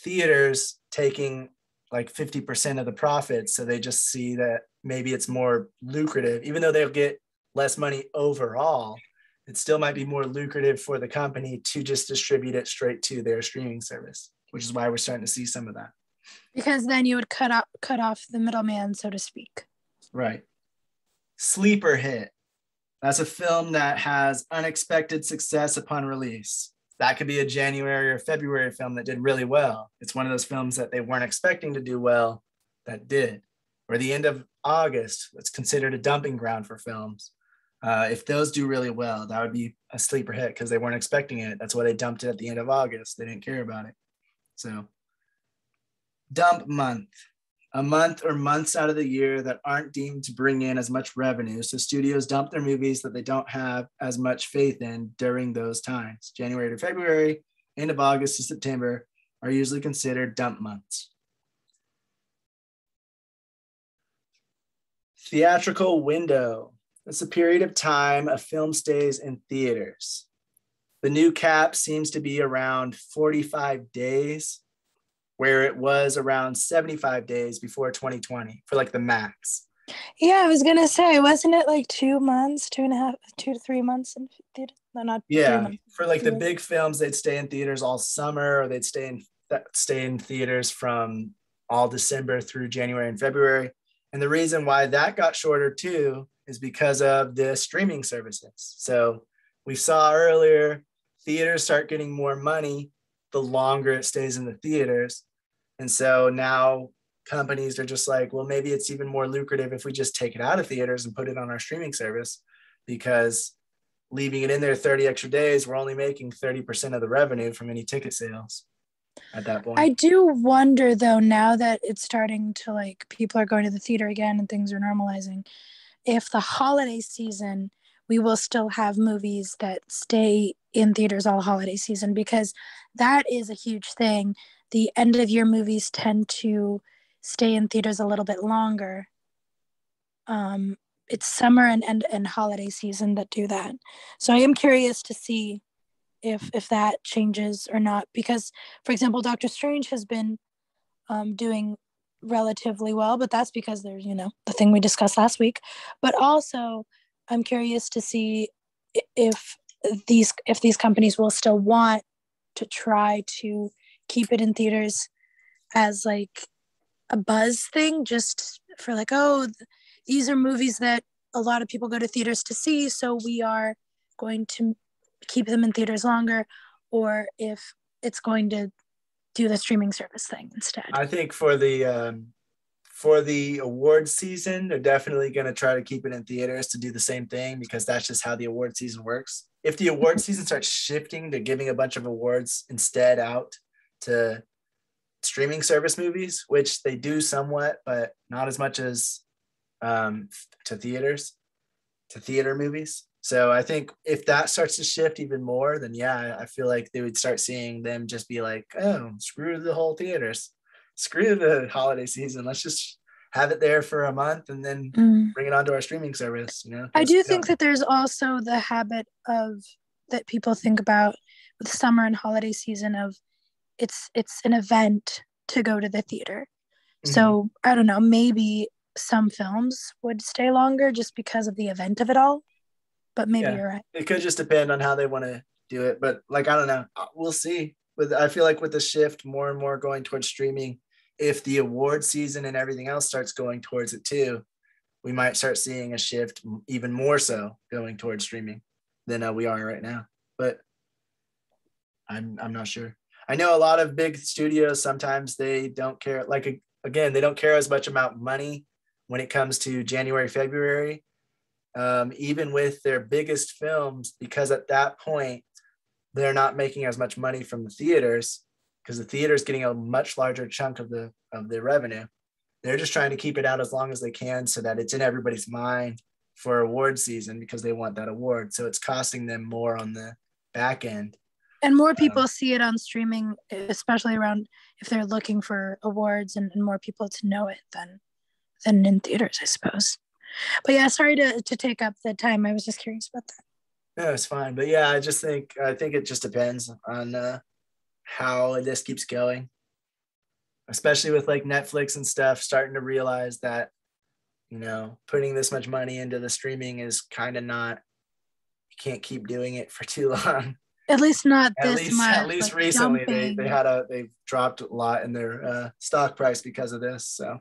theaters taking like fifty percent of the profits. So they just see that maybe it's more lucrative, even though they'll get less money overall, it still might be more lucrative for the company to just distribute it straight to their streaming service, which is why we're starting to see some of that. Because then you would cut off, cut off the middleman, so to speak. Right. Sleeper hit. That's a film that has unexpected success upon release. That could be a January or February film that did really well. It's one of those films that they weren't expecting to do well that did. Or the end of August, it's considered a dumping ground for films. Uh, if those do really well, that would be a sleeper hit because they weren't expecting it. That's why they dumped it at the end of August. They didn't care about it. So, dump month. A month or months out of the year that aren't deemed to bring in as much revenue. So studios dump their movies that they don't have as much faith in during those times. January to February, end of August to September are usually considered dump months. Theatrical window. It's a period of time a film stays in theaters. The new cap seems to be around forty-five days. Where it was around seventy-five days before twenty twenty for like the max. Yeah, I was gonna say, wasn't it like two months, two and a half, two to three months in theater? No, not yeah. Three for like the big films, they'd stay in theaters all summer, or they'd stay in stay in theaters from all December through January and February. And the reason why that got shorter too is because of the streaming services. So we saw earlier, theaters start getting more money the longer it stays in the theaters. And so now companies are just like, well, maybe it's even more lucrative if we just take it out of theaters and put it on our streaming service, because leaving it in there thirty extra days, we're only making thirty percent of the revenue from any ticket sales at that point. I do wonder though, now that it's starting to like, people are going to the theater again and things are normalizing, if the holiday season, we will still have movies that stay in theaters all holiday season, because that is a huge thing. The end of year movies tend to stay in theaters a little bit longer. Um, it's summer and, and, and holiday season that do that. So I am curious to see if if that changes or not, because for example, Doctor Strange has been um, doing relatively well, but that's because there's, you know, the thing we discussed last week, but also I'm curious to see if these if these companies will still want to try to keep it in theaters as like a buzz thing, just for like, oh, these are movies that a lot of people go to theaters to see, so we are going to keep them in theaters longer, or if it's going to do the streaming service thing instead. I think for the um, for the award season, they're definitely going to try to keep it in theaters to do the same thing, because that's just how the award season works. If the award season starts shifting to giving a bunch of awards instead out to streaming service movies, which they do somewhat, but not as much as um, to theaters, to theater movies. So I think if that starts to shift even more, then yeah, I feel like they would start seeing them just be like, oh, screw the whole theaters. Screw the holiday season. Let's just have it there for a month and then mm. bring it onto our streaming service. You know, I do think that there's also the habit of that people think about with summer and holiday season of it's it's an event to go to the theater. Mm-hmm. So I don't know, maybe some films would stay longer just because of the event of it all, but maybe yeah. you're right. It could just depend on how they want to do it, but like, I don't know, we'll see. But I feel like with the shift more and more going towards streaming, if the award season and everything else starts going towards it too, we might start seeing a shift even more so going towards streaming than uh, we are right now. But I'm I'm not sure. I know a lot of big studios, sometimes they don't care. Like, again, they don't care as much about money when it comes to January, February, um, even with their biggest films, because at that point, they're not making as much money from the theaters because the theater's getting a much larger chunk of the of the revenue. They're just trying to keep it out as long as they can so that it's in everybody's mind for award season because they want that award. So it's costing them more on the back end. And more people um, see it on streaming, especially around if they're looking for awards and, and more people to know it than than in theaters, I suppose. But yeah, sorry to, to take up the time. I was just curious about that. No, it's fine. But yeah, I just think, I think it just depends on uh, how this keeps going, especially with like Netflix and stuff starting to realize that, you know, putting this much money into the streaming is kind of not, you can't keep doing it for too long. At least not at this least, much. At least like recently, they, they had a they dropped a lot in their uh, stock price because of this. So,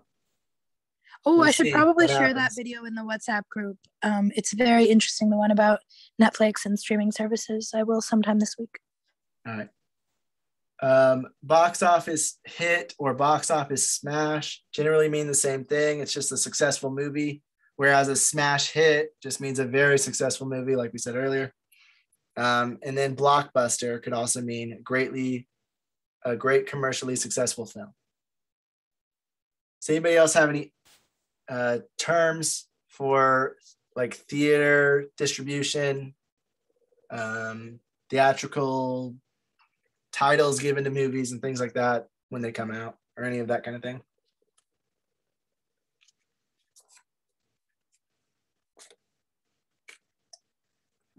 oh, we'll I should probably share happens. that video in the WhatsApp group. Um, it's very interesting, the one about Netflix and streaming services. I will sometime this week. All right. Um, box office hit or box office smash generally mean the same thing. It's just a successful movie, whereas a smash hit just means a very successful movie, like we said earlier. Um, and then blockbuster could also mean greatly, a great commercially successful film. Does anybody else have any uh, terms for like theater distribution, um, theatrical titles given to movies and things like that when they come out, or any of that kind of thing?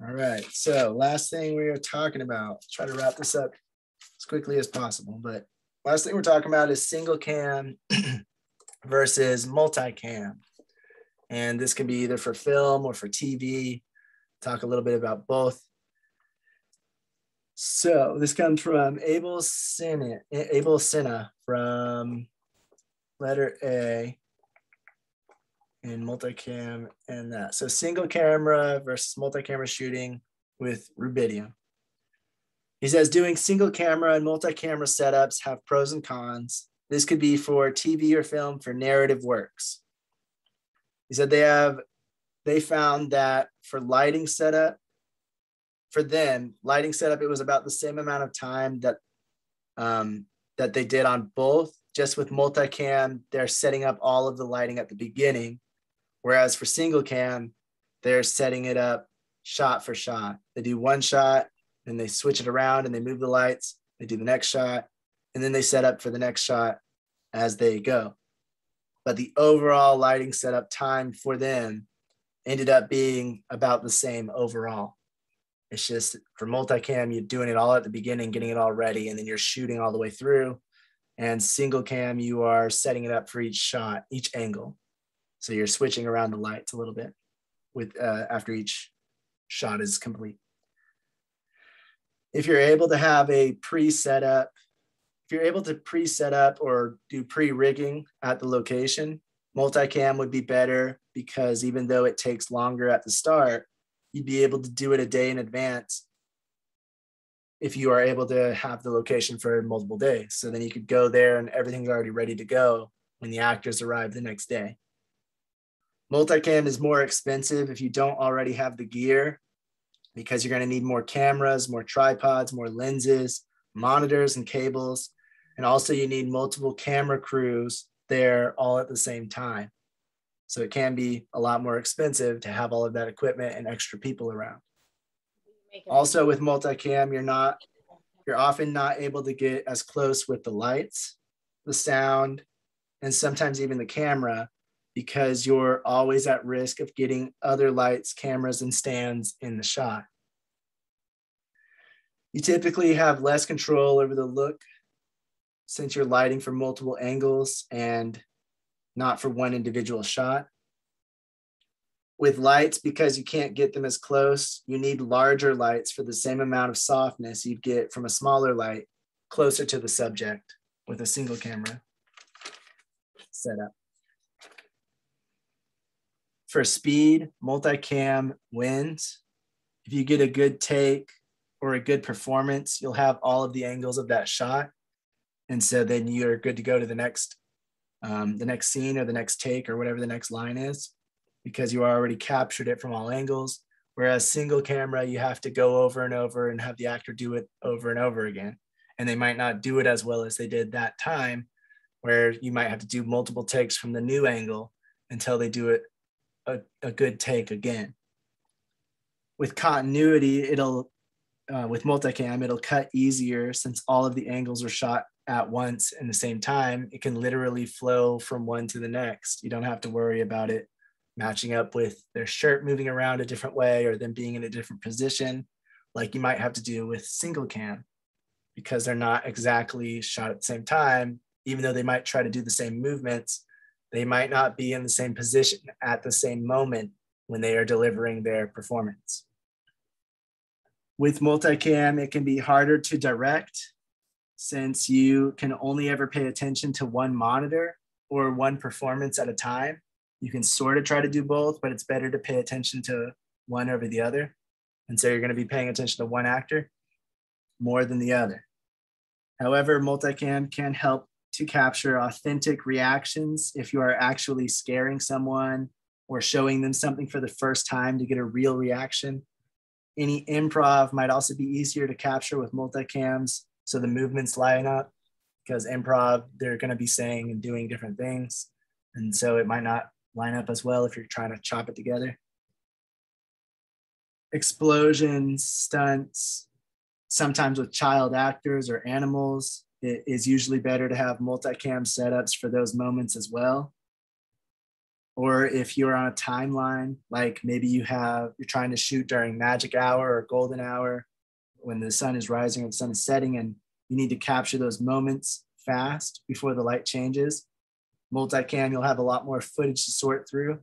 All right, so last thing we are talking about, try to wrap this up as quickly as possible, but last thing we're talking about is single cam versus multicam. And this can be either for film or for T V. Talk a little bit about both. So this comes from Abel Sinna, Abel Sinna from letter A. And multicam and that. So single camera versus multi-camera shooting with rubidium. He says, doing single camera and multi-camera setups have pros and cons. This could be for T V or film for narrative works. He said they have, they found that for lighting setup, for them, lighting setup, it was about the same amount of time that, um, that they did on both. Just with multicam, they're setting up all of the lighting at the beginning. Whereas for single cam, they're setting it up shot for shot. They do one shot, then they switch it around and they move the lights. They do the next shot, and then they set up for the next shot as they go. But the overall lighting setup time for them ended up being about the same overall. It's just for multicam, you're doing it all at the beginning, getting it all ready, and then you're shooting all the way through. And single cam, you are setting it up for each shot, each angle. So you're switching around the lights a little bit with uh, after each shot is complete. If you're able to have a pre-set up, if you're able to pre-set up or do pre-rigging at the location, multicam would be better because even though it takes longer at the start, you'd be able to do it a day in advance if you are able to have the location for multiple days. So then you could go there and everything's already ready to go when the actors arrive the next day. Multicam is more expensive if you don't already have the gear, because you're going to need more cameras, more tripods, more lenses, monitors and cables. And also you need multiple camera crews there all at the same time. So it can be a lot more expensive to have all of that equipment and extra people around. Also with multicam, you're not, you're often not able to get as close with the lights, the sound, and sometimes even the camera, because you're always at risk of getting other lights, cameras, and stands in the shot. You typically have less control over the look since you're lighting for multiple angles and not for one individual shot. With lights, because you can't get them as close, you need larger lights for the same amount of softness you'd get from a smaller light closer to the subject with a single camera setup. for speed, multicam wins. If you get a good take or a good performance, you'll have all of the angles of that shot. And so then you're good to go to the next, um, the next scene or the next take or whatever the next line is, because you already captured it from all angles. Whereas single camera, you have to go over and over and have the actor do it over and over again. And they might not do it as well as they did that time, where you might have to do multiple takes from the new angle until they do it a, a good take again. With continuity, it'll, uh, with multicam, it'll cut easier since all of the angles are shot at once and the same time. It can literally flow from one to the next. You don't have to worry about it matching up with their shirt moving around a different way or them being in a different position, like you might have to do with single cam, because they're not exactly shot at the same time. Even though they might try to do the same movements, they might not be in the same position at the same moment when they are delivering their performance. With multicam, it can be harder to direct since you can only ever pay attention to one monitor or one performance at a time. You can sort of try to do both, but it's better to pay attention to one over the other. And so you're going to be paying attention to one actor more than the other. However, multicam can help to capture authentic reactions if you are actually scaring someone or showing them something for the first time to get a real reaction. Any improv might also be easier to capture with multicams, so the movements line up, because improv, they're going to be saying and doing different things. And so it might not line up as well if you're trying to chop it together. Explosions, stunts, sometimes with child actors or animals, it is usually better to have multicam setups for those moments as well. Or if you're on a timeline, like maybe you have, you're trying to shoot during magic hour or golden hour, when the sun is rising or the sun is setting, and you need to capture those moments fast before the light changes. Multicam, you'll have a lot more footage to sort through,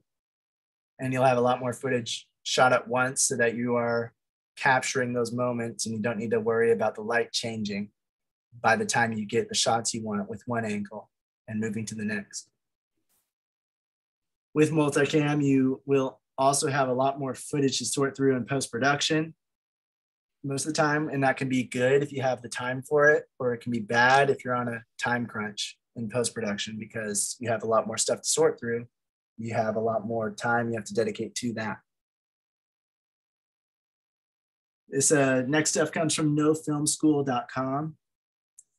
and you'll have a lot more footage shot at once so that you are capturing those moments and you don't need to worry about the light changing by the time you get the shots you want with one angle and moving to the next. With multicam, you will also have a lot more footage to sort through in post-production most of the time, and that can be good if you have the time for it, or it can be bad if you're on a time crunch in post-production because you have a lot more stuff to sort through. You have a lot more time you have to dedicate to that. This uh, next stuff comes from no film school dot com.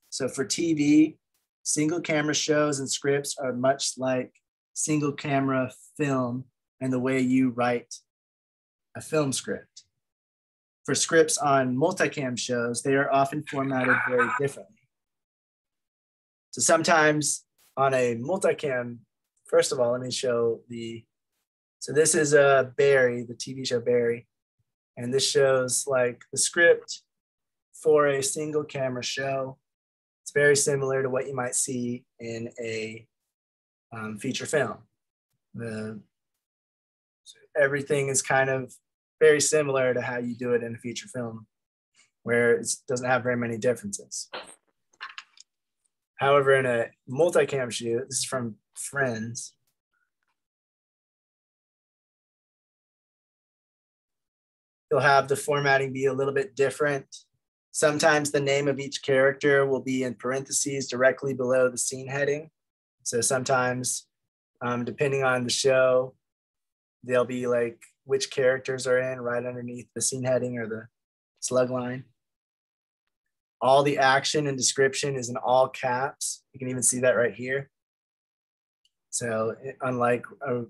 So for T V, single camera shows and scripts are much like single camera film and the way you write a film script. For scripts on multicam shows, they are often formatted very differently. So sometimes on a multicam, first of all, let me show the, so this is uh, Barry, the T V show Barry. And this shows like the script for a single camera show. It's very similar to what you might see in a um, feature film. The, so everything is kind of very similar to how you do it in a feature film, where it doesn't have very many differences. However, in a multicam shoot, this is from Friends. You'll have the formatting be a little bit different. Sometimes the name of each character will be in parentheses directly below the scene heading. So sometimes, um, depending on the show, they'll be like which characters are in right underneath the scene heading or the slug line. All the action and description is in all caps. You can even see that right here. So unlike a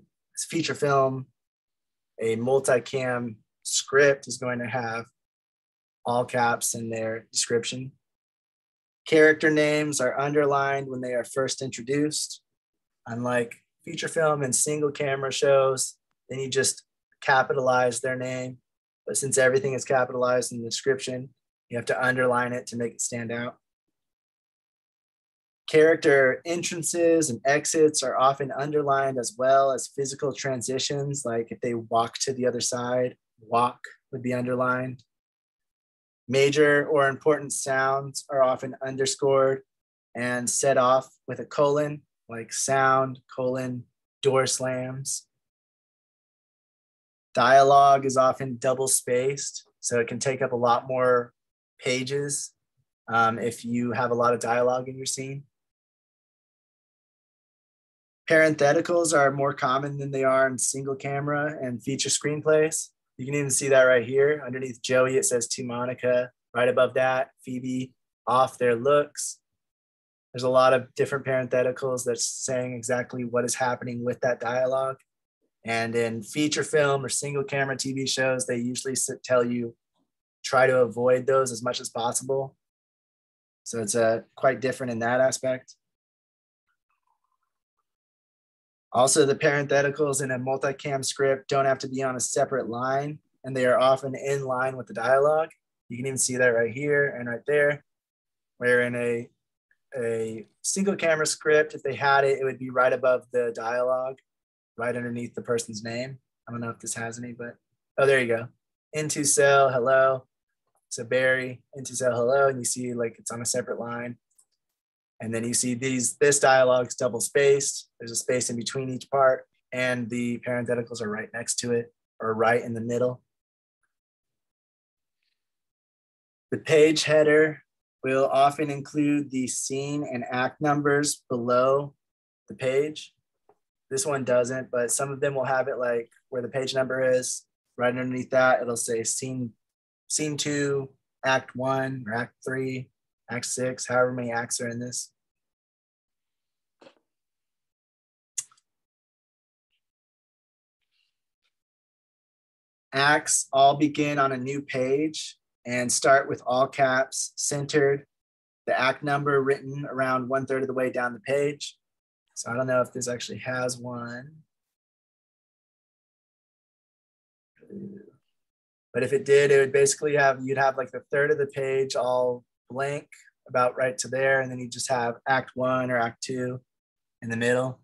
feature film, a multicam script is going to have all caps in their description. Character names are underlined when they are first introduced. Unlike feature film and single camera shows, then you just capitalize their name. But since everything is capitalized in the description, you have to underline it to make it stand out. Character entrances and exits are often underlined, as well as physical transitions, like if they walk to the other side, walk would be underlined. Major or important sounds are often underscored and set off with a colon, like sound, colon, door slams. Dialogue is often double spaced, so it can take up a lot more pages um, if you have a lot of dialogue in your scene. Parentheticals are more common than they are in single camera and feature screenplays. You can even see that right here. Underneath Joey, it says to Monica. Right above that, Phoebe, off their looks. There's a lot of different parentheticals that's saying exactly what is happening with that dialogue. And in feature film or single camera T V shows, they usually tell you, try to avoid those as much as possible. So it's uh, quite different in that aspect. Also, the parentheticals in a multicam script don't have to be on a separate line, and they are often in line with the dialogue. You can even see that right here and right there, where in a, a single camera script, if they had it, it would be right above the dialogue, right underneath the person's name. I don't know if this has any, but, oh, there you go. Into cell, hello. So Barry, into cell, hello. And you see like it's on a separate line. And then you see these, this dialogue's double spaced. There's a space in between each part, and the parentheticals are right next to it or right in the middle. The page header will often include the scene and act numbers below the page. This one doesn't, but some of them will have it like where the page number is, right underneath that, it'll say scene, scene two, act one, or act three, act six, however many acts are in this. Acts all begin on a new page and start with all caps centered, the act number written around one third of the way down the page. So I don't know if this actually has one. But if it did, it would basically have, you'd have like the third of the page all blank, about right to there. And then you just have act one or act two in the middle.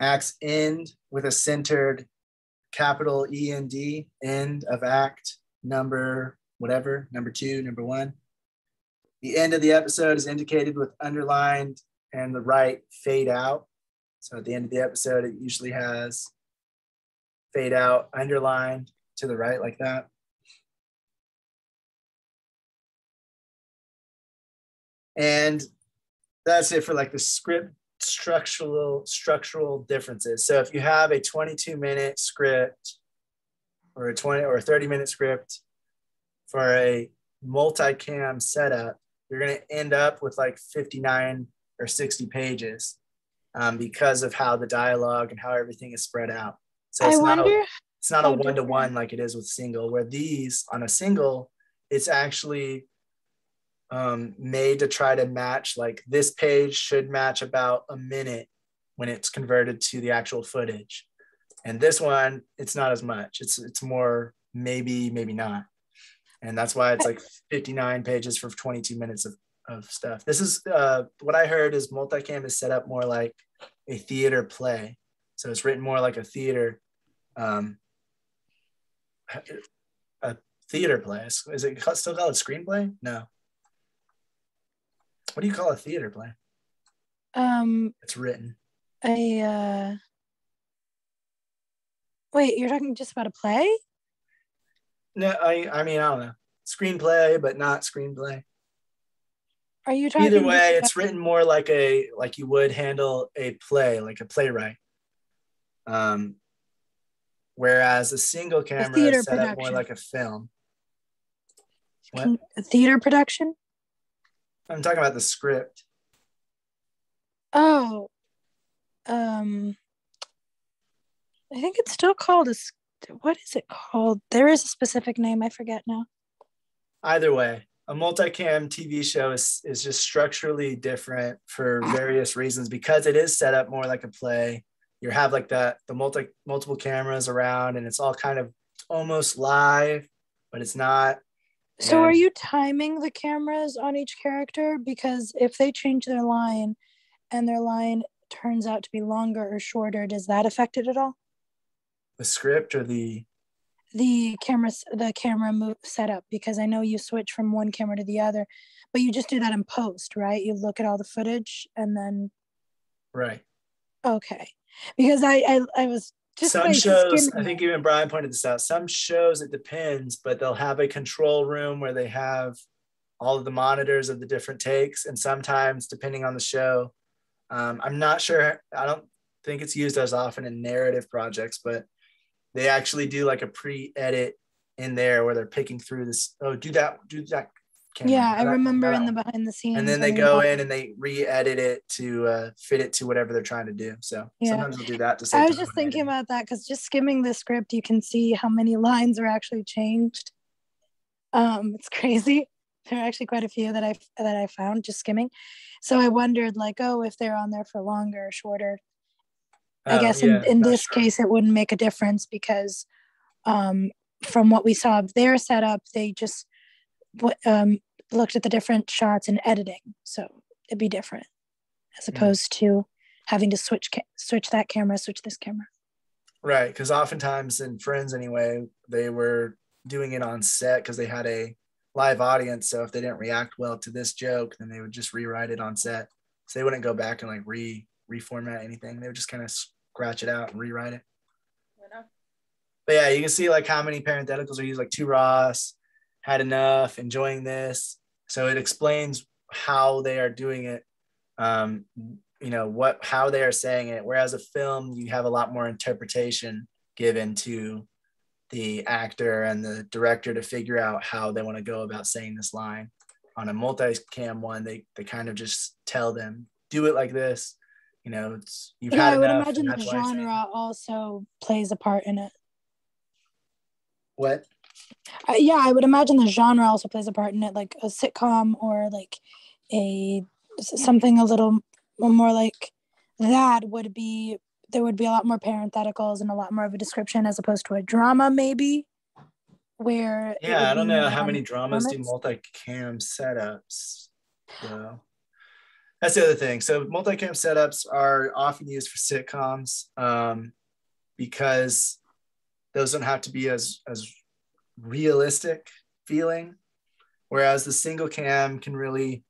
Acts end with a centered capital E N D, end of act, number, whatever, number two, number one. The end of the episode is indicated with underlined and the right fade out. So at the end of the episode, it usually has fade out, underlined to the right like that. And that's it for like the script structural, structural differences. So if you have a twenty-two minute script or a twenty or a thirty minute script for a multicam setup, you're going to end up with like fifty-nine or sixty pages um, because of how the dialogue and how everything is spread out. So it's I not wonder, a, it's not a one-to-one like it is with single, where these on a single, it's actually um, made to try to match, like this page should match about a minute when it's converted to the actual footage. And this one, it's not as much. It's, it's more maybe, maybe not. And that's why it's like fifty-nine pages for twenty-two minutes of, of stuff. This is uh, what I heard is multicam is set up more like a theater play. So it's written more like a theater, um, a theater play. Is it still called a screenplay? No. What do you call a theater play? Um, it's written. A, uh... Wait, you're talking just about a play? No, I, I mean, I don't know. Screenplay, but not screenplay. Are you talking? Either way, it's written more like a, like you would handle a play, like a playwright. Um, whereas a single camera is set up more like a film. What? A theater production? I'm talking about the script. Oh. Um, I think it's still called a script. What is it called? There is a specific name. I forget now. Either way, a multicam T V show is, is just structurally different for various reasons because it is set up more like a play. You have like the, the multi, multiple cameras around and it's all kind of almost live, but it's not. So and are you timing the cameras on each character? Because if they change their line and their line turns out to be longer or shorter, does that affect it at all? The script or the the camera the camera move setup, because I know you switch from one camera to the other, but you just do that in post, right? You look at all the footage and then right. Okay, because I I, I was Just some shows, I think even Brian pointed this out, some shows it depends, but they'll have a control room where they have all of the monitors of the different takes. And sometimes, depending on the show, um, I'm not sure, I don't think it's used as often in narrative projects, but they actually do like a pre-edit in there where they're picking through this, oh, do that, do that. Camera, yeah, I remember in the behind the scenes. And then they go in and they re-edit it to uh, fit it to whatever they're trying to do. So yeah. sometimes we'll do that. To I was just thinking editing. about that, because just skimming the script, you can see how many lines are actually changed. Um, it's crazy. There are actually quite a few that I that I found just skimming. So I wondered, like, oh, if they're on there for longer or shorter. I oh, guess yeah, in, in this sure. case, it wouldn't make a difference because um, from what we saw of their setup, they just um, looked at the different shots and editing. So it'd be different as opposed mm. to having to switch, ca- switch that camera, switch this camera. Right. Because oftentimes in Friends anyway, they were doing it on set because they had a live audience. So if they didn't react well to this joke, then they would just rewrite it on set. So they wouldn't go back and like re reformat anything. They would just kind of scratch it out and rewrite it. But yeah, you can see like how many parentheticals are used, like to Ross, had enough, enjoying this. So it explains how they are doing it, um, you know, what, how they are saying it. Whereas a film, you have a lot more interpretation given to the actor and the director to figure out how they want to go about saying this line. On a multi-cam one, they, they kind of just tell them, do it like this. You know, it's, you've yeah, had enough. I would imagine the genre also plays a part in it. What? Uh, yeah, I would imagine the genre also plays a part in it, like a sitcom or like a something a little more like that would be, there would be a lot more parentheticals and a lot more of a description as opposed to a drama maybe, where... Yeah, I don't know how many dramas do multi-cam setups. So that's the other thing. So multi-cam setups are often used for sitcoms um, because those don't have to be as as realistic feeling, whereas the single cam can really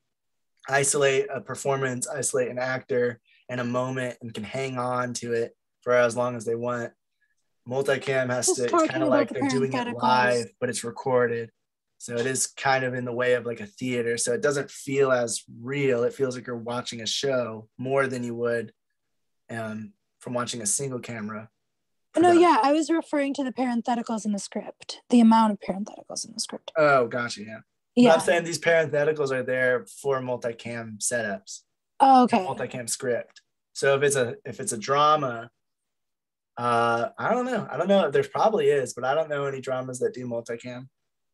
isolate a performance, isolate an actor and a moment, and can hang on to it for as long as they want. Multicam has Just to, it's kind of like they're doing it live, but it's recorded. So it is kind of in the way of like a theater. So it doesn't feel as real. It feels like you're watching a show more than you would um, from watching a single camera. No, yeah, I was referring to the parentheticals in the script, the amount of parentheticals in the script. Oh, gotcha, yeah. yeah. I'm saying these parentheticals are there for multicam setups. Oh, okay. Multicam script. So if it's a if it's a drama, uh, I don't know. I don't know. There probably is, but I don't know any dramas that do multicam.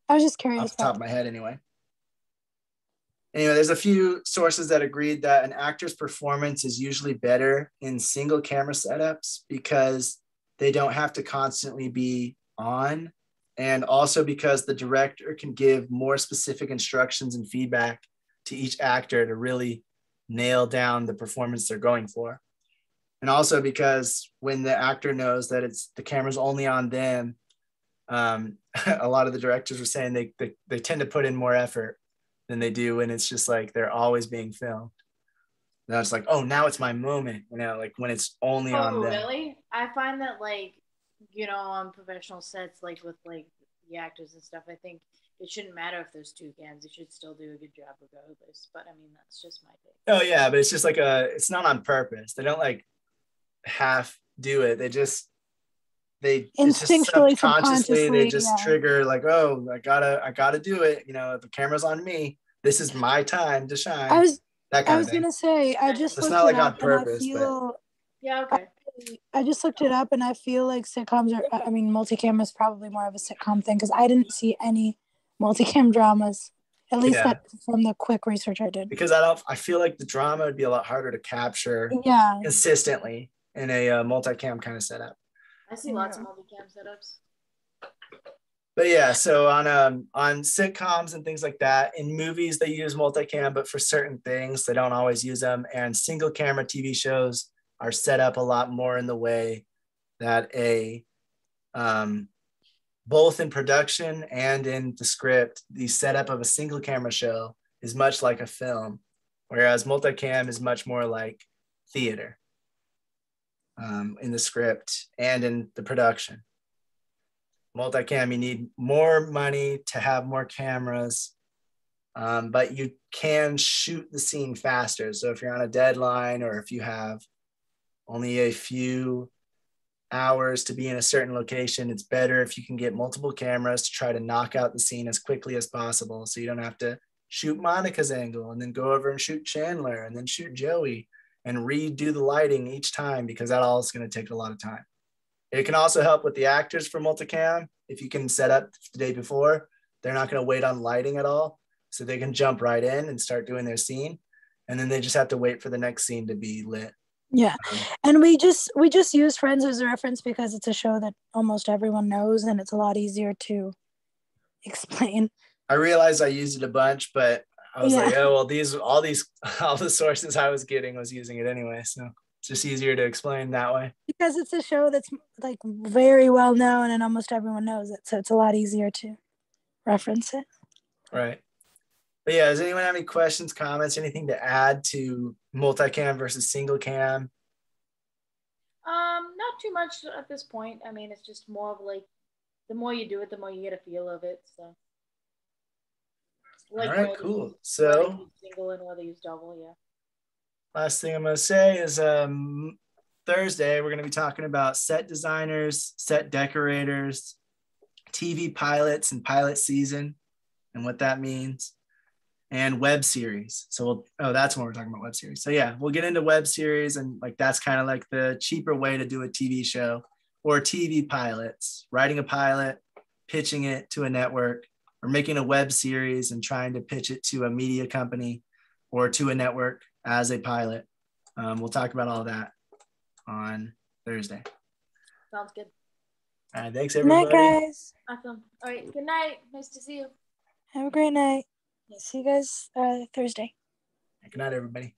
I was just curious. Off the top of my head, anyway. Anyway, there's a few sources that agreed that an actor's performance is usually better in single camera setups because they don't have to constantly be on. And also because the director can give more specific instructions and feedback to each actor to really nail down the performance they're going for. And also because when the actor knows that it's the camera's only on them, um, a lot of the directors were saying they, they, they tend to put in more effort than they do when it's just like they're always being filmed. Now it's like, oh, now it's my moment, you know, like when it's only oh, on them. Really? I find that, like, you know, on professional sets, like with like the actors and stuff, I think it shouldn't matter if there's two cams. You should still do a good job regardless. But I mean, that's just my take. Oh yeah, but it's just like a, it's not on purpose. They don't like half do it. They just they instinctually, just subconsciously, they just yeah. trigger like, oh, I gotta, I gotta do it. You know, the camera's on me. This is my time to shine. I was. I was gonna say, I just it's looked not it like up on purpose, and I feel, but... yeah, okay. I, I just looked it up, and I feel like sitcoms are. I mean, multicam is probably more of a sitcom thing because I didn't see any multicam dramas, at least yeah. that, from the quick research I did. Because I don't, I feel like the drama would be a lot harder to capture, yeah. consistently in a uh, multicam kind of setup. I see lots yeah. of multicam setups. But yeah, so on um, on sitcoms and things like that, in movies they use multicam, but for certain things they don't always use them. And single camera T V shows are set up a lot more in the way that a um, both in production and in the script, the setup of a single camera show is much like a film, whereas multicam is much more like theater. um, in the script and in the production. Multicam, you need more money to have more cameras, um, but you can shoot the scene faster. So if you're on a deadline or if you have only a few hours to be in a certain location, it's better if you can get multiple cameras to try to knock out the scene as quickly as possible, so you don't have to shoot Monica's angle and then go over and shoot Chandler and then shoot Joey and redo the lighting each time, because that all is going to take a lot of time. It can also help with the actors for multicam. If you can set up the day before, they're not going to wait on lighting at all, so they can jump right in and start doing their scene, and then they just have to wait for the next scene to be lit. Yeah, and we just we just use Friends as a reference because it's a show that almost everyone knows, and it's a lot easier to explain. I realized I used it a bunch, but I was yeah. like, oh well, these all these all the sources I was getting was using it anyway, so it's just easier to explain that way. Because it's a show that's like very well known, and almost everyone knows it, so it's a lot easier to reference it. Right. But yeah, does anyone have any questions, comments, anything to add to multicam versus single cam? Um, not too much at this point. I mean, it's just more of like, the more you do it, the more you get a feel of it. So. Like, all right, cool. So whether you use single and whether you use double, yeah. Last thing I'm gonna say is um, Thursday we're gonna be talking about set designers, set decorators, T V pilots and pilot season, and what that means. And web series. So we'll, oh, that's when we're talking about web series. So yeah, we'll get into web series, and like, that's kind of like the cheaper way to do a T V show, or T V pilots, writing a pilot, pitching it to a network, or making a web series and trying to pitch it to a media company or to a network as a pilot. Um, we'll talk about all that on Thursday. Sounds good. All right, thanks everybody. Good night, guys. Awesome. All right, good night. Nice to see you. Have a great night. See you guys uh, Thursday. Good night, everybody.